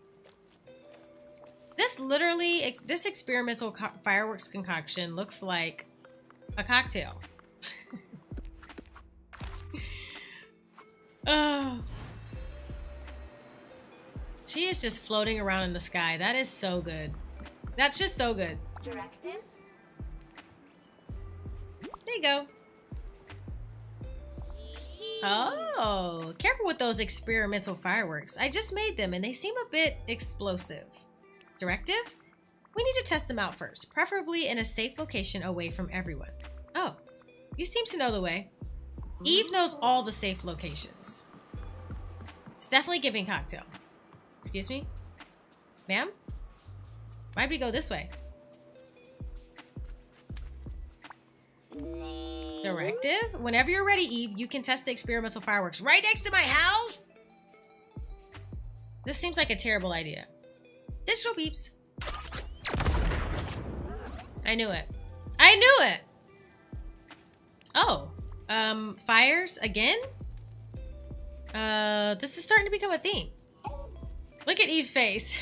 This literally, ex this experimental co fireworks concoction looks like a cocktail. Oh. She is just floating around in the sky. That is so good. That's just so good. Directive. There you go. Oh, careful with those experimental fireworks. I just made them and they seem a bit explosive. Directive? We need to test them out first, preferably in a safe location away from everyone. Oh, you seem to know the way. Eve knows all the safe locations. It's definitely giving cocktail. Excuse me? Ma'am? Why'd we go this way? Directive? Whenever you're ready, Eve, you can test the experimental fireworks right next to my house? This seems like a terrible idea. Digital peeps. I knew it. I knew it! Oh. Um, fires again? Uh, this is starting to become a theme. Look at Eve's face.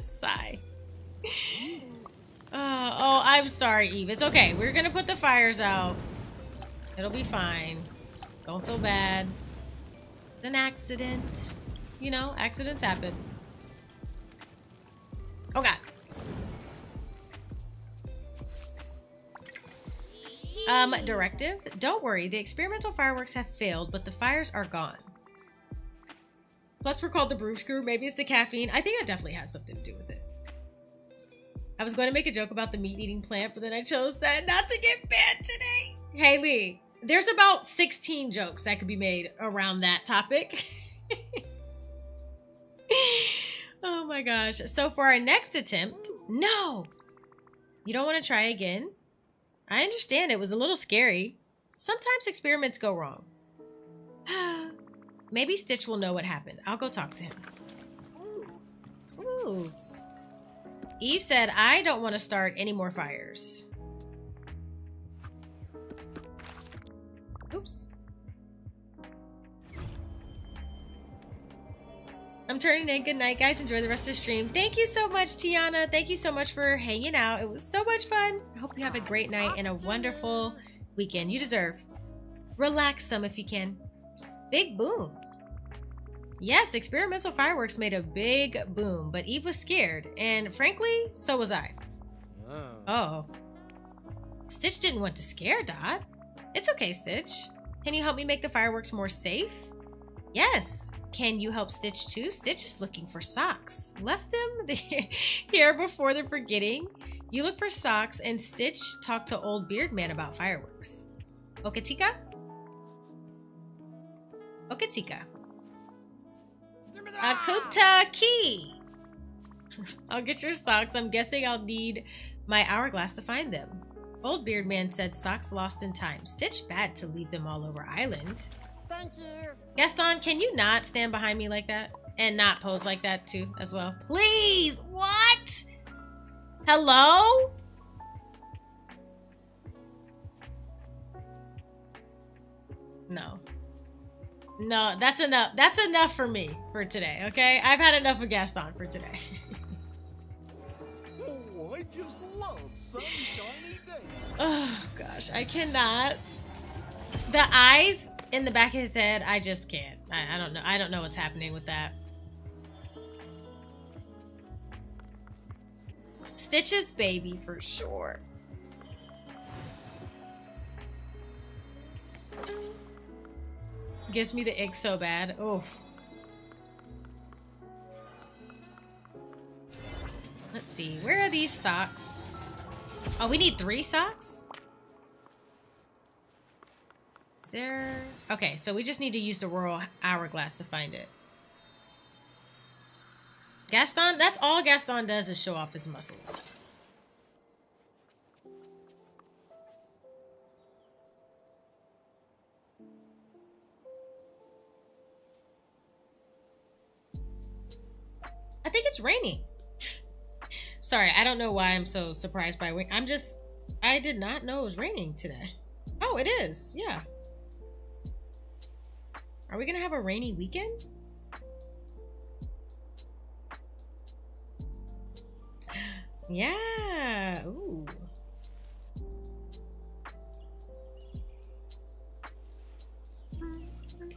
Sigh. Uh, oh, I'm sorry, Eve. It's okay. We're gonna put the fires out. It'll be fine. Don't feel bad. It's an accident. You know, accidents happen. Oh, God. Um, directive? Don't worry. The experimental fireworks have failed, but the fires are gone. Plus, we're called the Brew Crew. Maybe it's the caffeine. I think that definitely has something to do with it. I was going to make a joke about the meat-eating plant, but then I chose that not to get banned today. Haley, there's about sixteen jokes that could be made around that topic. Oh my gosh. So for our next attempt, no, you don't want to try again. I understand it was a little scary. Sometimes experiments go wrong. Maybe Stitch will know what happened. I'll go talk to him. Ooh. Eve said, I don't want to start any more fires. Oops. I'm turning in. Good night, guys. Enjoy the rest of the stream. Thank you so much, Tiana. Thank you so much for hanging out. It was so much fun. I hope you have a great night and a wonderful weekend. You deserve. Relax some if you can. Big boom. Yes, experimental fireworks made a big boom, but Eve was scared. And frankly, so was I. Oh. Stitch didn't want to scare Dot. It's okay, Stitch. Can you help me make the fireworks more safe? Yes. Can you help Stitch too? Stitch is looking for socks. Left them here before they're forgetting. You look for socks and Stitch talked to old beard man about fireworks. Okatika? Okatika. Akuta Key. I'll get your socks. I'm guessing I'll need my hourglass to find them. Old Beard Man said socks lost in time. Stitch bad to leave them all over island. Thank you. Gaston, can you not stand behind me like that? And not pose like that too as well. Please! What? Hello? No. No, that's enough. That's enough for me for today, okay? I've had enough of Gaston for today. Oh, I just love sunshiny days. Oh, gosh. I cannot. The eyes in the back of his head, I just can't. I, I don't know. I don't know what's happening with that. Stitch's baby for sure. Gives me the ick so bad. Oh. Let's see. Where are these socks? Oh, we need three socks? Is there... Okay, so we just need to use the Royal Hourglass to find it. Gaston? That's all Gaston does is show off his muscles. I think it's raining. Sorry, I don't know why I'm so surprised by rain. I'm just, I did not know it was raining today. Oh, it is. Yeah. Are we going to have a rainy weekend? Yeah. Ooh.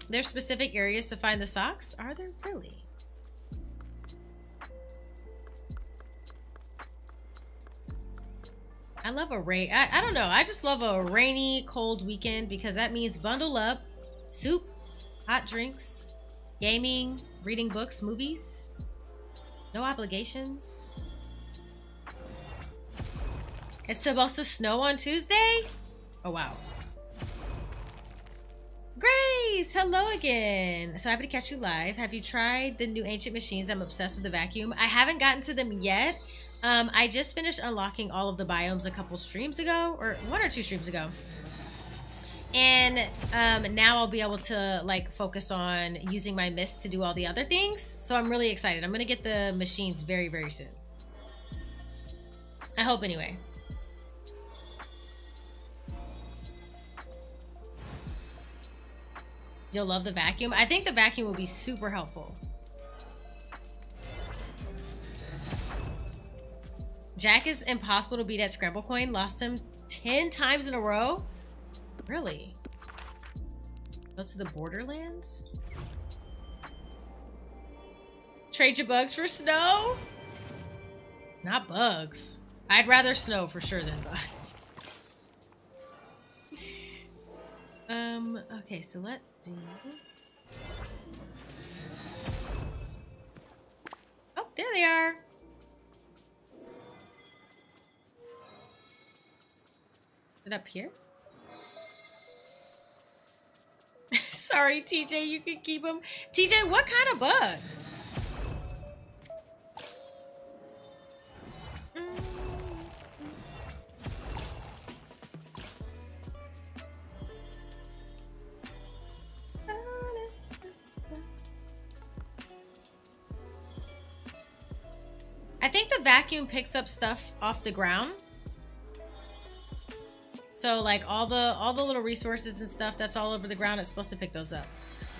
There's specific areas to find the socks? Are there really? I love a rain. I, I don't know. I just love a rainy, cold weekend because that means bundle up, soup, hot drinks, gaming, reading books, movies, no obligations. It's supposed to snow on Tuesday? Oh, wow. Grace, hello again. So happy to catch you live. Have you tried the new Ancient Machines? I'm obsessed with the vacuum. I haven't gotten to them yet. Um, I just finished unlocking all of the biomes a couple streams ago, or one or two streams ago. And um, now I'll be able to like focus on using my mist to do all the other things. So I'm really excited. I'm going to get the machines very, very soon. I hope anyway. You'll love the vacuum. I think the vacuum will be super helpful. Jack is impossible to beat at Scramble Coin. Lost him ten times in a row. Really? Go to the Borderlands? Trade your bugs for snow? Not bugs. I'd rather snow for sure than bugs. um, okay, so let's see. Oh, there they are. Is it up here? Sorry, T J, you can keep them. T J, what kind of bugs? Mm. I think the vacuum picks up stuff off the ground. So like all the all the little resources and stuff that's all over the ground, it's supposed to pick those up.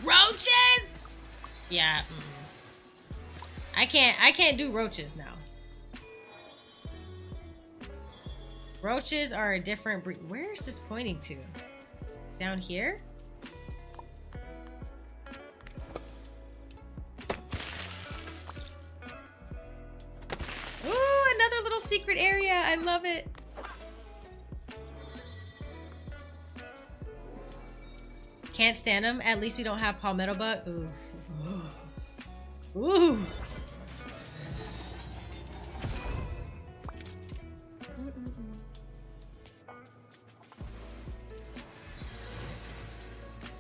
Roaches? Yeah. Mm. I can't I can't do roaches now. Roaches are a different breed. Where is this pointing to? Down here? Ooh, another little secret area. I love it. Can't stand them. At least we don't have palmetto bug. Ooh. Ooh.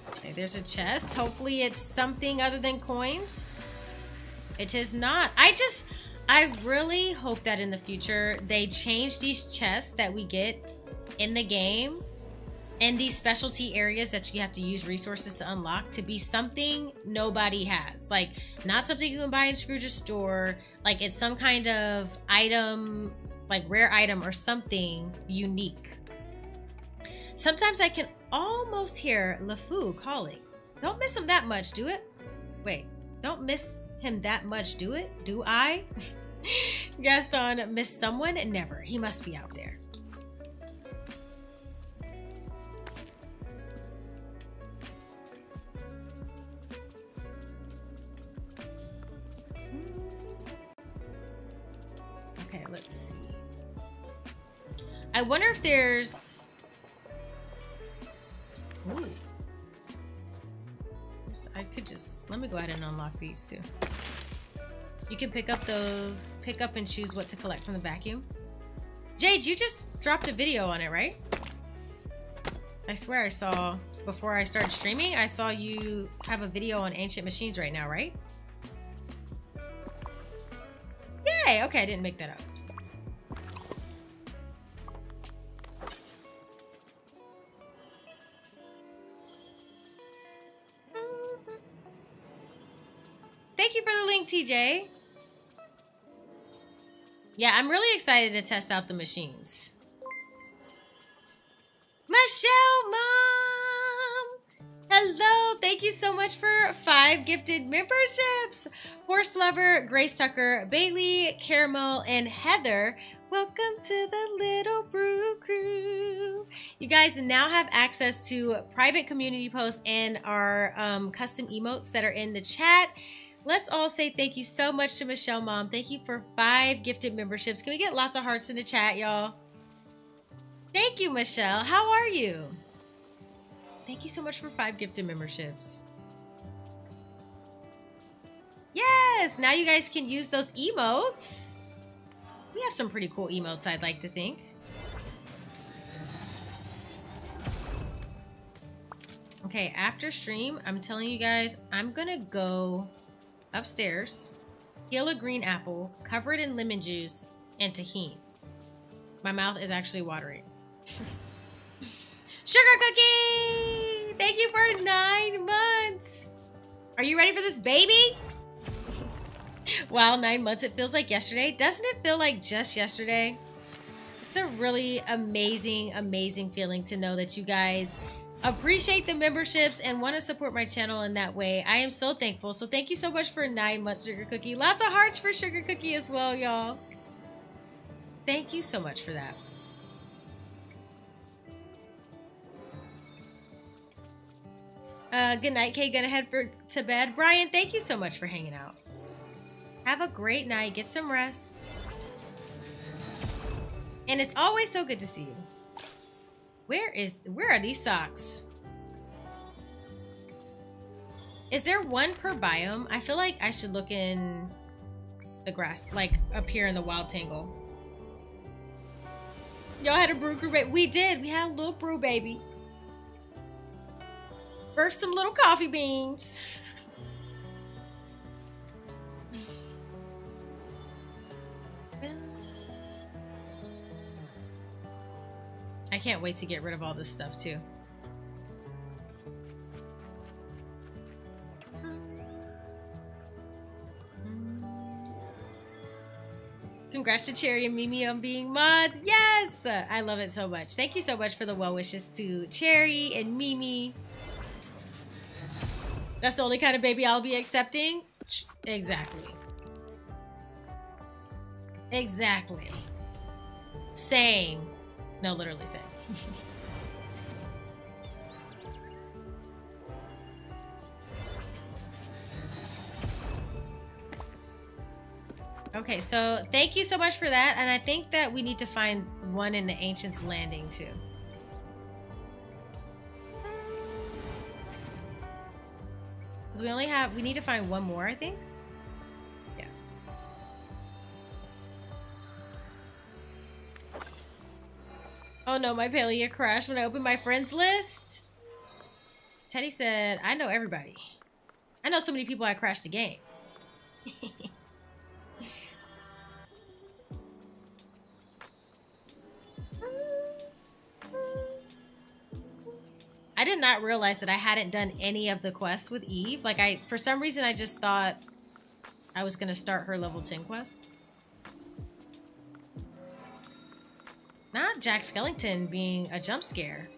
Okay, there's a chest. Hopefully it's something other than coins. It is not. I just, I really hope that in the future they change these chests that we get in the game and these specialty areas that you have to use resources to unlock to be something nobody has. Like, not something you can buy in Scrooge's store. Like, it's some kind of item, like rare item or something unique. Sometimes I can almost hear LeFou calling. Don't miss him that much, do it? Wait, don't miss him that much, do it? Do I? Gaston, miss someone? Never. He must be out there. Okay, let's see. I wonder if there's... Ooh. I could just, let me go ahead and unlock these two. You can pick up those, pick up and choose what to collect from the vacuum. Jade, you just dropped a video on it, right? I swear I saw, before I started streaming, I saw you have a video on Ancient Machines right now, right? Yay! Okay, I didn't make that up. Thank you for the link, T J. Yeah, I'm really excited to test out the machines. Michelle Mom! Hello! Thank you so much for five gifted memberships. Horse Lover, Grace Tucker, Bailey, Caramel, and Heather. Welcome to the Little Brew Crew. You guys now have access to private community posts and our um, custom emotes that are in the chat. Let's all say thank you so much to Michelle Mom. Thank you for five gifted memberships. Can we get lots of hearts in the chat, y'all? Thank you, Michelle. How are you? Thank you so much for five gifted memberships. Yes, now you guys can use those emotes. We have some pretty cool emotes, I'd like to think. Okay, after stream, I'm telling you guys, I'm gonna go upstairs, peel a green apple, cover it in lemon juice, and tahini. My mouth is actually watering. Sugar Cookie! Thank you for nine months! Are you ready for this baby? Wow, nine months, it feels like yesterday. Doesn't it feel like just yesterday? It's a really amazing, amazing feeling to know that you guys appreciate the memberships and want to support my channel in that way. I am so thankful. So thank you so much for nine months, Sugar Cookie. Lots of hearts for Sugar Cookie as well, y'all. Thank you so much for that. Uh, good night, Kay. Gonna head for, to bed. Brian, thank you so much for hanging out. Have a great night. Get some rest. And it's always so good to see you. Where is, where are these socks? Is there one per biome? I feel like I should look in the grass, like up here in the wild tangle. Y'all had a brew crew baby. We did. We had a little brew baby. Birthed some little coffee beans. I can't wait to get rid of all this stuff, too. Congrats to Cherry and Mimi on being mods. Yes! I love it so much. Thank you so much for the well wishes to Cherry and Mimi. That's the only kind of baby I'll be accepting? Exactly. Exactly. Same. No, literally same. Okay, so thank you so much for that. And I think that we need to find one in the Ancients Landing too. Because we only have, we need to find one more, I think. Oh no, my Palea crashed when I opened my friends list. Teddy said, I know everybody. I know so many people I crashed the game. did not realize that I hadn't done any of the quests with Eve. Like, I, for some reason, I just thought I was going to start her level ten quest. Not Jack Skellington being a jump scare.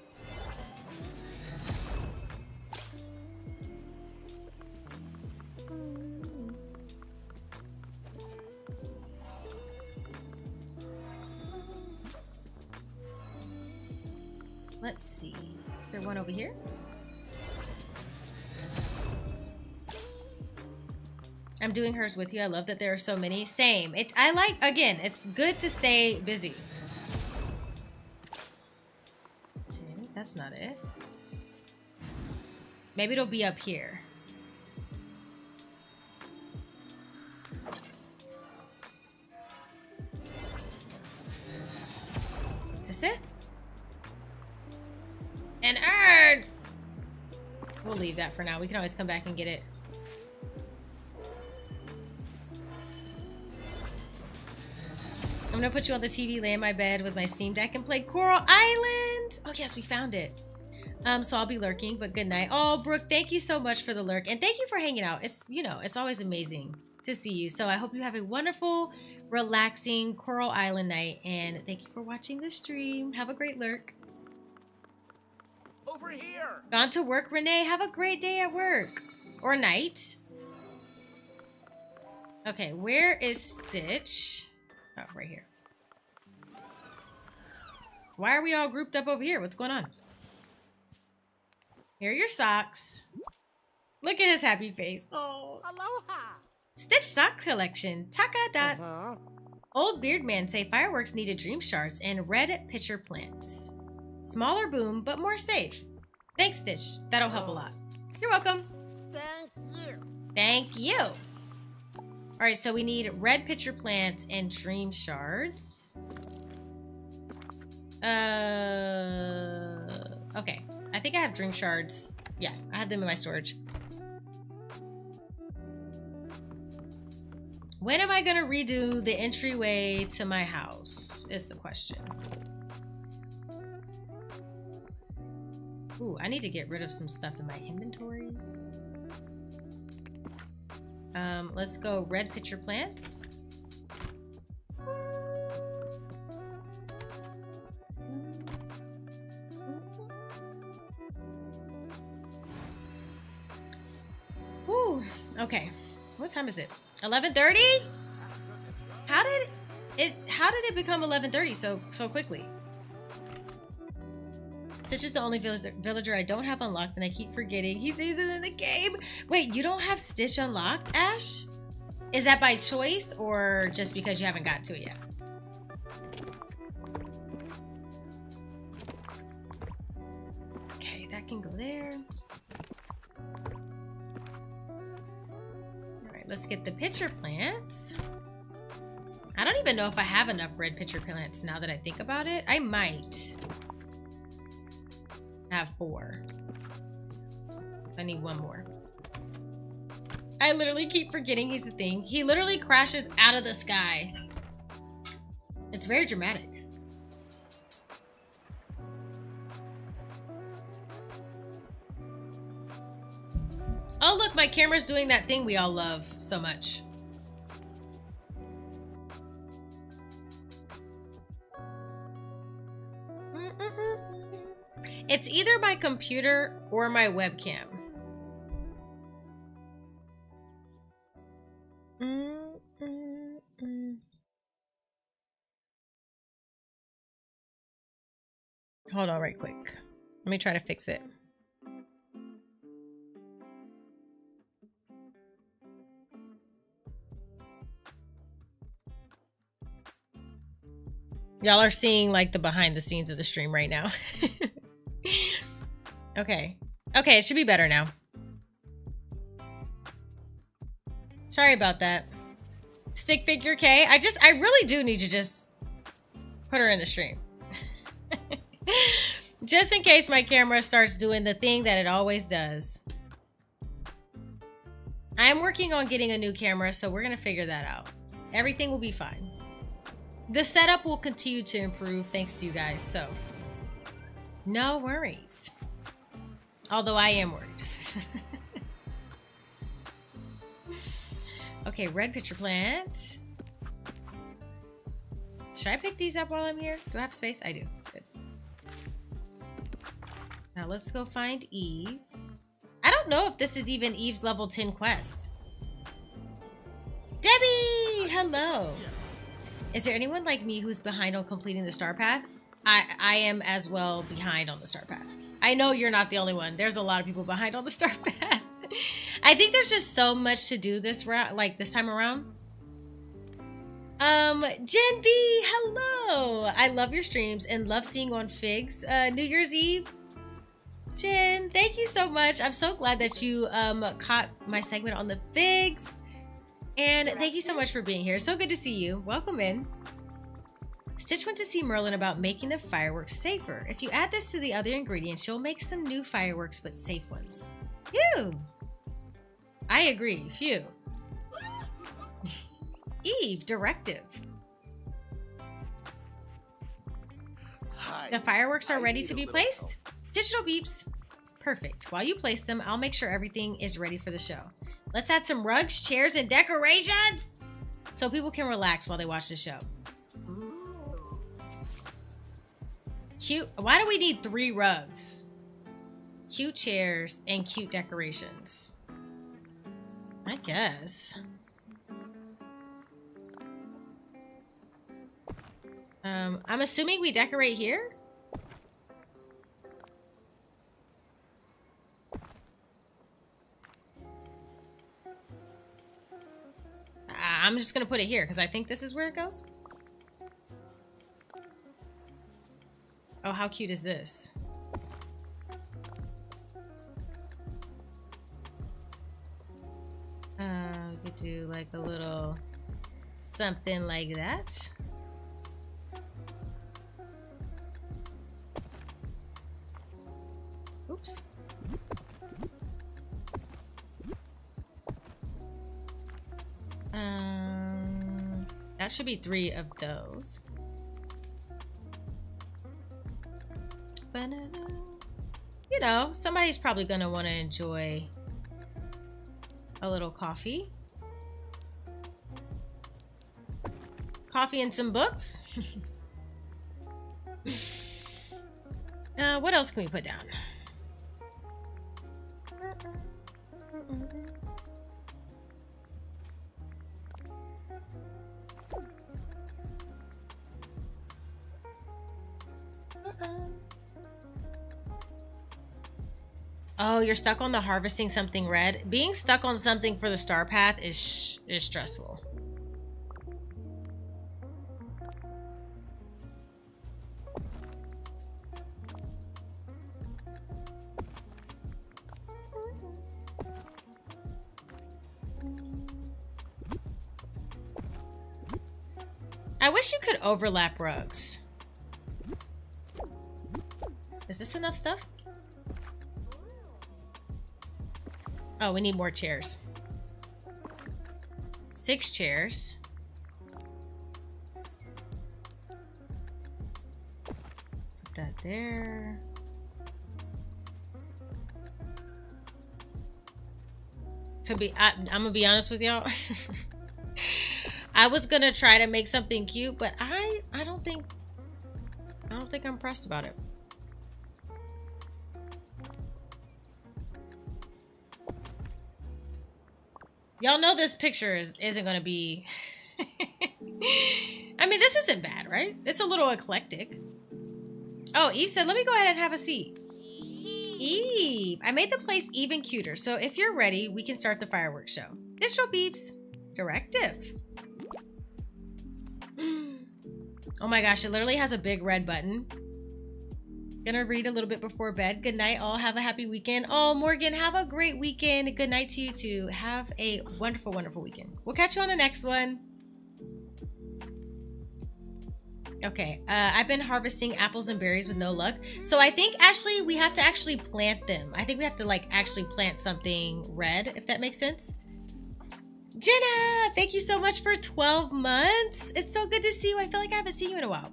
Let's see. Is there one over here? I'm doing hers with you. I love that there are so many. Same. It, I like, again, it's good to stay busy. Okay, that's not it. Maybe it'll be up here. Is this it? An urn! We'll leave that for now. We can always come back and get it. I'm gonna put you on the T V, lay in my bed with my Steam Deck, and play Coral Island! Oh yes, we found it. Um, so I'll be lurking, but good night. Oh, Brooke, thank you so much for the lurk, and thank you for hanging out. It's, you know, it's always amazing to see you. So I hope you have a wonderful, relaxing Coral Island night, and thank you for watching the stream. Have a great lurk. Over here. Gone to work, Renee. Have a great day at work. Or night. Okay, where is Stitch? Oh, right here. Why are we all grouped up over here? What's going on? Here are your socks. Look at his happy face. Oh. Aloha. Stitch sock collection. Taka dot. Uh-huh. Old beard man say fireworks needed dream shards and red pitcher plants. Smaller boom, but more safe. Thanks, Stitch. That'll help a lot. You're welcome. Thank you. Thank you. All right, so we need red pitcher plants and dream shards. Uh, okay. I think I have dream shards. Yeah, I have them in my storage. When am I going to redo the entryway to my house is the question. Ooh, I need to get rid of some stuff in my inventory. Um, let's go red pitcher plants. Ooh, okay. What time is it? eleven thirty? How did it how did it become eleven thirty so so quickly? Stitch is the only villager I don't have unlocked, and I keep forgetting he's even in the game. Wait, you don't have Stitch unlocked, Ash? Is that by choice or just because you haven't got to it yet? Okay, that can go there. All right, let's get the pitcher plants. I don't even know if I have enough red pitcher plants now that I think about it. I might. Have four. I need one more. I literally keep forgetting he's a thing. He literally crashes out of the sky. It's very dramatic. Oh look, my camera's doing that thing we all love so much. It's either my computer or my webcam. Mm, mm, mm. Hold on right quick. Let me try to fix it. Y'all are seeing like the behind the scenes of the stream right now. Okay. Okay, it should be better now. Sorry about that. Stick figure K. I just, I really do need to just put her in the stream. Just in case my camera starts doing the thing that it always does. I'm working on getting a new camera, so we're going to figure that out. Everything will be fine. The setup will continue to improve thanks to you guys, so... No worries. Although I am worried. Okay, red pitcher plant. Should I pick these up while I'm here? Do I have space? I do. Good. Now let's go find Eve. I don't know if this is even Eve's level ten quest. Debbie! Hello! Is there anyone like me who's behind on completing the star path? I, I am as well behind on the star path. I know you're not the only one. There's a lot of people behind on the star path. I think there's just so much to do this round, like this time around. Um, Jen B, hello. I love your streams and love seeing on Figs uh, New Year's Eve. Jen, thank you so much. I'm so glad that you um, caught my segment on the Figs. And thank you so much for being here. So good to see you. Welcome in. Stitch went to see Merlin about making the fireworks safer. If you add this to the other ingredients, you'll make some new fireworks, but safe ones. Phew. I agree. Phew. Eve, directive. Hi. The fireworks are I ready to be placed. Help. Digital beeps. Perfect. While you place them, I'll make sure everything is ready for the show. Let's add some rugs, chairs, and decorations so people can relax while they watch the show. Cute. Why do we need three rugs? Cute chairs and cute decorations. I guess. Um, I'm assuming we decorate here? I'm just gonna put it here because I think this is where it goes. Oh, how cute is this? Uh, we could do like a little something like that. Oops. Um, that should be three of those. You know, somebody's probably gonna want to enjoy a little coffee. Coffee and some books. uh, what else can we put down? Oh, you're stuck on the harvesting something red. Being stuck on something for the star path is is stressful. I wish you could overlap rugs. Is this enough stuff? Oh, we need more chairs. Six chairs. Put that there. To be, I, I'm gonna be honest with y'all. I was gonna try to make something cute, but I, I don't think, I don't think I'm pressed about it. Y'all know this picture is, isn't going to be... I mean, this isn't bad, right? It's a little eclectic. Oh, Eve said, let me go ahead and have a seat. Eve, I made the place even cuter, so if you're ready, we can start the fireworks show. Digital beeps. Directive. Oh my gosh, it literally has a big red button. Gonna read a little bit before bed. Good night, all. Have a happy weekend. Oh, Morgan, have a great weekend. Good night to you, too. Have a wonderful, wonderful weekend. We'll catch you on the next one. Okay, uh, I've been harvesting apples and berries with no luck. So I think, actually, we have to actually plant them. I think we have to, like, actually plant something red, if that makes sense. Jenna, thank you so much for twelve months. It's so good to see you. I feel like I haven't seen you in a while.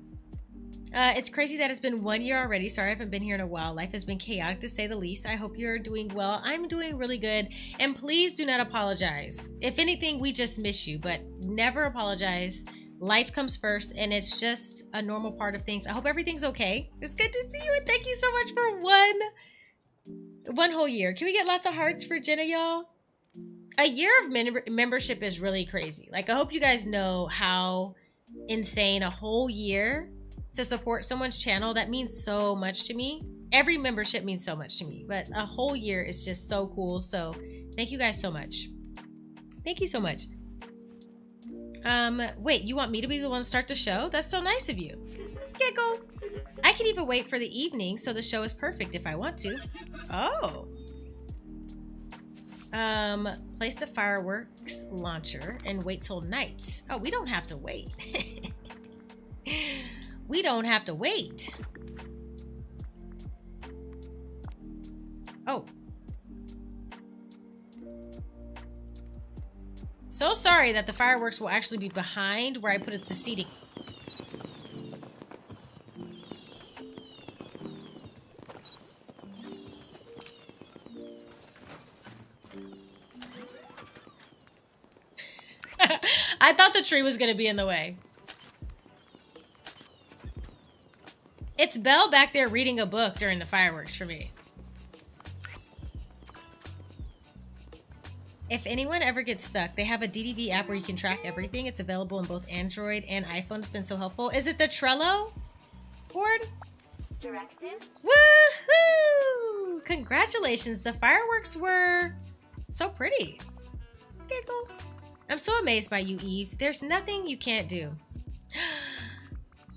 Uh, it's crazy that it's been one year already. Sorry, I haven't been here in a while. Life has been chaotic to say the least. I hope you're doing well. I'm doing really good. And please do not apologize. If anything, we just miss you, but never apologize. Life comes first, and it's just a normal part of things. I hope everything's okay. It's good to see you, and thank you so much for one, one whole year. Can we get lots of hearts for Jenna, y'all? A year of mem- membership is really crazy. Like, I hope you guys know how insane a whole year to support someone's channel. That means so much to me. Every membership means so much to me, but a whole year is just so cool. So thank you guys so much. Thank you so much. Um, wait, you want me to be the one to start the show? That's so nice of you. Giggle. I can even wait for the evening, so the show is perfect if I want to. Oh. Um, place the fireworks launcher and wait till night. Oh, we don't have to wait. We don't have to wait. Oh. So sorry that the fireworks will actually be behind where I put it, the seating. I thought the tree was going to be in the way. It's Belle back there reading a book during the fireworks for me. If anyone ever gets stuck, they have a D D V app where you can track everything. It's available in both Android and iPhone. It's been so helpful. Is it the Trello board? Directive. Woohoo! Congratulations. The fireworks were so pretty. Giggle. I'm so amazed by you, Eve. There's nothing you can't do.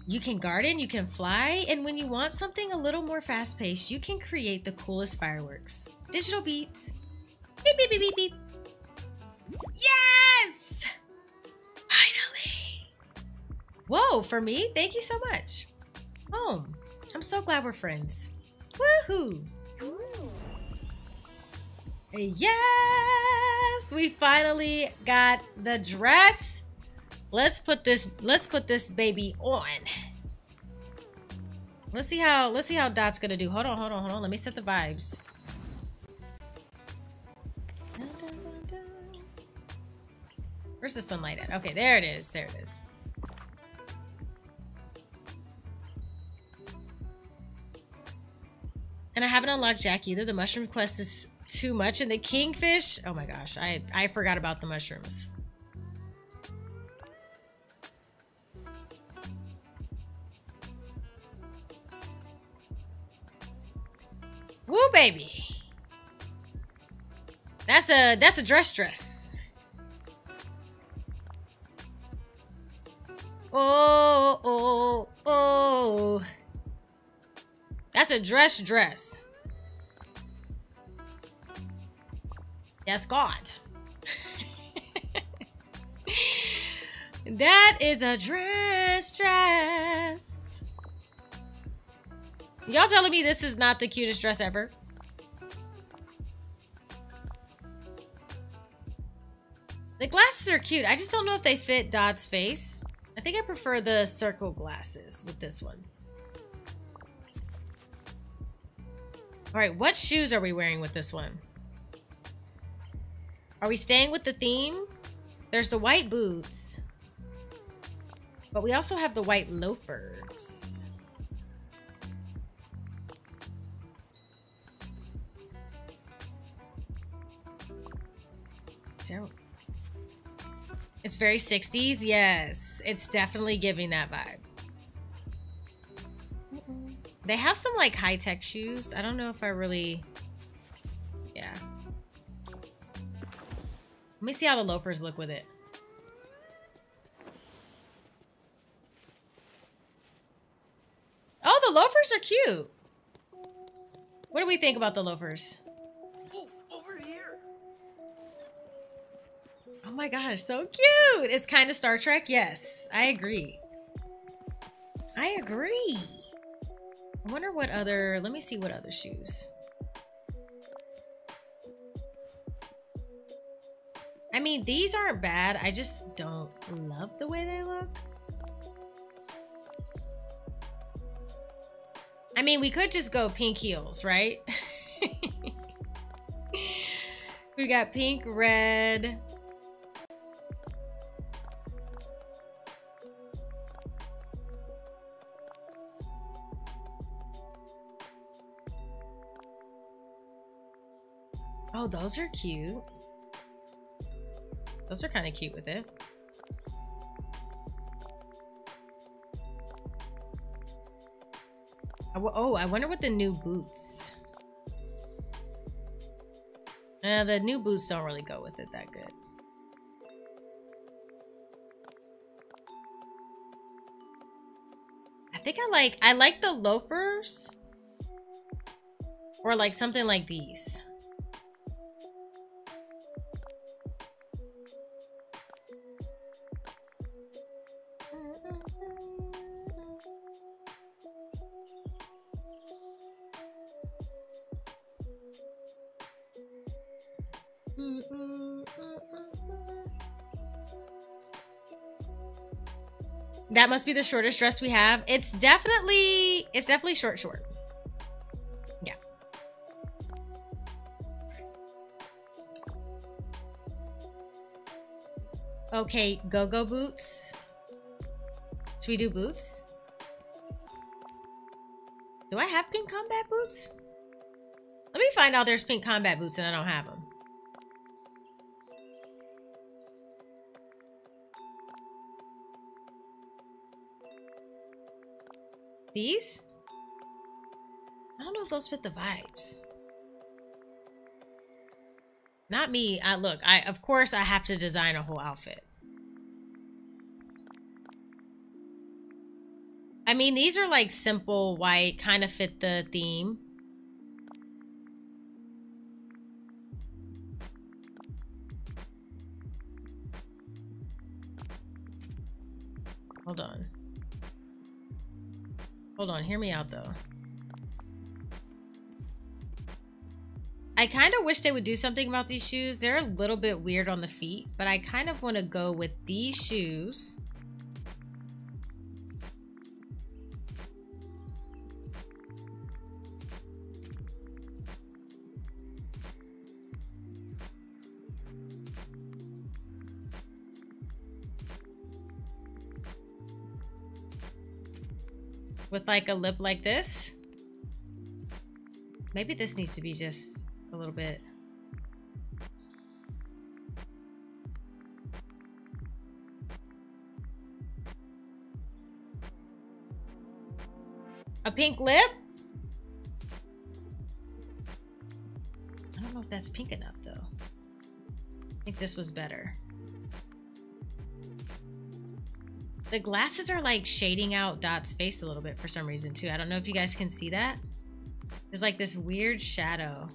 You can garden, you can fly, and when you want something a little more fast-paced, you can create the coolest fireworks. Digital beats. Beep, beep, beep, beep, beep. Yes! Finally! Whoa, for me? Thank you so much. Oh, I'm so glad we're friends. Woohoo! Ooh. Yes! We finally got the dress. Let's put this let's put this baby on. Let's see how let's see how Dot's gonna do. Hold on, hold on, hold on. Let me set the vibes. Where's the sunlight at? Okay, there it is. There it is. And I haven't unlocked Jack either. The mushroom quest is too much, and the kingfish. Oh my gosh, I I forgot about the mushrooms. Woo, baby. That's a that's a dress dress. Oh, oh, oh. That's a dress dress. Yes, God. That is a dress dress. Y'all telling me this is not the cutest dress ever? The glasses are cute. I just don't know if they fit Dot's face. I think I prefer the circle glasses with this one. All right, what shoes are we wearing with this one? Are we staying with the theme? There's the white boots, but we also have the white loafers. It's very sixties. Yes, it's definitely giving that vibe. Mm-mm. They have some like high-tech shoes. I don't know if I really, yeah. Let me see how the loafers look with it. Oh, the loafers are cute. What do we think about the loafers? Oh my gosh, so cute. It's kind of Star Trek. Yes, I agree. I agree. I wonder what other, let me see what other shoes. I mean, these aren't bad. I just don't love the way they look. I mean, we could just go pink heels, right? We got pink, red. Oh, those are cute. Those are kind of cute with it. Oh, I wonder what the new boots. Uh, the new boots don't really go with it that good. I think I like, I like the loafers. Or like something like these. That must be the shortest dress we have. It's definitely, it's definitely short, short. Yeah. Okay, go-go boots. Should we do boots? Do I have pink combat boots? Let me find out there's pink combat boots and I don't have them. These? I don't know if those fit the vibes. Not me. I look, I of course I have to design a whole outfit. I mean, these are like simple white, kind of fit the theme. Hold on. Hold on, hear me out though. I kind of wish they would do something about these shoes. They're a little bit weird on the feet, but I kind of want to go with these shoes. With like a lip like this. Maybe this needs to be just a little bit. A pink lip? I don't know if that's pink enough though. I think this was better. The glasses are like shading out Dot's face a little bit for some reason too. I don't know if you guys can see that. There's like this weird shadow.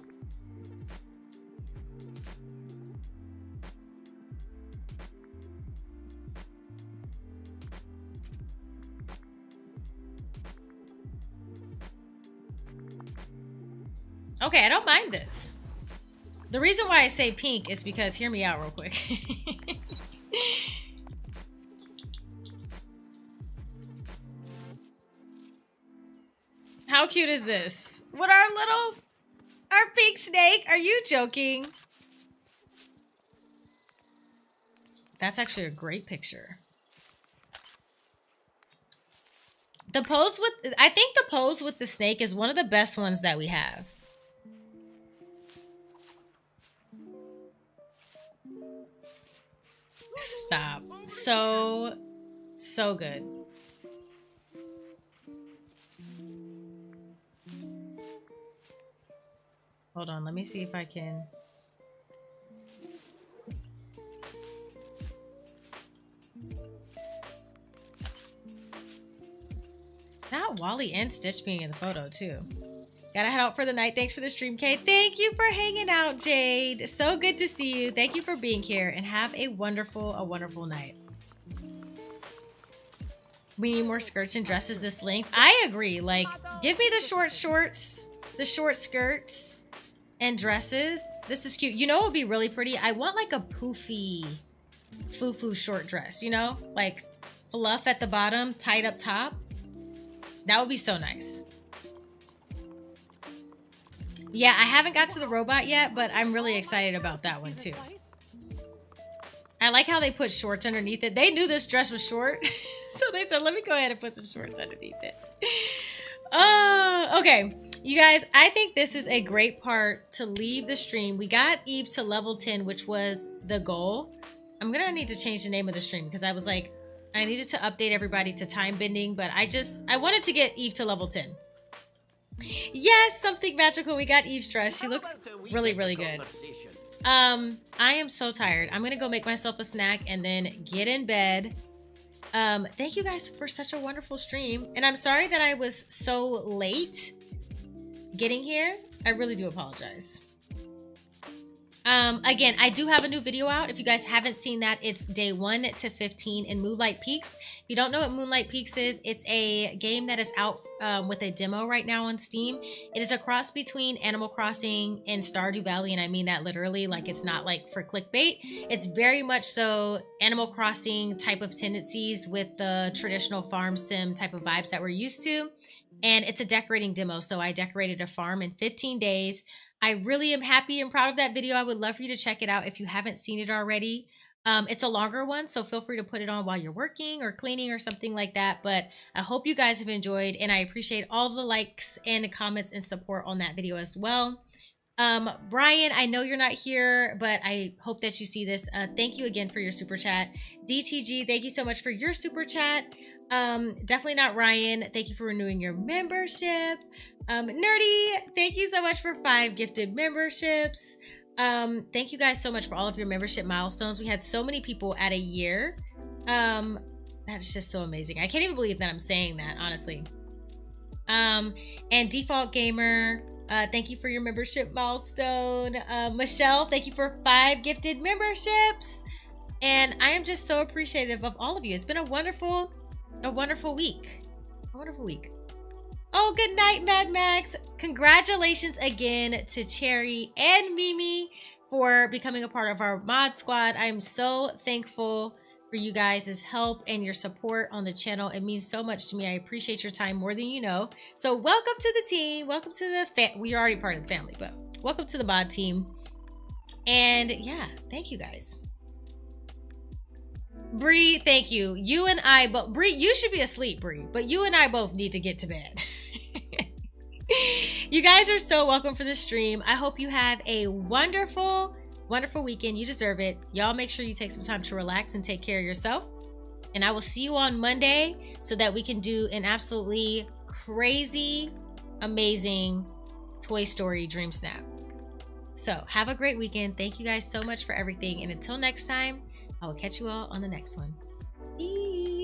Okay, I don't mind this. The reason why I say pink is because, hear me out real quick. How cute is this? What, our little, our pink snake? Are you joking? That's actually a great picture. The pose with, I think the pose with the snake is one of the best ones that we have. Stop. So, so good. Hold on, let me see if I can. Not Wally and Stitch being in the photo too. Gotta head out for the night. Thanks for the stream, Kay. Thank you for hanging out, Jade. So good to see you. Thank you for being here and have a wonderful, a wonderful night. We need more skirts and dresses this length. I agree. Like, give me the short shorts, the short skirts. And dresses. This is cute. You know what would be really pretty? I want like a poofy, foo-foo short dress, you know? Like fluff at the bottom, tight up top. That would be so nice. Yeah, I haven't got to the robot yet, but I'm really excited about that one too. I like how they put shorts underneath it. They knew this dress was short, so they said, let me go ahead and put some shorts underneath it. Oh, okay. You guys, I think this is a great part to leave the stream. We got Eve to level ten, which was the goal. I'm gonna need to change the name of the stream because I was like, I needed to update everybody to time bending, but I just, I wanted to get Eve to level ten. Yes, something magical. We got Eve's dress. She looks really, really good. Um, I am so tired. I'm gonna go make myself a snack and then get in bed. Um, thank you guys for such a wonderful stream. And I'm sorry that I was so late getting here. I really do apologize. Um, again, I do have a new video out. If you guys haven't seen that, it's day one to fifteen in Moonlight Peaks. If you don't know what Moonlight Peaks is, it's a game that is out um, with a demo right now on Steam. It is a cross between Animal Crossing and Stardew Valley, and I mean that literally, like it's not like for clickbait. It's very much so Animal Crossing type of tendencies with the traditional farm sim type of vibes that we're used to. And it's a decorating demo, so I decorated a farm in fifteen days. I really am happy and proud of that video. I would love for you to check it out if you haven't seen it already. Um, it's a longer one, so feel free to put it on while you're working or cleaning or something like that. But I hope you guys have enjoyed, and I appreciate all the likes and the comments and support on that video as well. Um, Brian, I know you're not here, but I hope that you see this. Uh, thank you again for your super chat. D T G, thank you so much for your super chat. Um, definitely not Ryan. Thank you for renewing your membership. Um, Nerdy, thank you so much for five gifted memberships. Um, thank you guys so much for all of your membership milestones. We had so many people at a year. Um, that's just so amazing. I can't even believe that I'm saying that, honestly. Um, and Default Gamer, uh, thank you for your membership milestone. Uh, Michelle, thank you for five gifted memberships. And I am just so appreciative of all of you. It's been a wonderful... A wonderful week. A wonderful week. Oh, good night, Mad Max. Congratulations again to Cherry and Mimi for becoming a part of our mod squad. I'm so thankful for you guys' help and your support on the channel. It means so much to me. I appreciate your time more than you know. So welcome to the team. Welcome to the fam. We are already part of the family, but welcome to the mod team. And yeah, thank you guys. Bree, thank you. You and I both, Bree, you should be asleep, Bree, but you and I both need to get to bed. You guys are so welcome for the stream. I hope you have a wonderful, wonderful weekend. You deserve it. Y'all make sure you take some time to relax and take care of yourself. And I will see you on Monday so that we can do an absolutely crazy, amazing Toy Story Dream Snap. So have a great weekend. Thank you guys so much for everything. And until next time, I will catch you all on the next one. Peace.